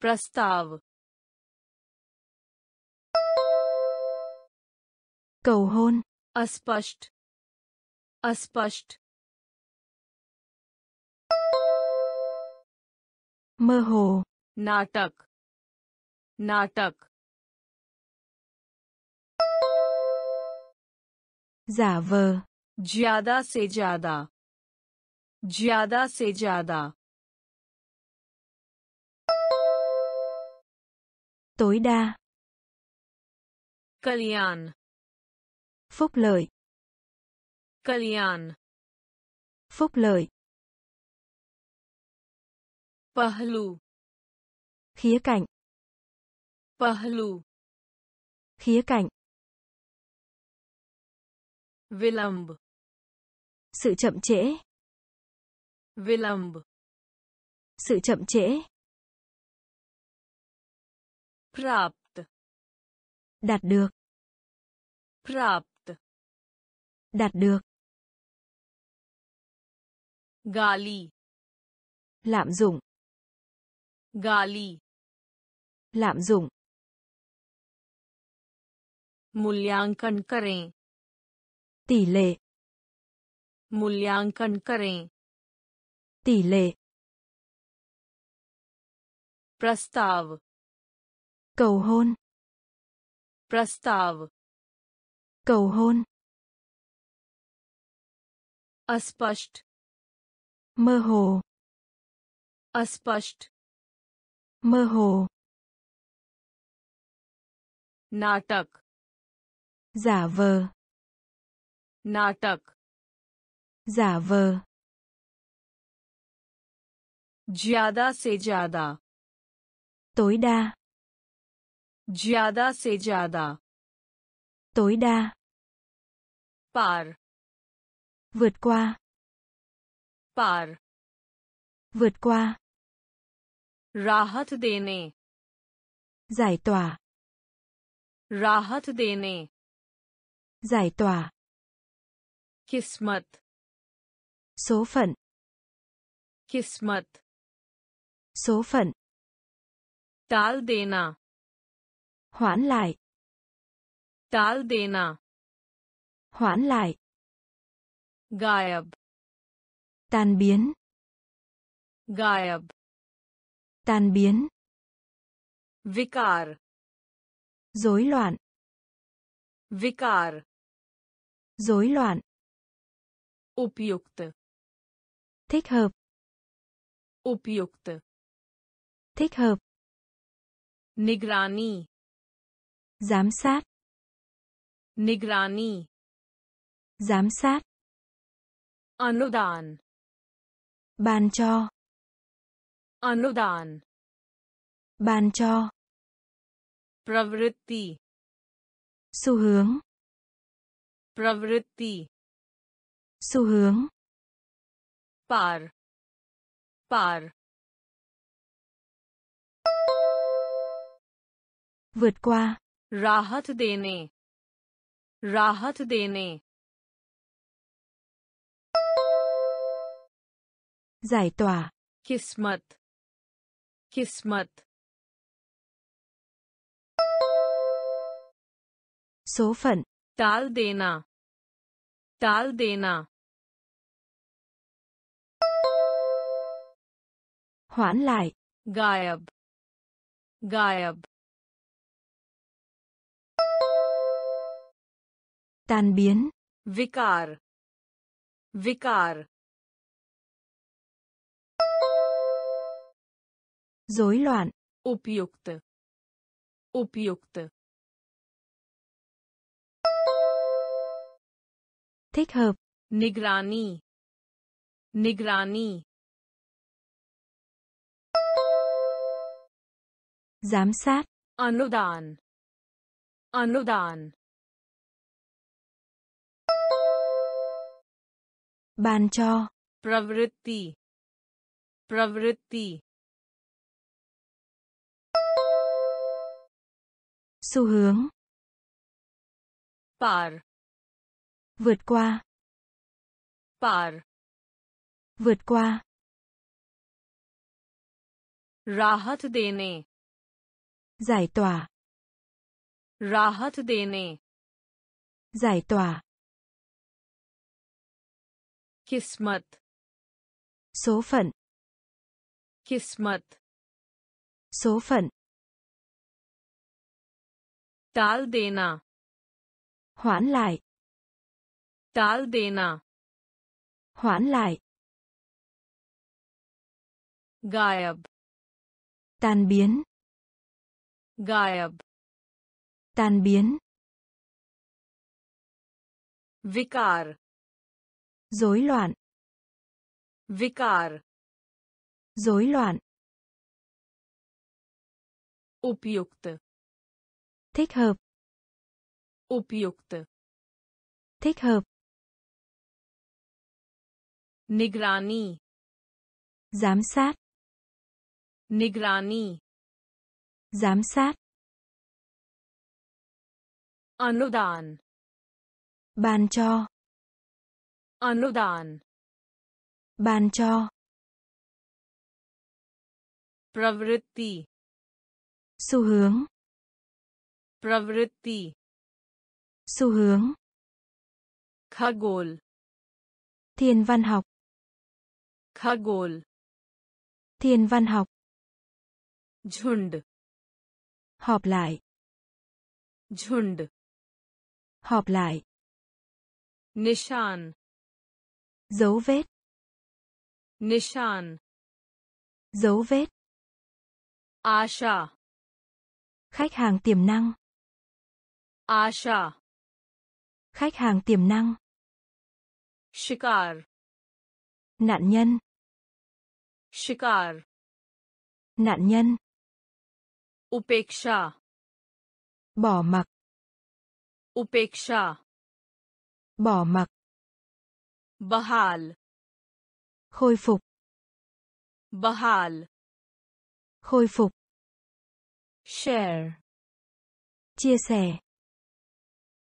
प्रस्ताव, cầu hôn, अस्पष्ट, अस्पष्ट, mơ hồ, नाटक, नाटक, giả vờ, ज्यादा से ज्यादा, ज्यादा से ज्यादा, tối đa, कल्याण, phúc lợi, कल्याण, phúc lợi, पहलू, khía cạnh, पहलू, khía cạnh, विलंब, sự chậm trễ, विलंब, sự chậm trễ, प्राप्त, đạt được, प्राप्त, đạt được, गाली, lạm dụng, गाली, lạm dụng, मूल्यांकन करें, tỷ lệ, मूल्यांकन करें, tỷ lệ, प्रस्ताव, cầu hôn, प्रस्ताव, cầu hôn, अस्पष्ट, mơ hồ, अस्पष्ट, mơ hồ, नाटक, giả vờ, नाटक, giả vờ, ज्यादा से ज्यादा, tối đa, ज्यादा से ज्यादा, tối đa, पार, vượt qua, पार, vượt qua, राहत देने, giải tỏa, राहत देने, giải tỏa, किस्मत, số phận, किस्मत, số phận, टाल देना, hoãn lại, टाल देना, hoãn lại, गायब, tan biến, गायब, tan biến, विकार, rối loạn, विकार, rối loạn, उपयुक्त, thích hợp, उपयुक्त, thích hợp, निगरानी, giám sát, निगरानी, giám sát, अनुदान, ban cho, अनुदान, ban cho, प्रवृत्ति, xu hướng, प्रवृत्ति, xu hướng, पार, पार, vượt qua, rahat dene, rahat dene, giải tỏa, kismat, kismat, số phận, टाल देना, टाल देना, hoãn lại, गायब, गायब, tan biến, विकार, विकार, rối loạn, उपयुक्त, उपयुक्त, thích hợp, निगरानी, निगरानी, giám sát, अनुदान, अनुदान, ban cho, प्रवृत्ति, प्रवृत्ति, xu hướng, पार vượt qua, par, vượt qua, rahat dene, giải tỏa, rahat dene, giải tỏa, kismat, số phận, kismat, số phận, टाल देना, hoãn lại, टाल देना, hoãn lại, गायब, tan biến, गायब, tan biến, विकार, rối loạn, विकार, rối loạn, उपयुक्त, thích hợp, उपयुक्त, thích hợp, निगरानी, giám sát, निगरानी, giám sát, अनुदान, ban cho, अनुदान, ban cho, प्रवृत्ति, xu hướng, प्रवृत्ति, xu hướng, खगोल, thiên văn học, khagol, thiên văn học, झुंड, họp lại, झुंड, họp lại, nishan, dấu vết, nishan, dấu vết, asha, khách hàng tiềm năng, asha, khách hàng tiềm năng, shikar, nạn nhân, shikar, nạn nhân, upeksha, bỏ mặc, upeksha, bỏ mặc, bahal, khôi phục, bahal, khôi phục, share, chia sẻ,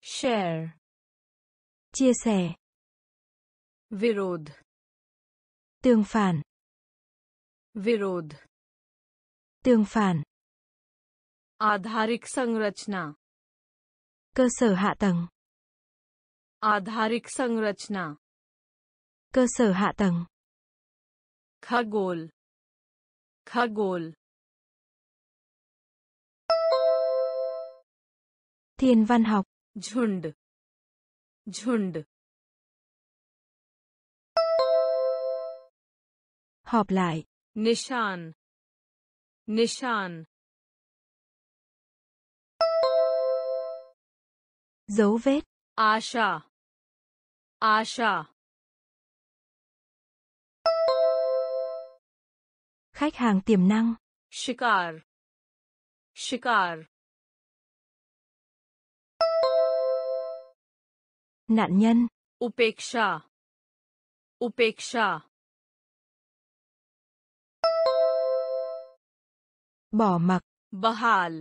share, chia sẻ, विरोध, tương phản, विरोध, tương phản, आधारिक संरचना, cơ sở hạ tầng, आधारिक संरचना, cơ sở hạ tầng, खगोल, खगोल, thiên văn học, झुंड, झुंड, họp lại, nishan, nishan, dấu vết, asha, asha, khách hàng tiềm năng, shikar, shikar, nạn nhân, upeksha, upeksha, bỏ mặc, bahal,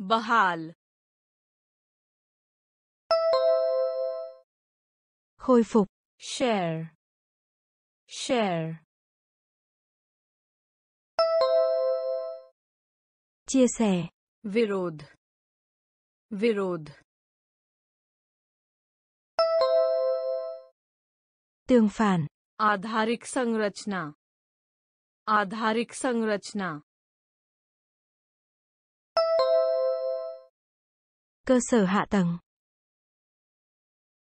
बहाल, hồi phục, share, share, chia sẻ, विरोध, विरोध, tương phản, आधारिक संरचना, आधारिक संरचना, cơ sở hạ tầng,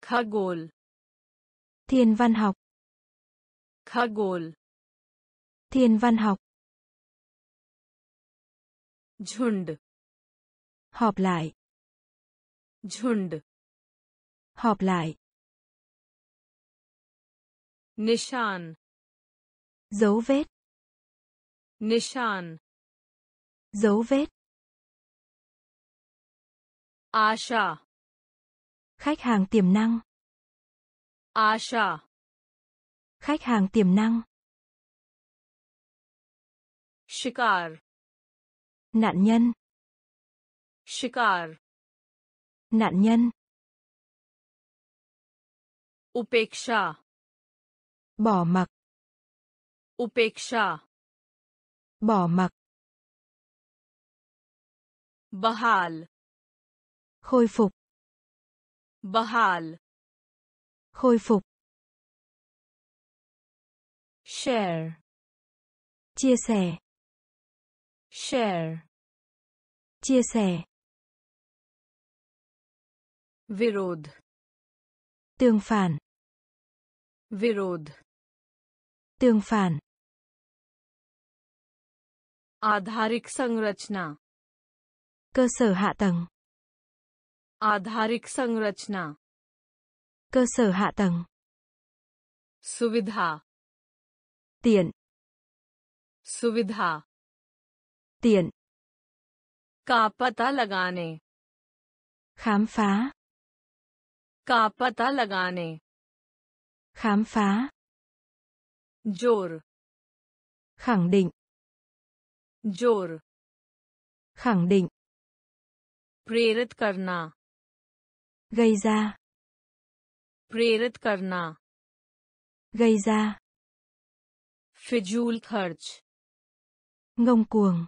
khagol, thiên văn học, khagol, thiên văn học, झुंड, họp lại, झुंड, họp lại, nishan, dấu vết, nishan, dấu vết, आशा, khách hàng tiềm năng, आशा, khách hàng tiềm năng, शिकार, nạn nhân, शिकार, nạn nhân, उपेक्षा, bỏ mặc, उपेक्षा, bỏ mặc, बहाल, khôi phục, बहाल, khôi phục, share, chia sẻ, share, chia sẻ, विरोध, tương phản, विरोध, tương phản, आधारिक संरचना, cơ sở hạ tầng, आधारिक संरचना, cơ sở hạ tầng, सुविधा, tiện, सुविधा, tiện, का पता लगाने, khám phá, का पता लगाने, khám phá, जोर, khẳng định, जोर, khẳng định, प्रेरित करना, gây ra, प्रेरित करना, gây ra, फिजूल खर्च, ngông cuồng,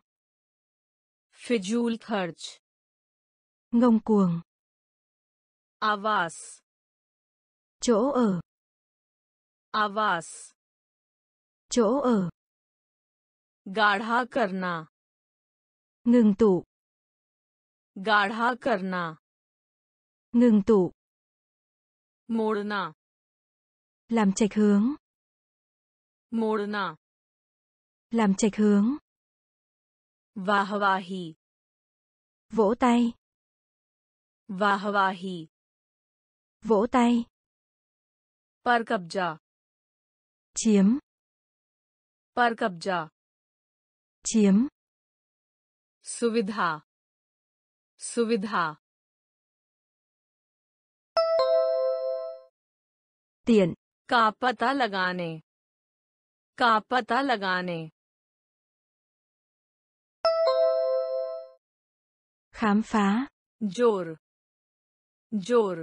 फिजूल खर्च, ngông cuồng, आवास, chỗ ở, आवास, chỗ ở, गाढ़ा करना, ngừng tụ, गाढ़ा करना, ngừng tụ, मोड़ना, làm chệch hướng, मोड़ना, làm chệch hướng, वाहवाही, vỗ tay, वाहवाही, vỗ tay, पर कब्जा, chiếm, पर कब्जा, chiếm, सुविधा, सुविधा, tiện, का पता लगाने, का पता लगाने, khám phá, जोर, जोर,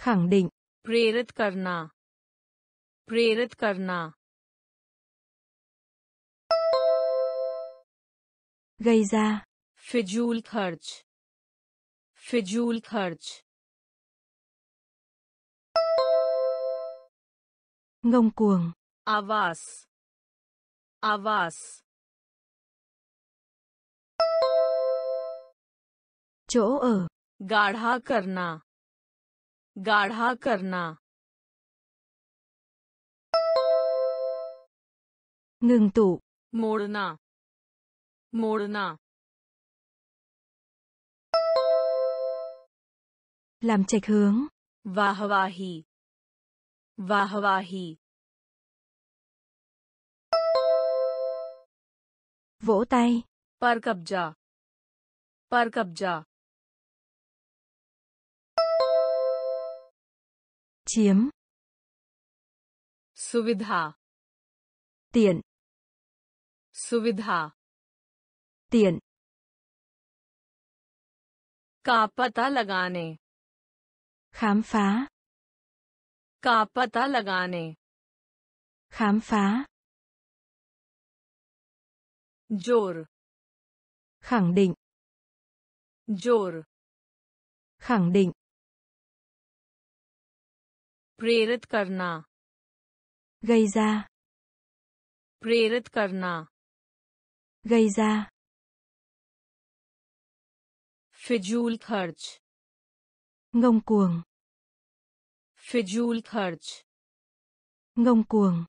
khẳng định, प्रेरित करना, प्रेरित करना, gây ra, फिजूल खर्च, फिजूल खर्च, ngông cuồng, आवास, आवास, chỗ ở, गाढ़ा करना, गाढ़ा करना, ngừng tụ, मोड़ना, मोड़ना, làm chệch hướng, वाहवाही, वाहवाही, vỗ tay, पर कब्जा, पर कब्जा, chiếm, सुविधा, tiện, सुविधा tiện का पता लगाने khám phá का पता लगाने khám phá जोर khẳng định जोर khẳng định प्रेरित करना gây ra प्रेरित करना gây ra फिजूल खर्च ngông cuồng फिजूल खर्च ngông cuồng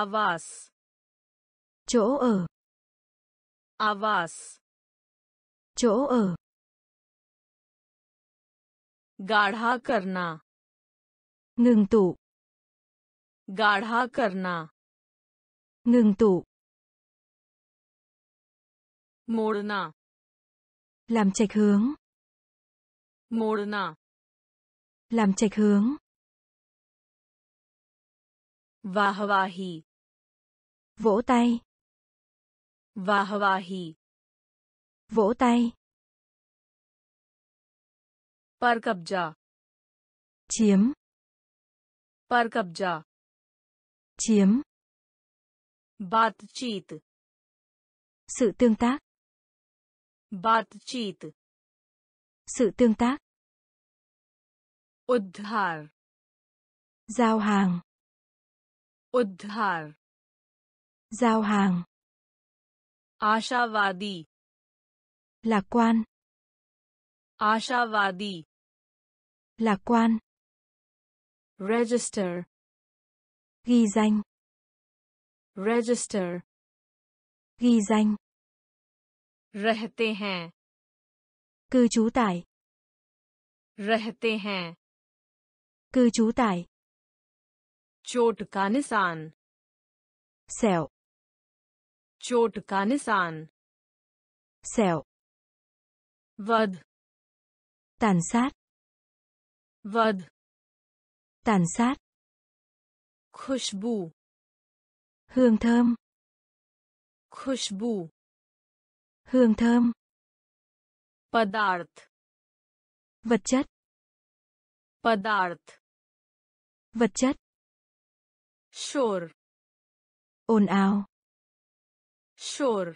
आवास chỗ ở आवास chỗ ở गाढ़ा करना ngừng tụ गाढ़ा करना ngừng tụ मोड़ना làm chệch hướng मोड़ना làm chệch hướng वाहवाही vỗ tay वाहवाही vỗ tay पर कब्जा chiếm पर कब्जा chiếm बातचीत sự tương tác बातचीत sự tương tác उधार giao hàng उधार giao hàng आशावादी lạc quan आशावादी lạc quan register ghi danh register ghi danh रहते हैं cư trú tại रहते हैं cư trú tại चोट का निशान sẹo चोट का निशान sẹo वध tàn sát वध tàn sát खुशबू hương thơm खुशबू hương thơm पदार्थ vật chất पदार्थ vật chất शोर ồn ào शोर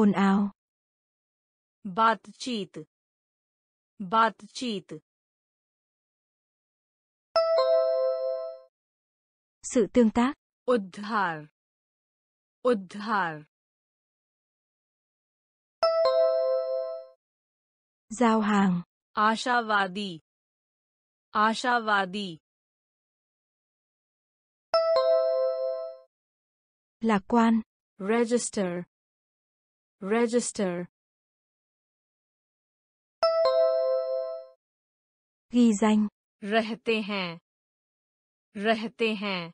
ồn ào बातचीत बातचीत sự tương tác उद्धार उद्धार giao hàng आशावादी आशावादी lạc quan register register ghi danh रहते हैं रहते हैं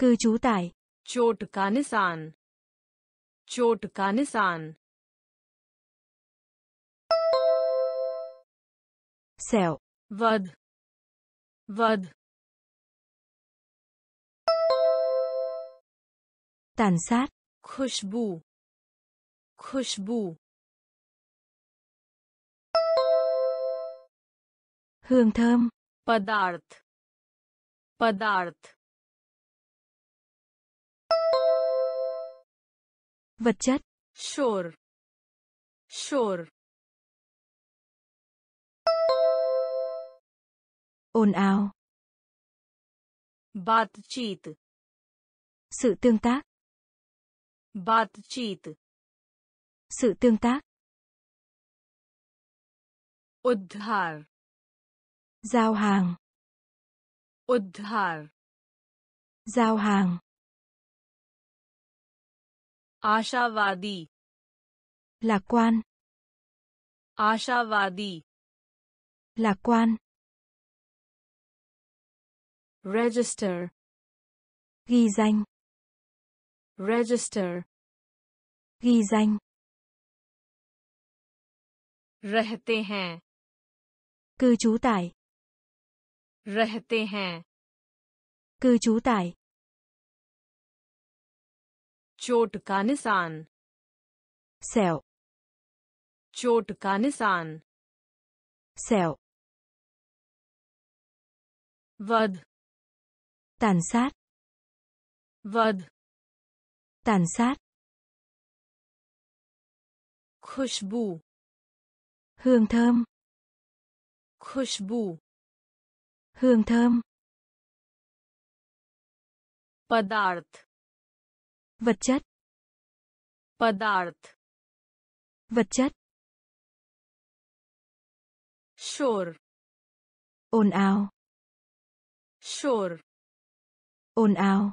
cư trú tại चोट का निशान चोट का निशान sẹo वध वध tàn sát खुशबू खुशबू hương thơm पदार्थ पदार्थ vật chất शोर शोर ồn ào बातचीत sự tương tác बातचीत sự tương tác उद्धार giao hàng उद्धार giao hàng आशावादी lạc quan आशावादी lạc quan register ghi danh register ghi danh रहते हैं cư trú tại रहते हैं, cư trú tại, चोट का निशान, sẹo, चोट का निशान, sẹo, वध, tàn sát, वध, tàn sát, खुशबू, hương thơm, खुशबू, hương thơm, पदार्थ, vật chất, पदार्थ, vật chất, शोर, ồn ào, शोर, ồn ào,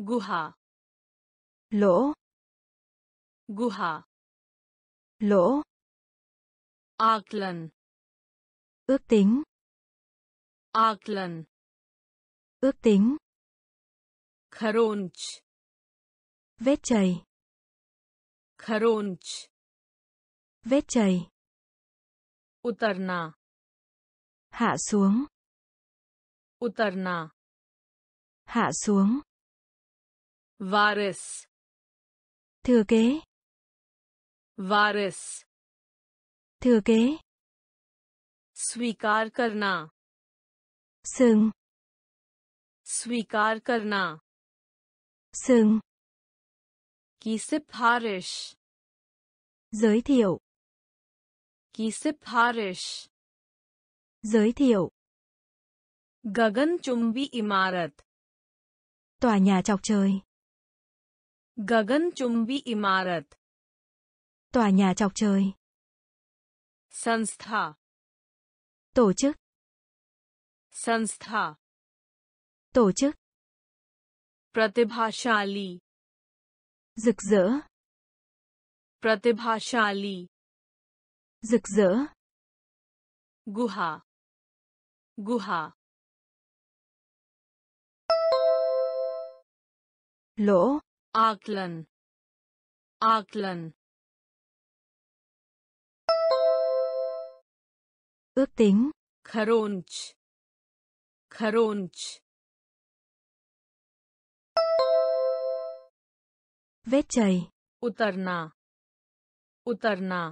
गुहा, lỗ, गुहा, lỗ, आकलन, ước tính, आकलन, ước tính, खरोंच, vết chày, खरोंच, vết chày, उतरना, hạ xuống, उतरना, hạ xuống, वारिस, thừa kế, वारिस, thừa kế, स्वीकार करना, sừng, स्वीकार करना, sừng, की सिफारिश, giới thiệu, की सिफारिश, giới thiệu, गगनचुंबी इमारत, tòa nhà chọc trời, गगनचुंबी इमारत, tòa nhà chọc trời, संस्था, tổ chức, संस्था, tổ chức, प्रतिभाशाली, rực rỡ, प्रतिभाशाली, rực rỡ, गुहा, गुहा, lỗ, आकलन, आकलन, ước tính, खरोंच, खरोंच, vết chày, उतरना, उतरना,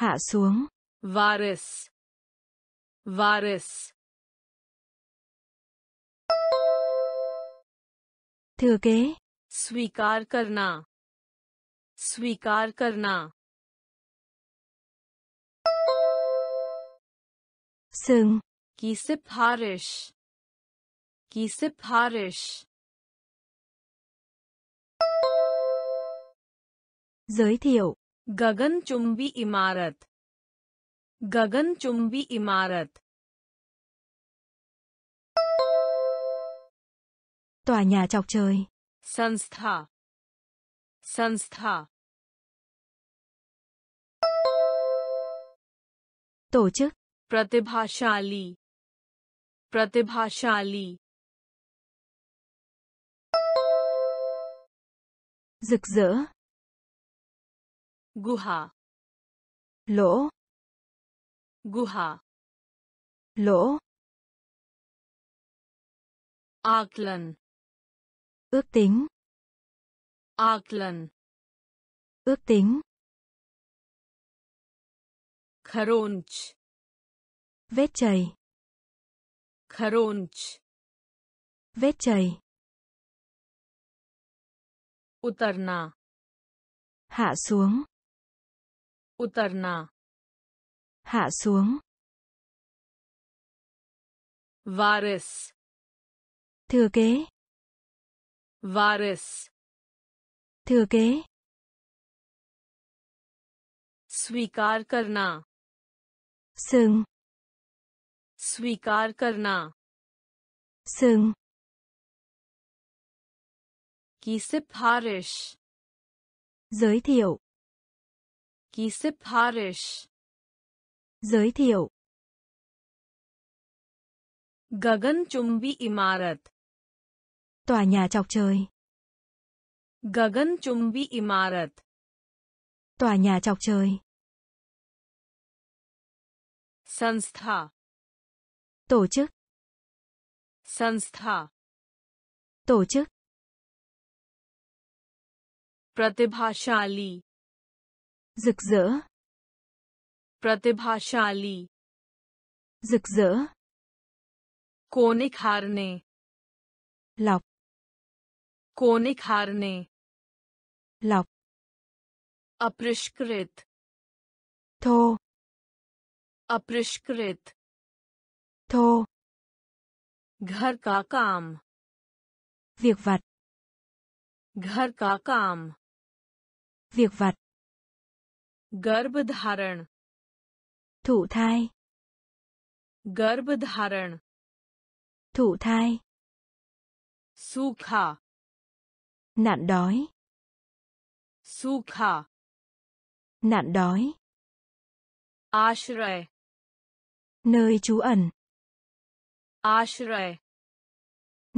hạ xuống, वारिस, वारिस, thừa kế, स्वीकार करना, स्वीकार करना, sừng, की सिफारिश, की सिफारिश, giới thiệu, गगनचुंबी इमारत, गगनचुंबी इमारत, tòa nhà chọc trời, संस्था, संस्था, tổ chức, प्रतिभाशाली, प्रतिभाशाली, rực rỡ, गुहा, lỗ, गुहा, lỗ, आकलन, ước tính, आकलन, ước tính, खरोंच, vết chày, खरोंच, vết chày, उतरना, hạ xuống, उतरना, hạ xuống, वारिस, thừa kế, वारिस, thừa kế, स्वीकार करना, sừng, स्वीकार करना, sừng, की सिफारिश, giới thiệu, की सिफारिश, giới thiệu, गगनचुंबी इमारत, tòa nhà chọc trời, गगनचुंबी इमारत, tòa nhà chọc trời, संस्था tổ chức संस्था tổ chức प्रतिभाशाली rực rỡ प्रतिभाशाली rực rỡ कोनिक हारने lọc कोनिक हारने lọc अपरिष्कृत थो अपरिष्कृत थो घर का काम việc vặt घर का काम việc vặt गर्भधारण thụ thai गर्भधारण thụ thai सूखा nạn đói सूखा nạn đói आश्रय nơi trú ẩn आश्रय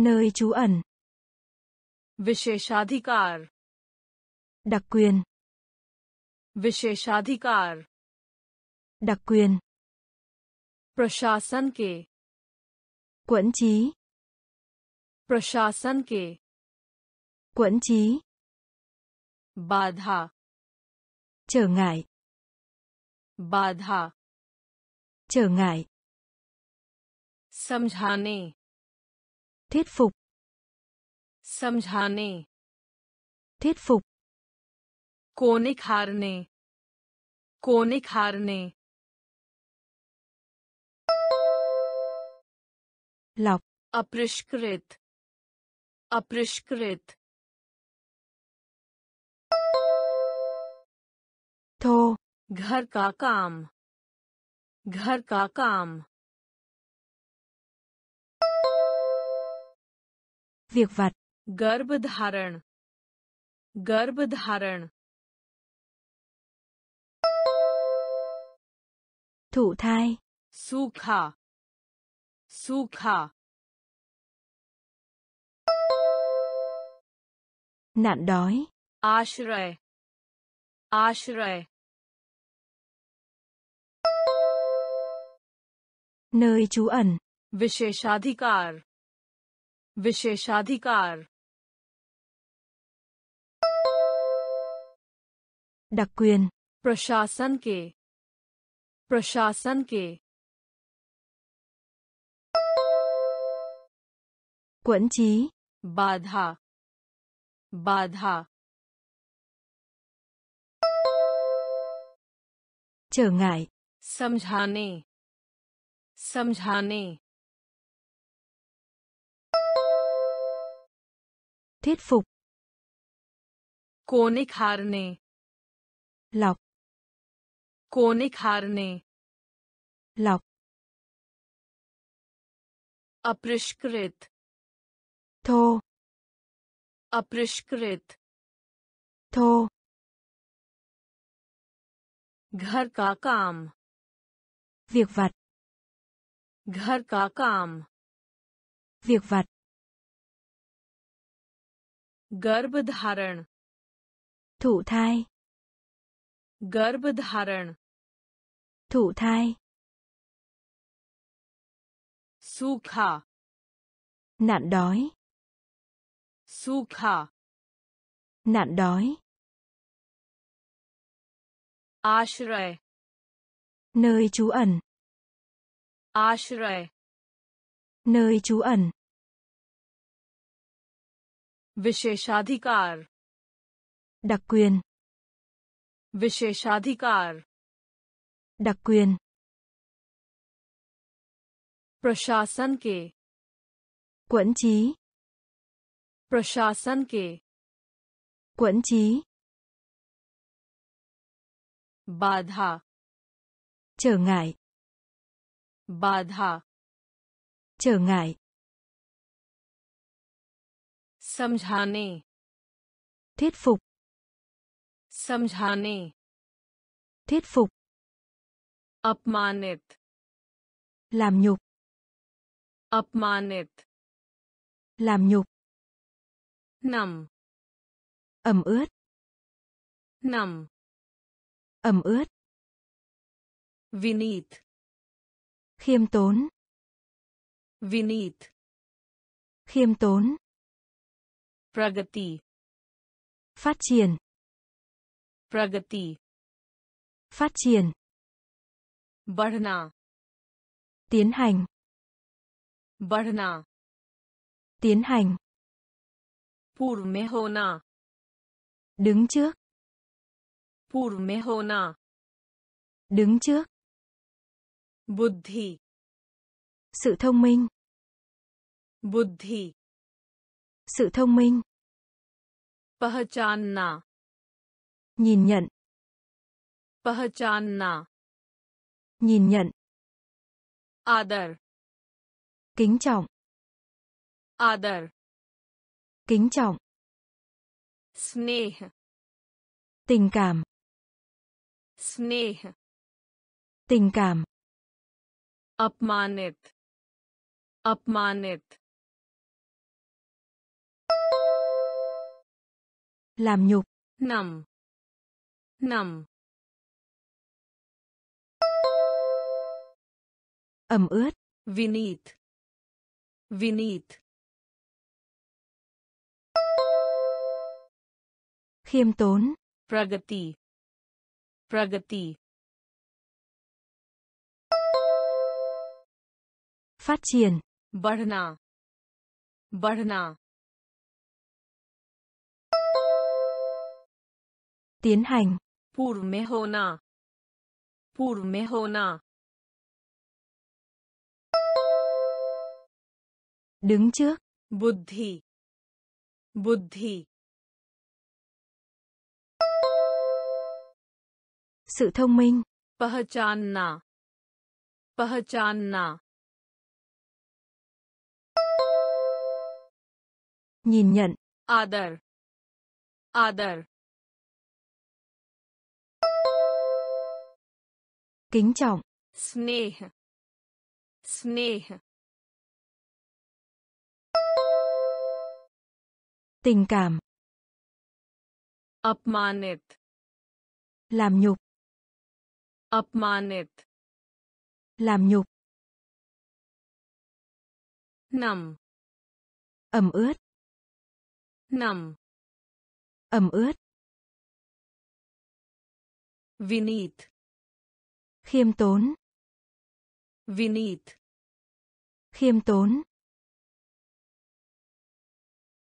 nơi trú ẩn विशेषाधिकार đặc quyền विशेषाधिकार đặc quyền प्रशासन के quận trí प्रशासन के quận trí बाधा trở ngại बाधा trở ngại समझाने thuyết phục समझाने thuyết phục कोनिक हारने कोनिक हारने lọc अपरिष्कृत अपरिष्कृत thô घर का काम घर का काम việc vặt गर्भधारण गर्भधारण thụ thai सूखा सूखा nạn đói आश्रय आश्रय nơi trú ẩn विशेषाधिकार विशेषाधिकार đặc quyền प्रशासन के प्रशासन के quẫn trí बाधा बाधा trở ngại समझाने समझाने thuyết phục कोनिक हारने lọc कोनिक हारने lọc अपरिष्कृत थो अपरिष्कृत थो घर का काम việc vặt घर का काम việc vặt गर्भधारण thụ thai गर्भधारण thụ thai सूखा nạn đói सूखा nạn đói आश्रय nơi trú ẩn आश्रय nơi trú ẩn विशेषाधिकार đặc quyền विशेषाधिकार đặc quyền प्रशासन के quận trí प्रशासन के quận trí बाधा trở ngại बाधा trở ngại समझाने thuyết phục समझाने thuyết phục अपमानित làm nhục अपमानित làm nhục nằm ẩm ướt nằm ẩm ướt vinit Khiêm tốn. Vinit. Khiêm tốn. Pragati. Phát triển. Pragati. Phát triển. Badhna. Tiến hành. Badhna. Tiến hành. Purv mein hona. Đứng trước. Purv mein hona. Đứng trước. Buddhi. Sự thông minh. Buddhi. Sự thông minh. Pahchanna. Nhìn nhận. Pahchanna. Nhìn nhận. Adar. Kính trọng. Adar. Kính trọng. Sneh. Tình cảm. Sneh. Tình cảm. Apmanit. Apmanit. Làm nhục. Nằm. Nằm. Ẩm ướt. Vinit. Vinit. Khiêm tốn. Pragati. Pragati. Phát triển. Badhna. Badhna. Tiến hành. Purv mein hona. Purv mein hona. Đứng trước. Buddhi. Buddhi. Sự thông minh. Pahchanna. Pahchanna. Nhìn nhận. Adar. Adar. Kính trọng. Sneh. Sneh. Tình cảm. Apmanit. Làm nhục. Apmanit. Làm nhục. Nằm. Ẩm ướt. Nằm. Ẩm ướt. Vinit. Khiêm tốn. Vinit. Khiêm tốn.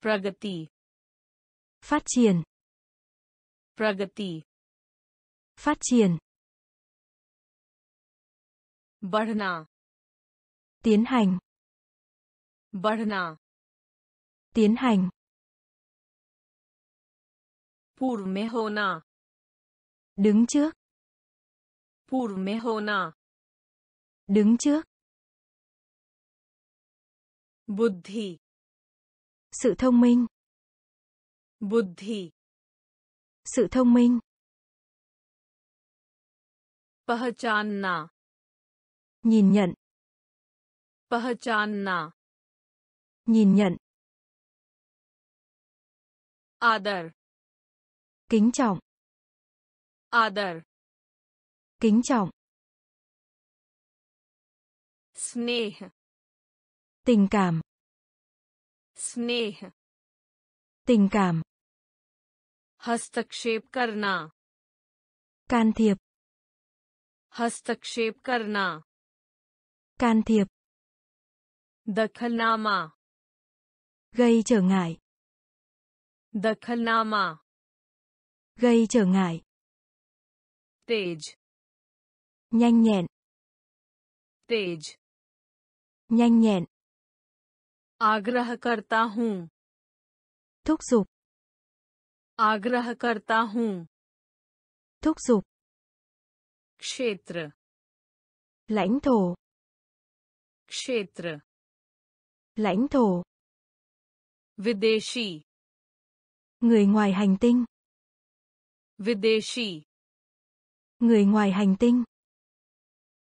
Pragati. Phát triển. Pragati. Phát triển. Badhna. Tiến hành. Badhna. Tiến hành. Purv mein hona. Đứng trước. Purv mein hona. Đứng trước. Buddhi. Sự thông minh. Buddhi. Sự thông minh. Pahchanna. Nhìn nhận. Pahchanna. Nhìn nhận. Adar. Kính trọng. Adar. Kính trọng. Sneh. Tình cảm. Sneh. Tình cảm. Hastakshep karna. Can thiệp. Hastakshep karna. Can thiệp. Dakhalnama. Gây trở ngại. Dakhalnama. Gây trở ngại. Tej. Nhanh nhẹn. Tej. Nhanh nhẹn. Agrah karta hoon. Thúc giục. Agrah karta hoon. Thúc giục. Kshetra. Lãnh thổ. Kshetra. Lãnh thổ. Videshi. Người ngoài hành tinh. Videshi. Người ngoài hành tinh.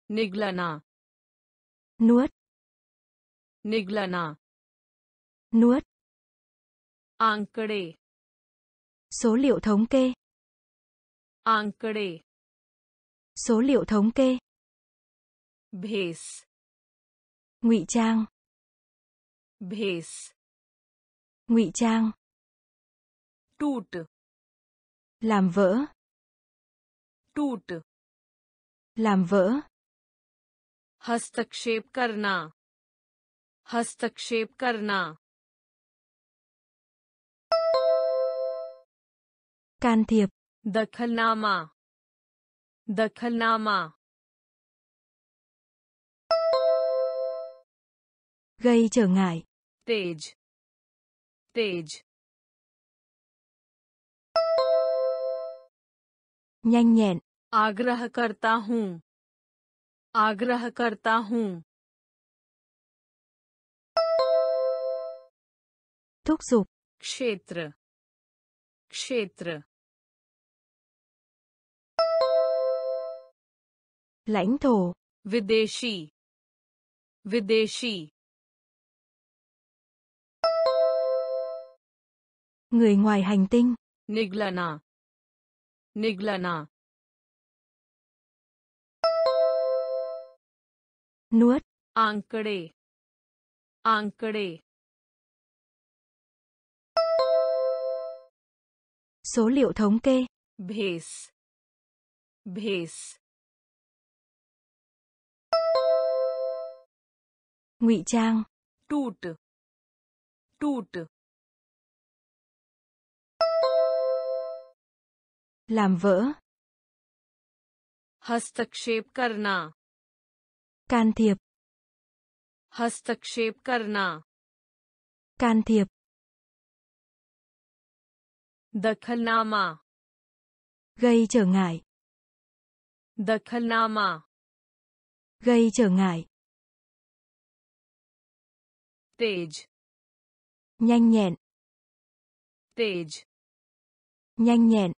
Niglana. Nuốt. Niglana. Nuốt. Ankade. Số liệu thống kê. Ankade. Số liệu thống kê. Base. ngụy trang, base, ngụy trang, tụt, làm vỡ, tụt, làm vỡ, हस्तक्षेप करना, हस्तक्षेप करना, can thiệp, दखलनामा, दखलनामा, gây trở ngại, Tej, Tej, nhanh nhẹn, आग्रह करता हूँ, आग्रह करता हूँ, thúc giục, क्षेत्र, क्षेत्र, lãnh thổ, विदेशी, विदेशी, người ngoài hành tinh, निगलना, निगलना, nuốt, आंकड़े, आंकड़े, số liệu thống kê, base, base, ngụy trang, tụt, tụt, làm vỡ, हस्तक्षेप करना, can thiệp, हस्तक्षेप करना, can thiệp, दखलनामा, gây trở ngại, दखलनामा, gây trở ngại, Tej, nhanh nhẹn, Tej, nhanh nhẹn,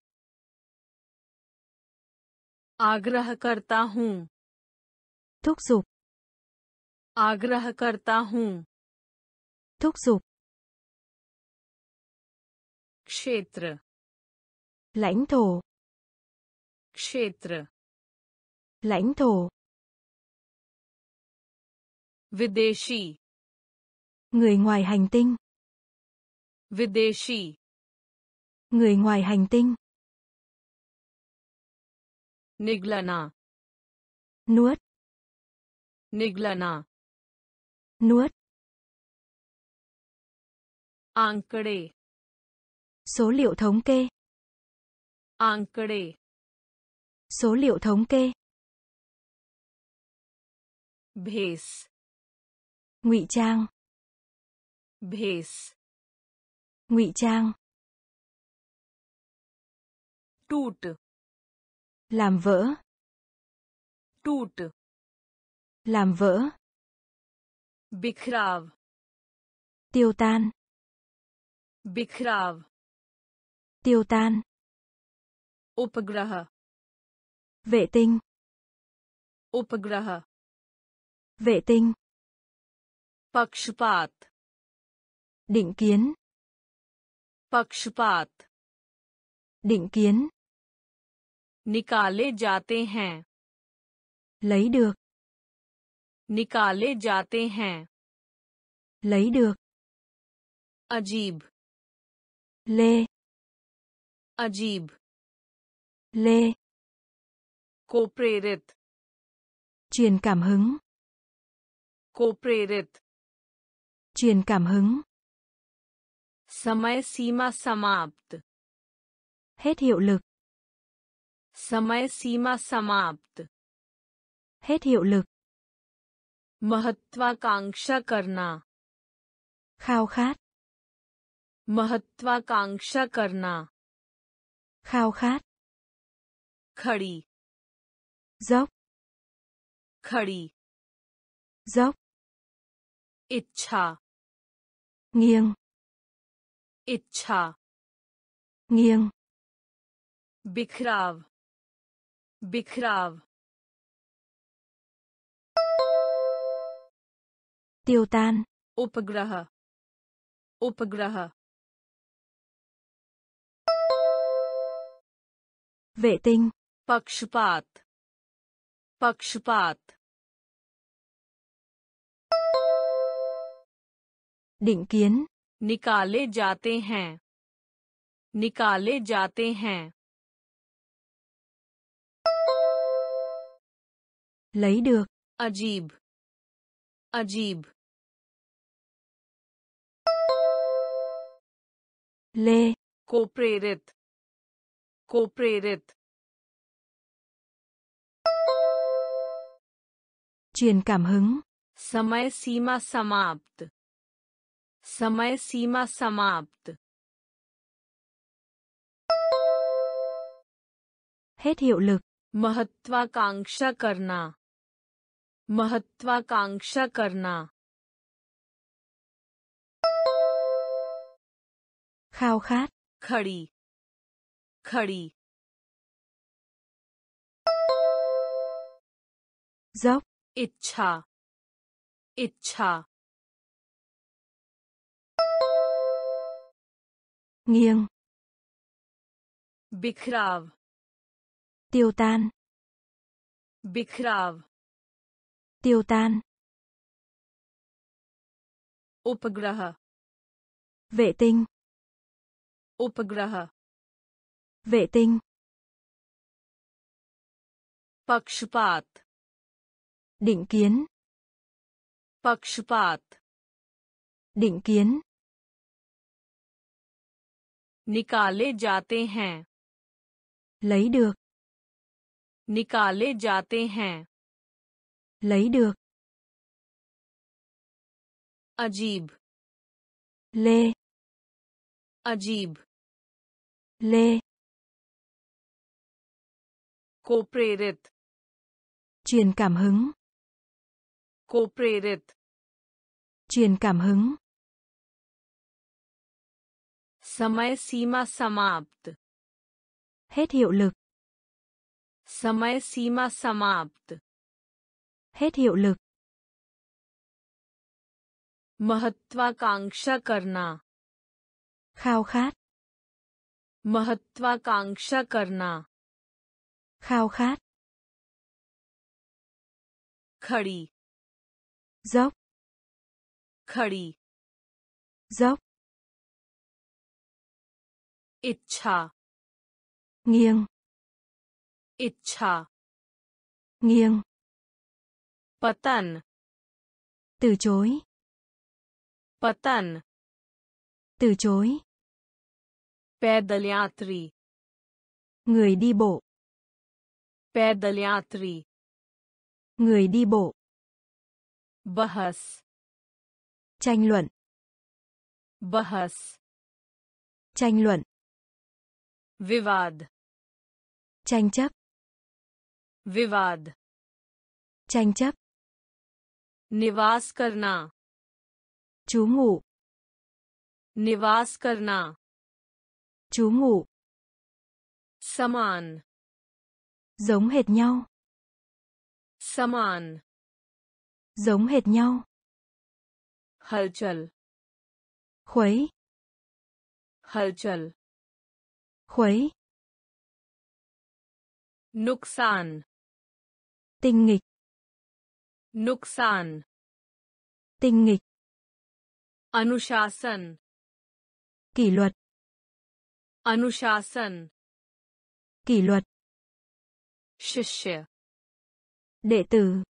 आग्रह करता हूँ, thúc giục, आग्रह करता हूँ, thúc giục, क्षेत्र, lãnh thổ, क्षेत्र, lãnh thổ, विदेशी, người ngoài hành tinh, विदेशी, người ngoài hành tinh, निगलना, nuốt, निगलना, nuốt, आंकड़े, số liệu thống kê, आंकड़े, số liệu thống kê, base, ngụy trang, base, ngụy trang, tụt, làm vỡ, tụt, làm vỡ, बिखराव, tiêu tan, बिखराव, tiêu tan, उपग्रह, vệ tinh, उपग्रह, vệ tinh, पक्षपात, định kiến, पक्षपात, định kiến, निकाले जाते हैं, lấy được, निकाले जाते हैं, lấy được, अजीब, ले, अजीब, ले, को प्रेरित, truyền cảm hứng, को प्रेरित, truyền cảm hứng, समय सीमा समाप्त, hết hiệu lực, समय सीमा समाप्त, hết hiệu lực, महत्वाकांक्षा करना, khao khát, महत्वाकांक्षा करना, khao khát, खड़ी, dốc, खड़ी, dốc, इच्छा, nghiêng, इच्छा, nghiêng, बिखराव, बिखराव, tiêu tan, उपग्रह, उपग्रह, vệ tinh, पक्षपात, पक्षपात, định kiến, निकाले जाते हैं, निकाले जाते हैं, lấy được, अजीब, अजीब, ले, को प्रेरित, को प्रेरित, truyền cảm hứng, समय सीमा समाप्त, समय सीमा समाप्त, hết hiệu lực, महत्वाकांक्षा करना, महत्वाकांक्षा करना, khao khát, खड़ी, खड़ी, dốc, इच्छा, इच्छा, nghiêng, बिखराव, tiêu tan, बिखराव, tiêu tan, उपग्रह, vệ tinh, उपग्रह, vệ tinh, पक्षपात, định kiến, पक्षपात, định kiến, निकाले जाते हैं, lấy được, निकाले जाते हैं, lấy được, अजीब, ले, अजीब, ले, को प्रेरित, truyền cảm hứng, को प्रेरित, truyền cảm hứng, समय सीमा समाप्त, hết hiệu lực, समय सीमा समाप्त, hết hiệu lực, महत्वाकांक्षा करना, khao khát, महत्वाकांक्षा करना, khao khát, खड़ी, dốc, खड़ी, dốc, इच्छा, nghiêng, इच्छा, nghiêng, पतन, từ chối, पतन, từ chối, पैदल यात्री, người đi bộ, पैदल यात्री, người đi bộ, बहस, tranh luận, बहस, tranh luận, विवाद, tranh chấp, विवाद, tranh chấp, निवास करना, trú ngụ, निवास करना, trú ngụ, समान, giống hệt nhau, समान, giống hệt nhau, हलचल, khuấy, हलचल, khuấy, नुकसान, tinh nghịch, नुकसान, tinh nghịch, अनुशासन, kỷ luật, अनुशासन, kỷ luật, शिष्य, đệ tử,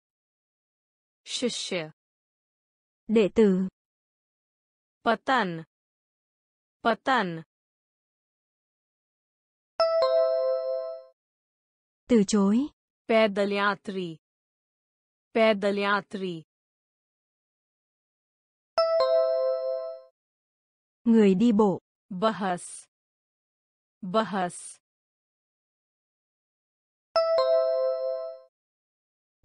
शिष्य, đệ tử, पतन, पतन, từ chối, पैदल यात्री, पैदल यात्री, người đi bộ, बहस, बहस,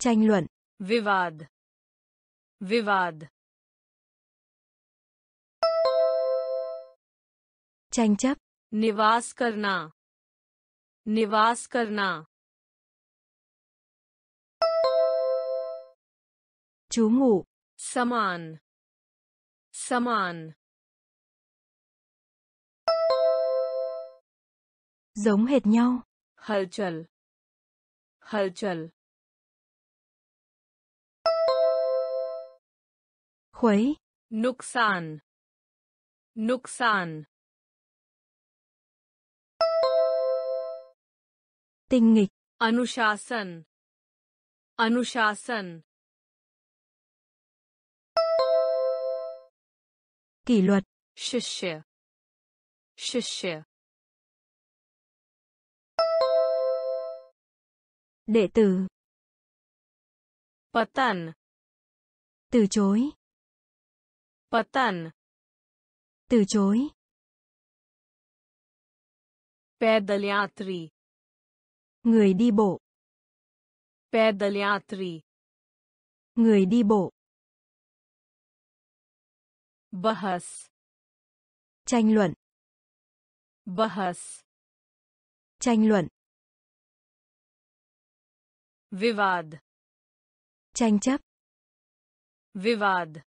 tranh luận, विवाद, विवाद, tranh chấp, निवास करना, निवास करना, trú ngụ, समान, समान, giống hệt nhau, हलचल, हलचल, khuấy, नुकसान, नुकसान, tình nghịch, अनुशासन, अनुशासन, kỷ luật, शिष्य, शिष्य, đệ tử, पतन, từ chối, पतन, từ chối, पैदल यात्री, người đi bộ, पैदल यात्री, người đi bộ, बहस, tranh luận, बहस, tranh luận, विवाद, tranh chấp, विवाद,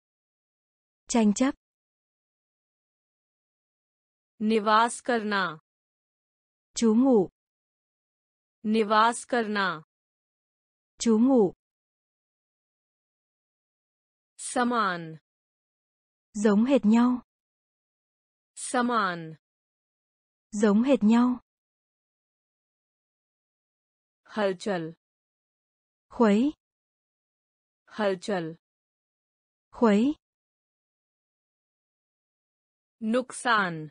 tranh chấp, निवास करना, trú ngụ, निवास करना, trú ngụ, समान, giống hệt nhau, समान, giống hệt nhau, हलचल, khuấy, हलचल, khuấy, नुकसान,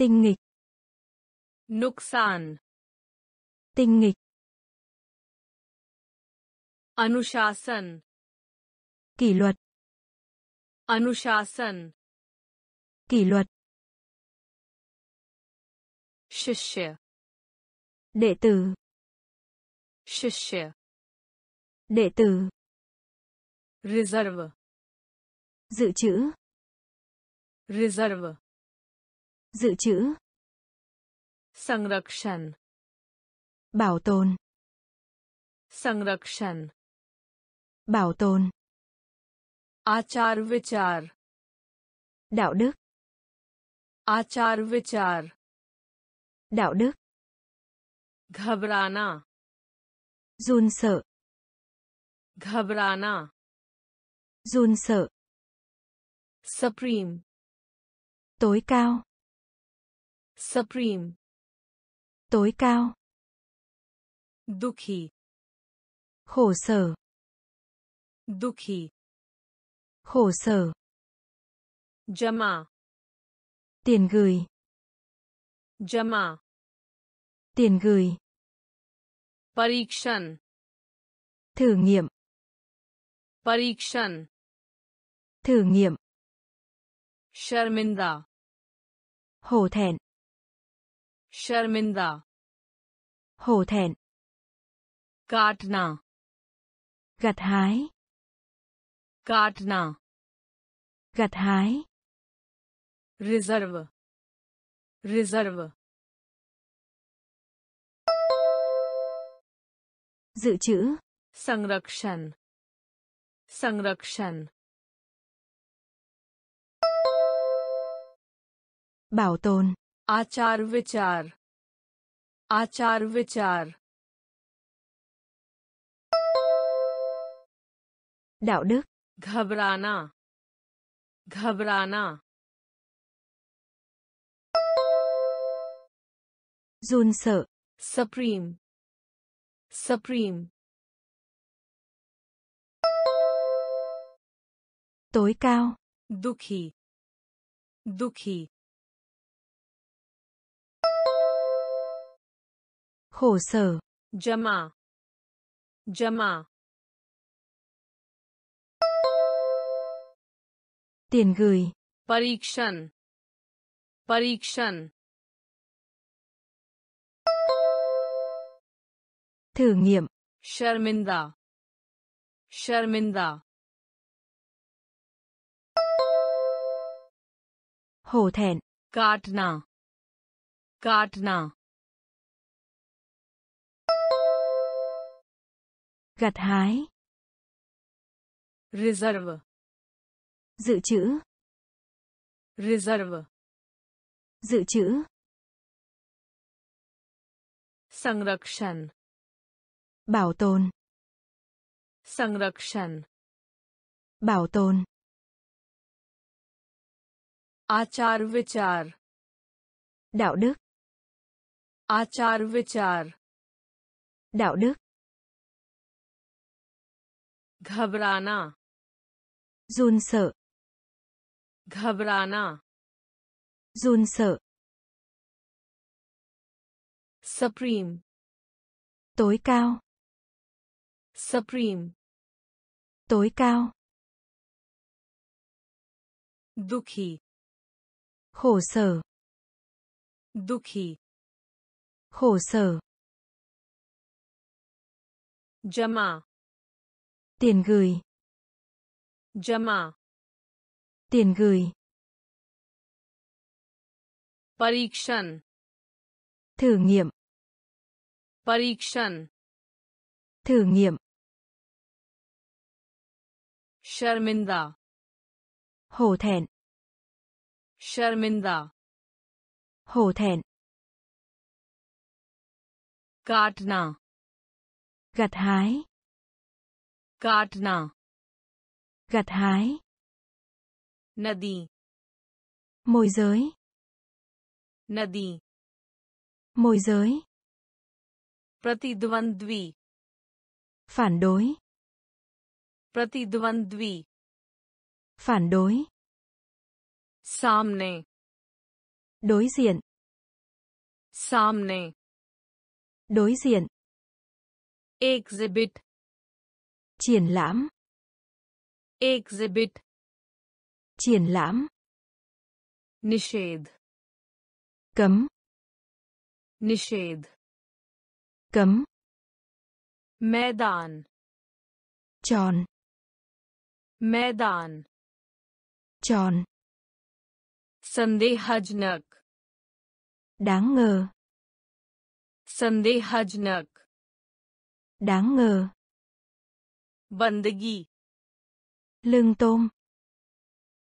tình nghịch, नुकसान, tình nghịch, अनुशासन, kỷ luật, अनुशासन, kỷ luật, शिष्य, đệ tử, शिष्य, đệ tử, reserve, dự trữ, reserve, dự trữ, संरक्षण, bảo tồn, संरक्षण, bảo tồn, आचार विचार, đạo đức, आचार विचार, đạo đức, घबराना, run sợ, घबराना, run sợ, supreme, tối cao, supreme, tối cao, दुखी, khổ sở, दुखी, khổ sở, जमा, tiền gửi, जमा, tiền gửi, परीक्षण, thử nghiệm, परीक्षण, thử nghiệm, शर्मिंदा, hổ thẹn, शर्मिंदा, hổ thẹn, काटना, gặt hái, काटना, gặt hái, reserve, reserve, dự trữ, संरक्षण, संरक्षण, bảo tồn, आचार विचार, आचार विचार, đạo đức, घबराना, घबराना, run sợ, supreme, supreme, tối cao, दुखी, दुखी, khổ sở, जमा, जमा, tiền gửi, परीक्षण, परीक्षण, thử nghiệm, शर्मिंदा, शर्मिंदा, hổ thẹn, काटना, काटना, gặt hái, reserve, dự trữ, reserve, dự trữ, संरक्षण, bảo tồn, संरक्षण, bảo tồn, आचार विचार đạo đức आचार विचार đạo đức घबराना run sợ घबराना run sợ supreme tối cao supreme tối cao दुखी khổ sở दुखी khổ sở जमा tiền gửi जमा tiền gửi परीक्षण thử nghiệm परीक्षण thử nghiệm शर्मिंदा hổ thẹn शर्मिंदा hổ thẹn काटना gặt hái काटना gặt hái नदी môi giới नदी môi giới प्रतिद्वंद्वी phản đối प्रतिद्वंद्वी phản đối सामने đối diện सामने đối diện exhibit triển lãm exhibit triển lãm nishedh cấm nishedh cấm मैदान tròn मैदान tròn संदेहजनक đáng ngờ संदेहजनक đáng ngờ बंदगी lương tôm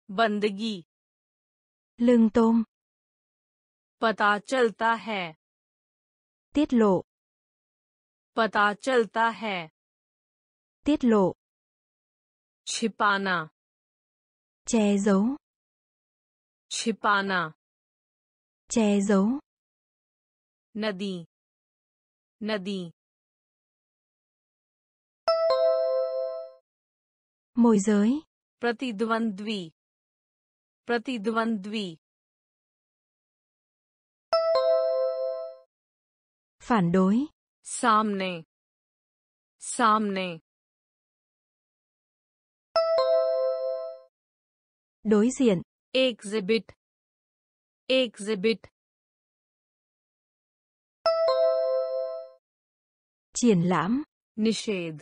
बंदगी lương tôm पता चलता है tiết lộ पता चलता है tiết lộ छिपाना che giấu छिपाना che giấu नदी नदी môi giới प्रतिद्वंद्वी प्रतिद्वंद्वी phản đối सामने सामने đối diện exhibit exhibit triển lãm nishedh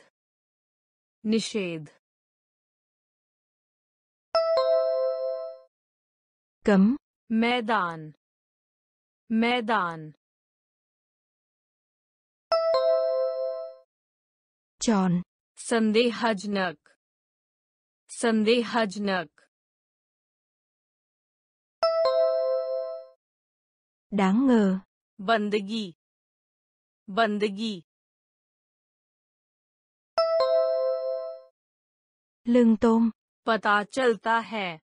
nishedh cấm मैदान मैदान tròn संदेहजनक संदेहजनक đáng ngờ बंदगी बंदगी lưng tôm पता चलता है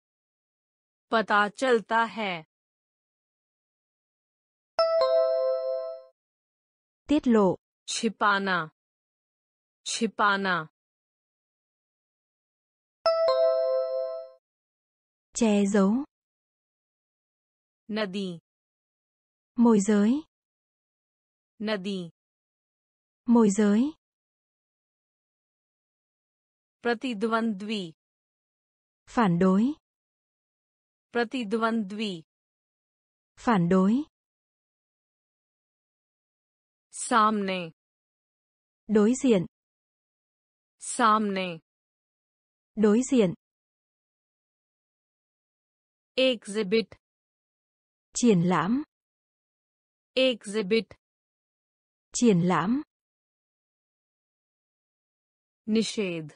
पता चलता है tiết lộ छिपाना छिपाना che giấu नदी môi giới नदी môi giới प्रतिद्वंद्वी phản đối प्रतिद्वंद्वी phản đối सामने đối diện सामने đối diện exhibit triển lãm exhibit triển lãm nishedh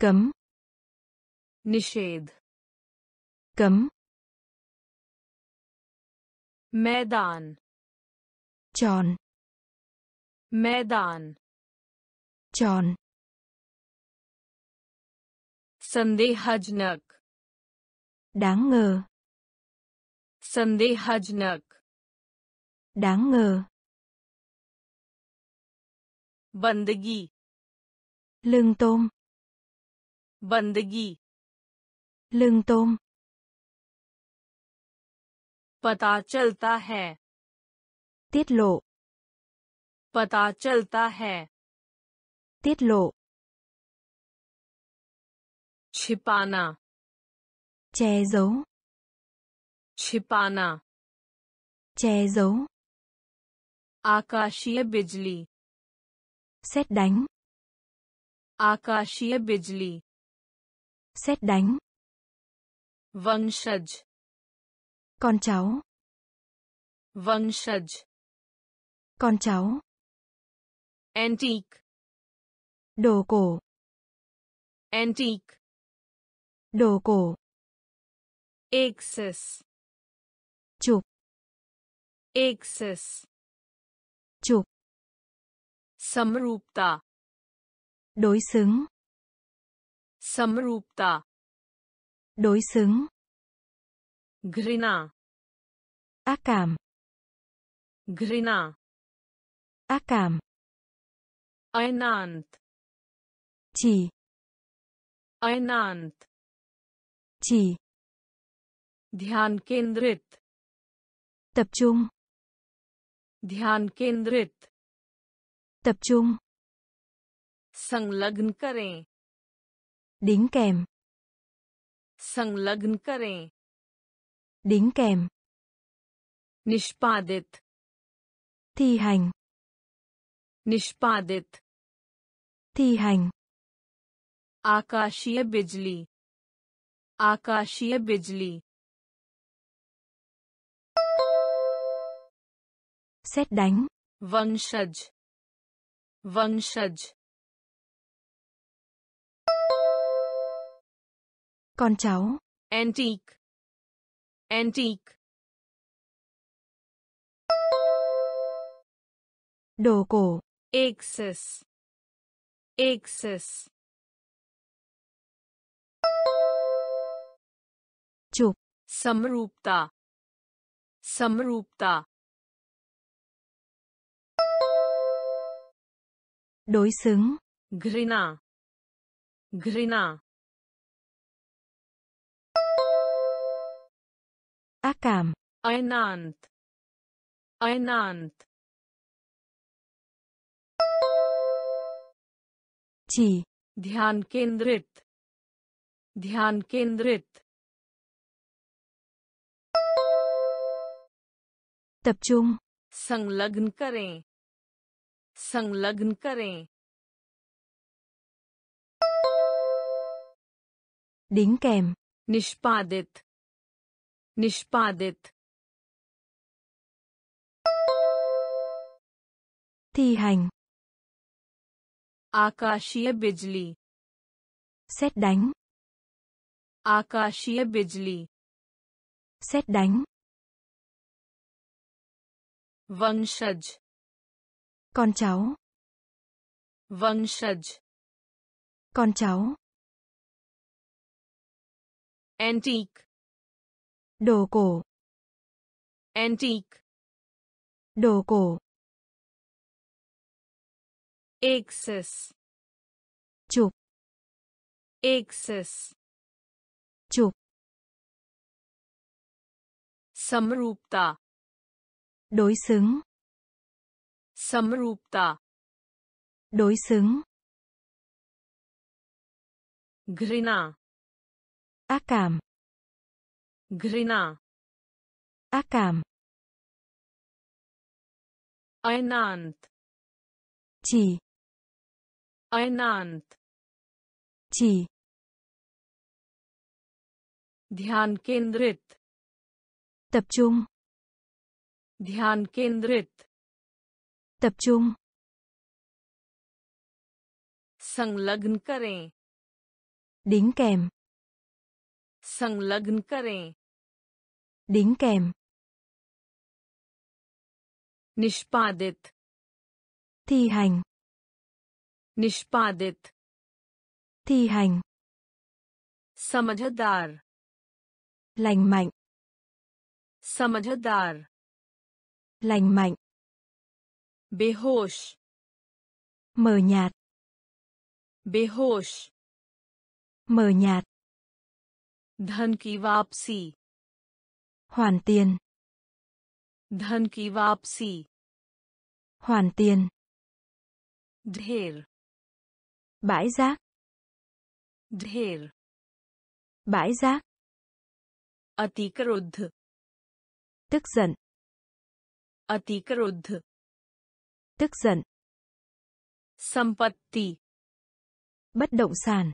cấm nishedh cấm मैदान tròn मैदान tròn संदेहजनक đáng ngờ संदेहजनक, đáng ngờ, बंदगी, lương tôm, बंदगी, lương tôm, पता चलता है, tiết lộ, पता चलता है, tiết lộ, छिपाना, che giấu, छिपाना, che giấu, आकाशीय बिजली, sét đánh, आकाशीय बिजली, sét đánh, वंशज, con cháu, वंशज, con cháu, antique, đồ cổ, antique, đồ cổ, axis, chụp, axis, chụp, samrupta, đối xứng, samrupta, đối xứng, घृणा, ác cảm, घृणा, ác cảm, अनंत, chỉ, अनंत, chỉ, ध्यान केंद्रित, tập trung, ध्यान केंद्रित, tập trung, संलग्न करें, đính kèm, संलग्न करें, đính kèm, निष्पादित, thi hành, निष्पादित, thi hành, आकाशीय बिजली, आकाशीय बिजली, sét đánh, वंशज, वंशज, con cháu, antique, antique, đồ cổ, axis, axis, chụp, samrupta, samrupta, đối xứng, घृणा, घृणा, ác cảm, अनंत, अनंत, chỉ, ध्यान केंद्रित, ध्यान केंद्रित, tập trung, संलग्न करें, संलग्न करें, đính kèm, निष्पादित, निष्पादित, thi hành, आकाशीय बिजली, sét đánh, आकाशीय बिजली, sét đánh, वंशज, con cháu, वंशज, con cháu, antique, đồ cổ, antique, đồ cổ, axis, chụp, axis, chụp, samrupta, đối xứng, samrupta, đối xứng, घृणा, ác cảm, घृणा, ác cảm, अनंत, chỉ, अनंत, chỉ, ध्यान केंद्रित, tập trung, ध्यान केंद्रित, tập trung, संलग्न करें, đính kèm, संलग्न करें, đính kèm, निष्पादित, thi hành, निष्पादित, thi hành, समझदार, lành mạnh, समझदार, lành mạnh, बेहोश, mờ nhạt, बेहोश, mờ nhạt, धन की वापसी, hoàn tiền, धन की वापसी, hoàn tiền, ढेर, bãi rác, ढेर, bãi rác, अतिक्रुद्ध, tức giận, अतिक्रुद्ध, tức giận, संपत्ति, bất động sản,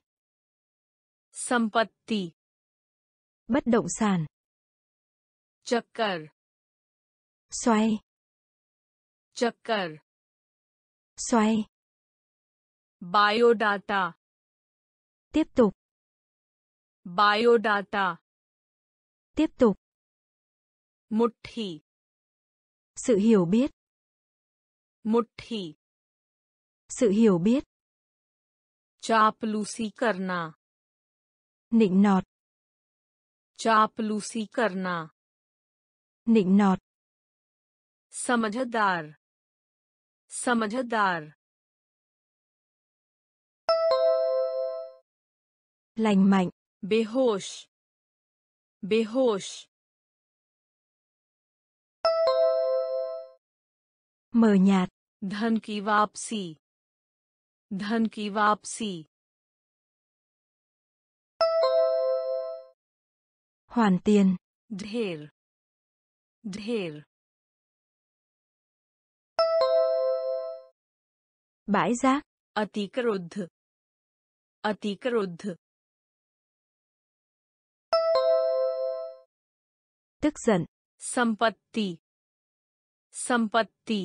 संपत्ति, bất động sản, चक्कर, xoay, चक्कर, xoay, biodata, tiếp tục, biodata, tiếp tục, मुट्ठी, sự hiểu biết, मुट्ठी, sự hiểu biết, चापलूसी करना, nịnh nọt, चापलूसी करना, nịnh nọt, समझदार, समझदार, lành mạnh, बेहोश, बेहोश, mờ nhạt, धन की वापसी, धन की वापसी, hoàn tiền, ढेर, ढेर, bãi rác, अतिक्रुद्ध, अतिक्रुद्ध, tức giận, संपत्ति, संपत्ति,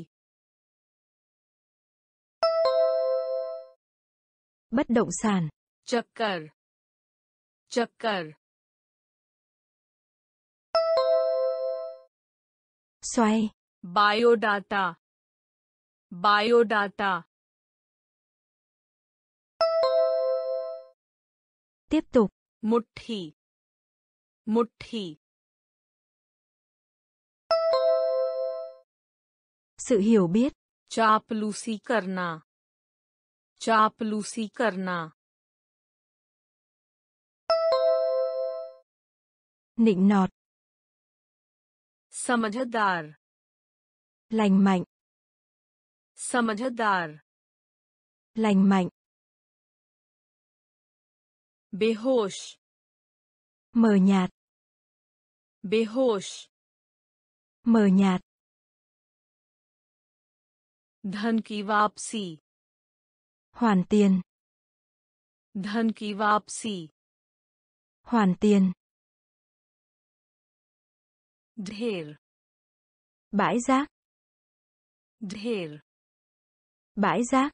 bất động sản, चक्कर, चक्कर, xoay, biodata, biodata, tiếp tục, मुट्ठी, मुट्ठी, sự hiểu biết, चापलूसी करना, चापलूसी करना, nịnh nọt, समझदार, lành mạnh, समझदार, lành mạnh, बेहोश, mờ nhạt, बेहोश, mờ nhạt, धन की वापसी, hoàn tiền, धन की वापसी, hoàn tiền, ढेर, bãi rác, ढेर, bãi rác,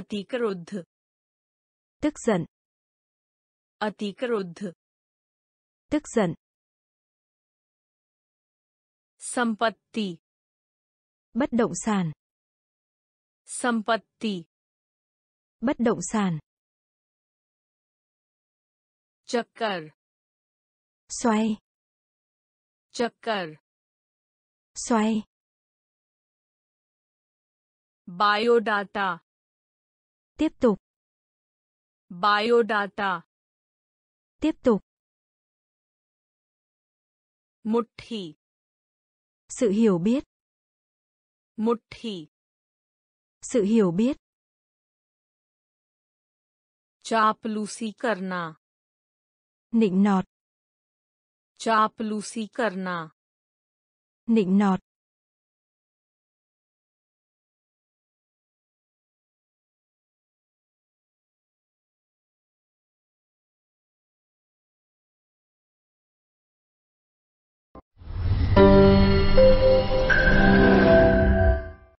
अतिक्रुद्ध, tức giận, अतिक्रुद्ध, tức giận, संपत्ति, bất động sản, संपत्ति, bất động sản, चक्कर, xoay, चक्कर, xoay, biodata, tiếp tục, biodata, tiếp tục, मुट्ठी, sự hiểu biết, मुट्ठी, sự hiểu biết, चापलूसी करना, nịnh nọt, चापलूसी करना, nịnh nọt,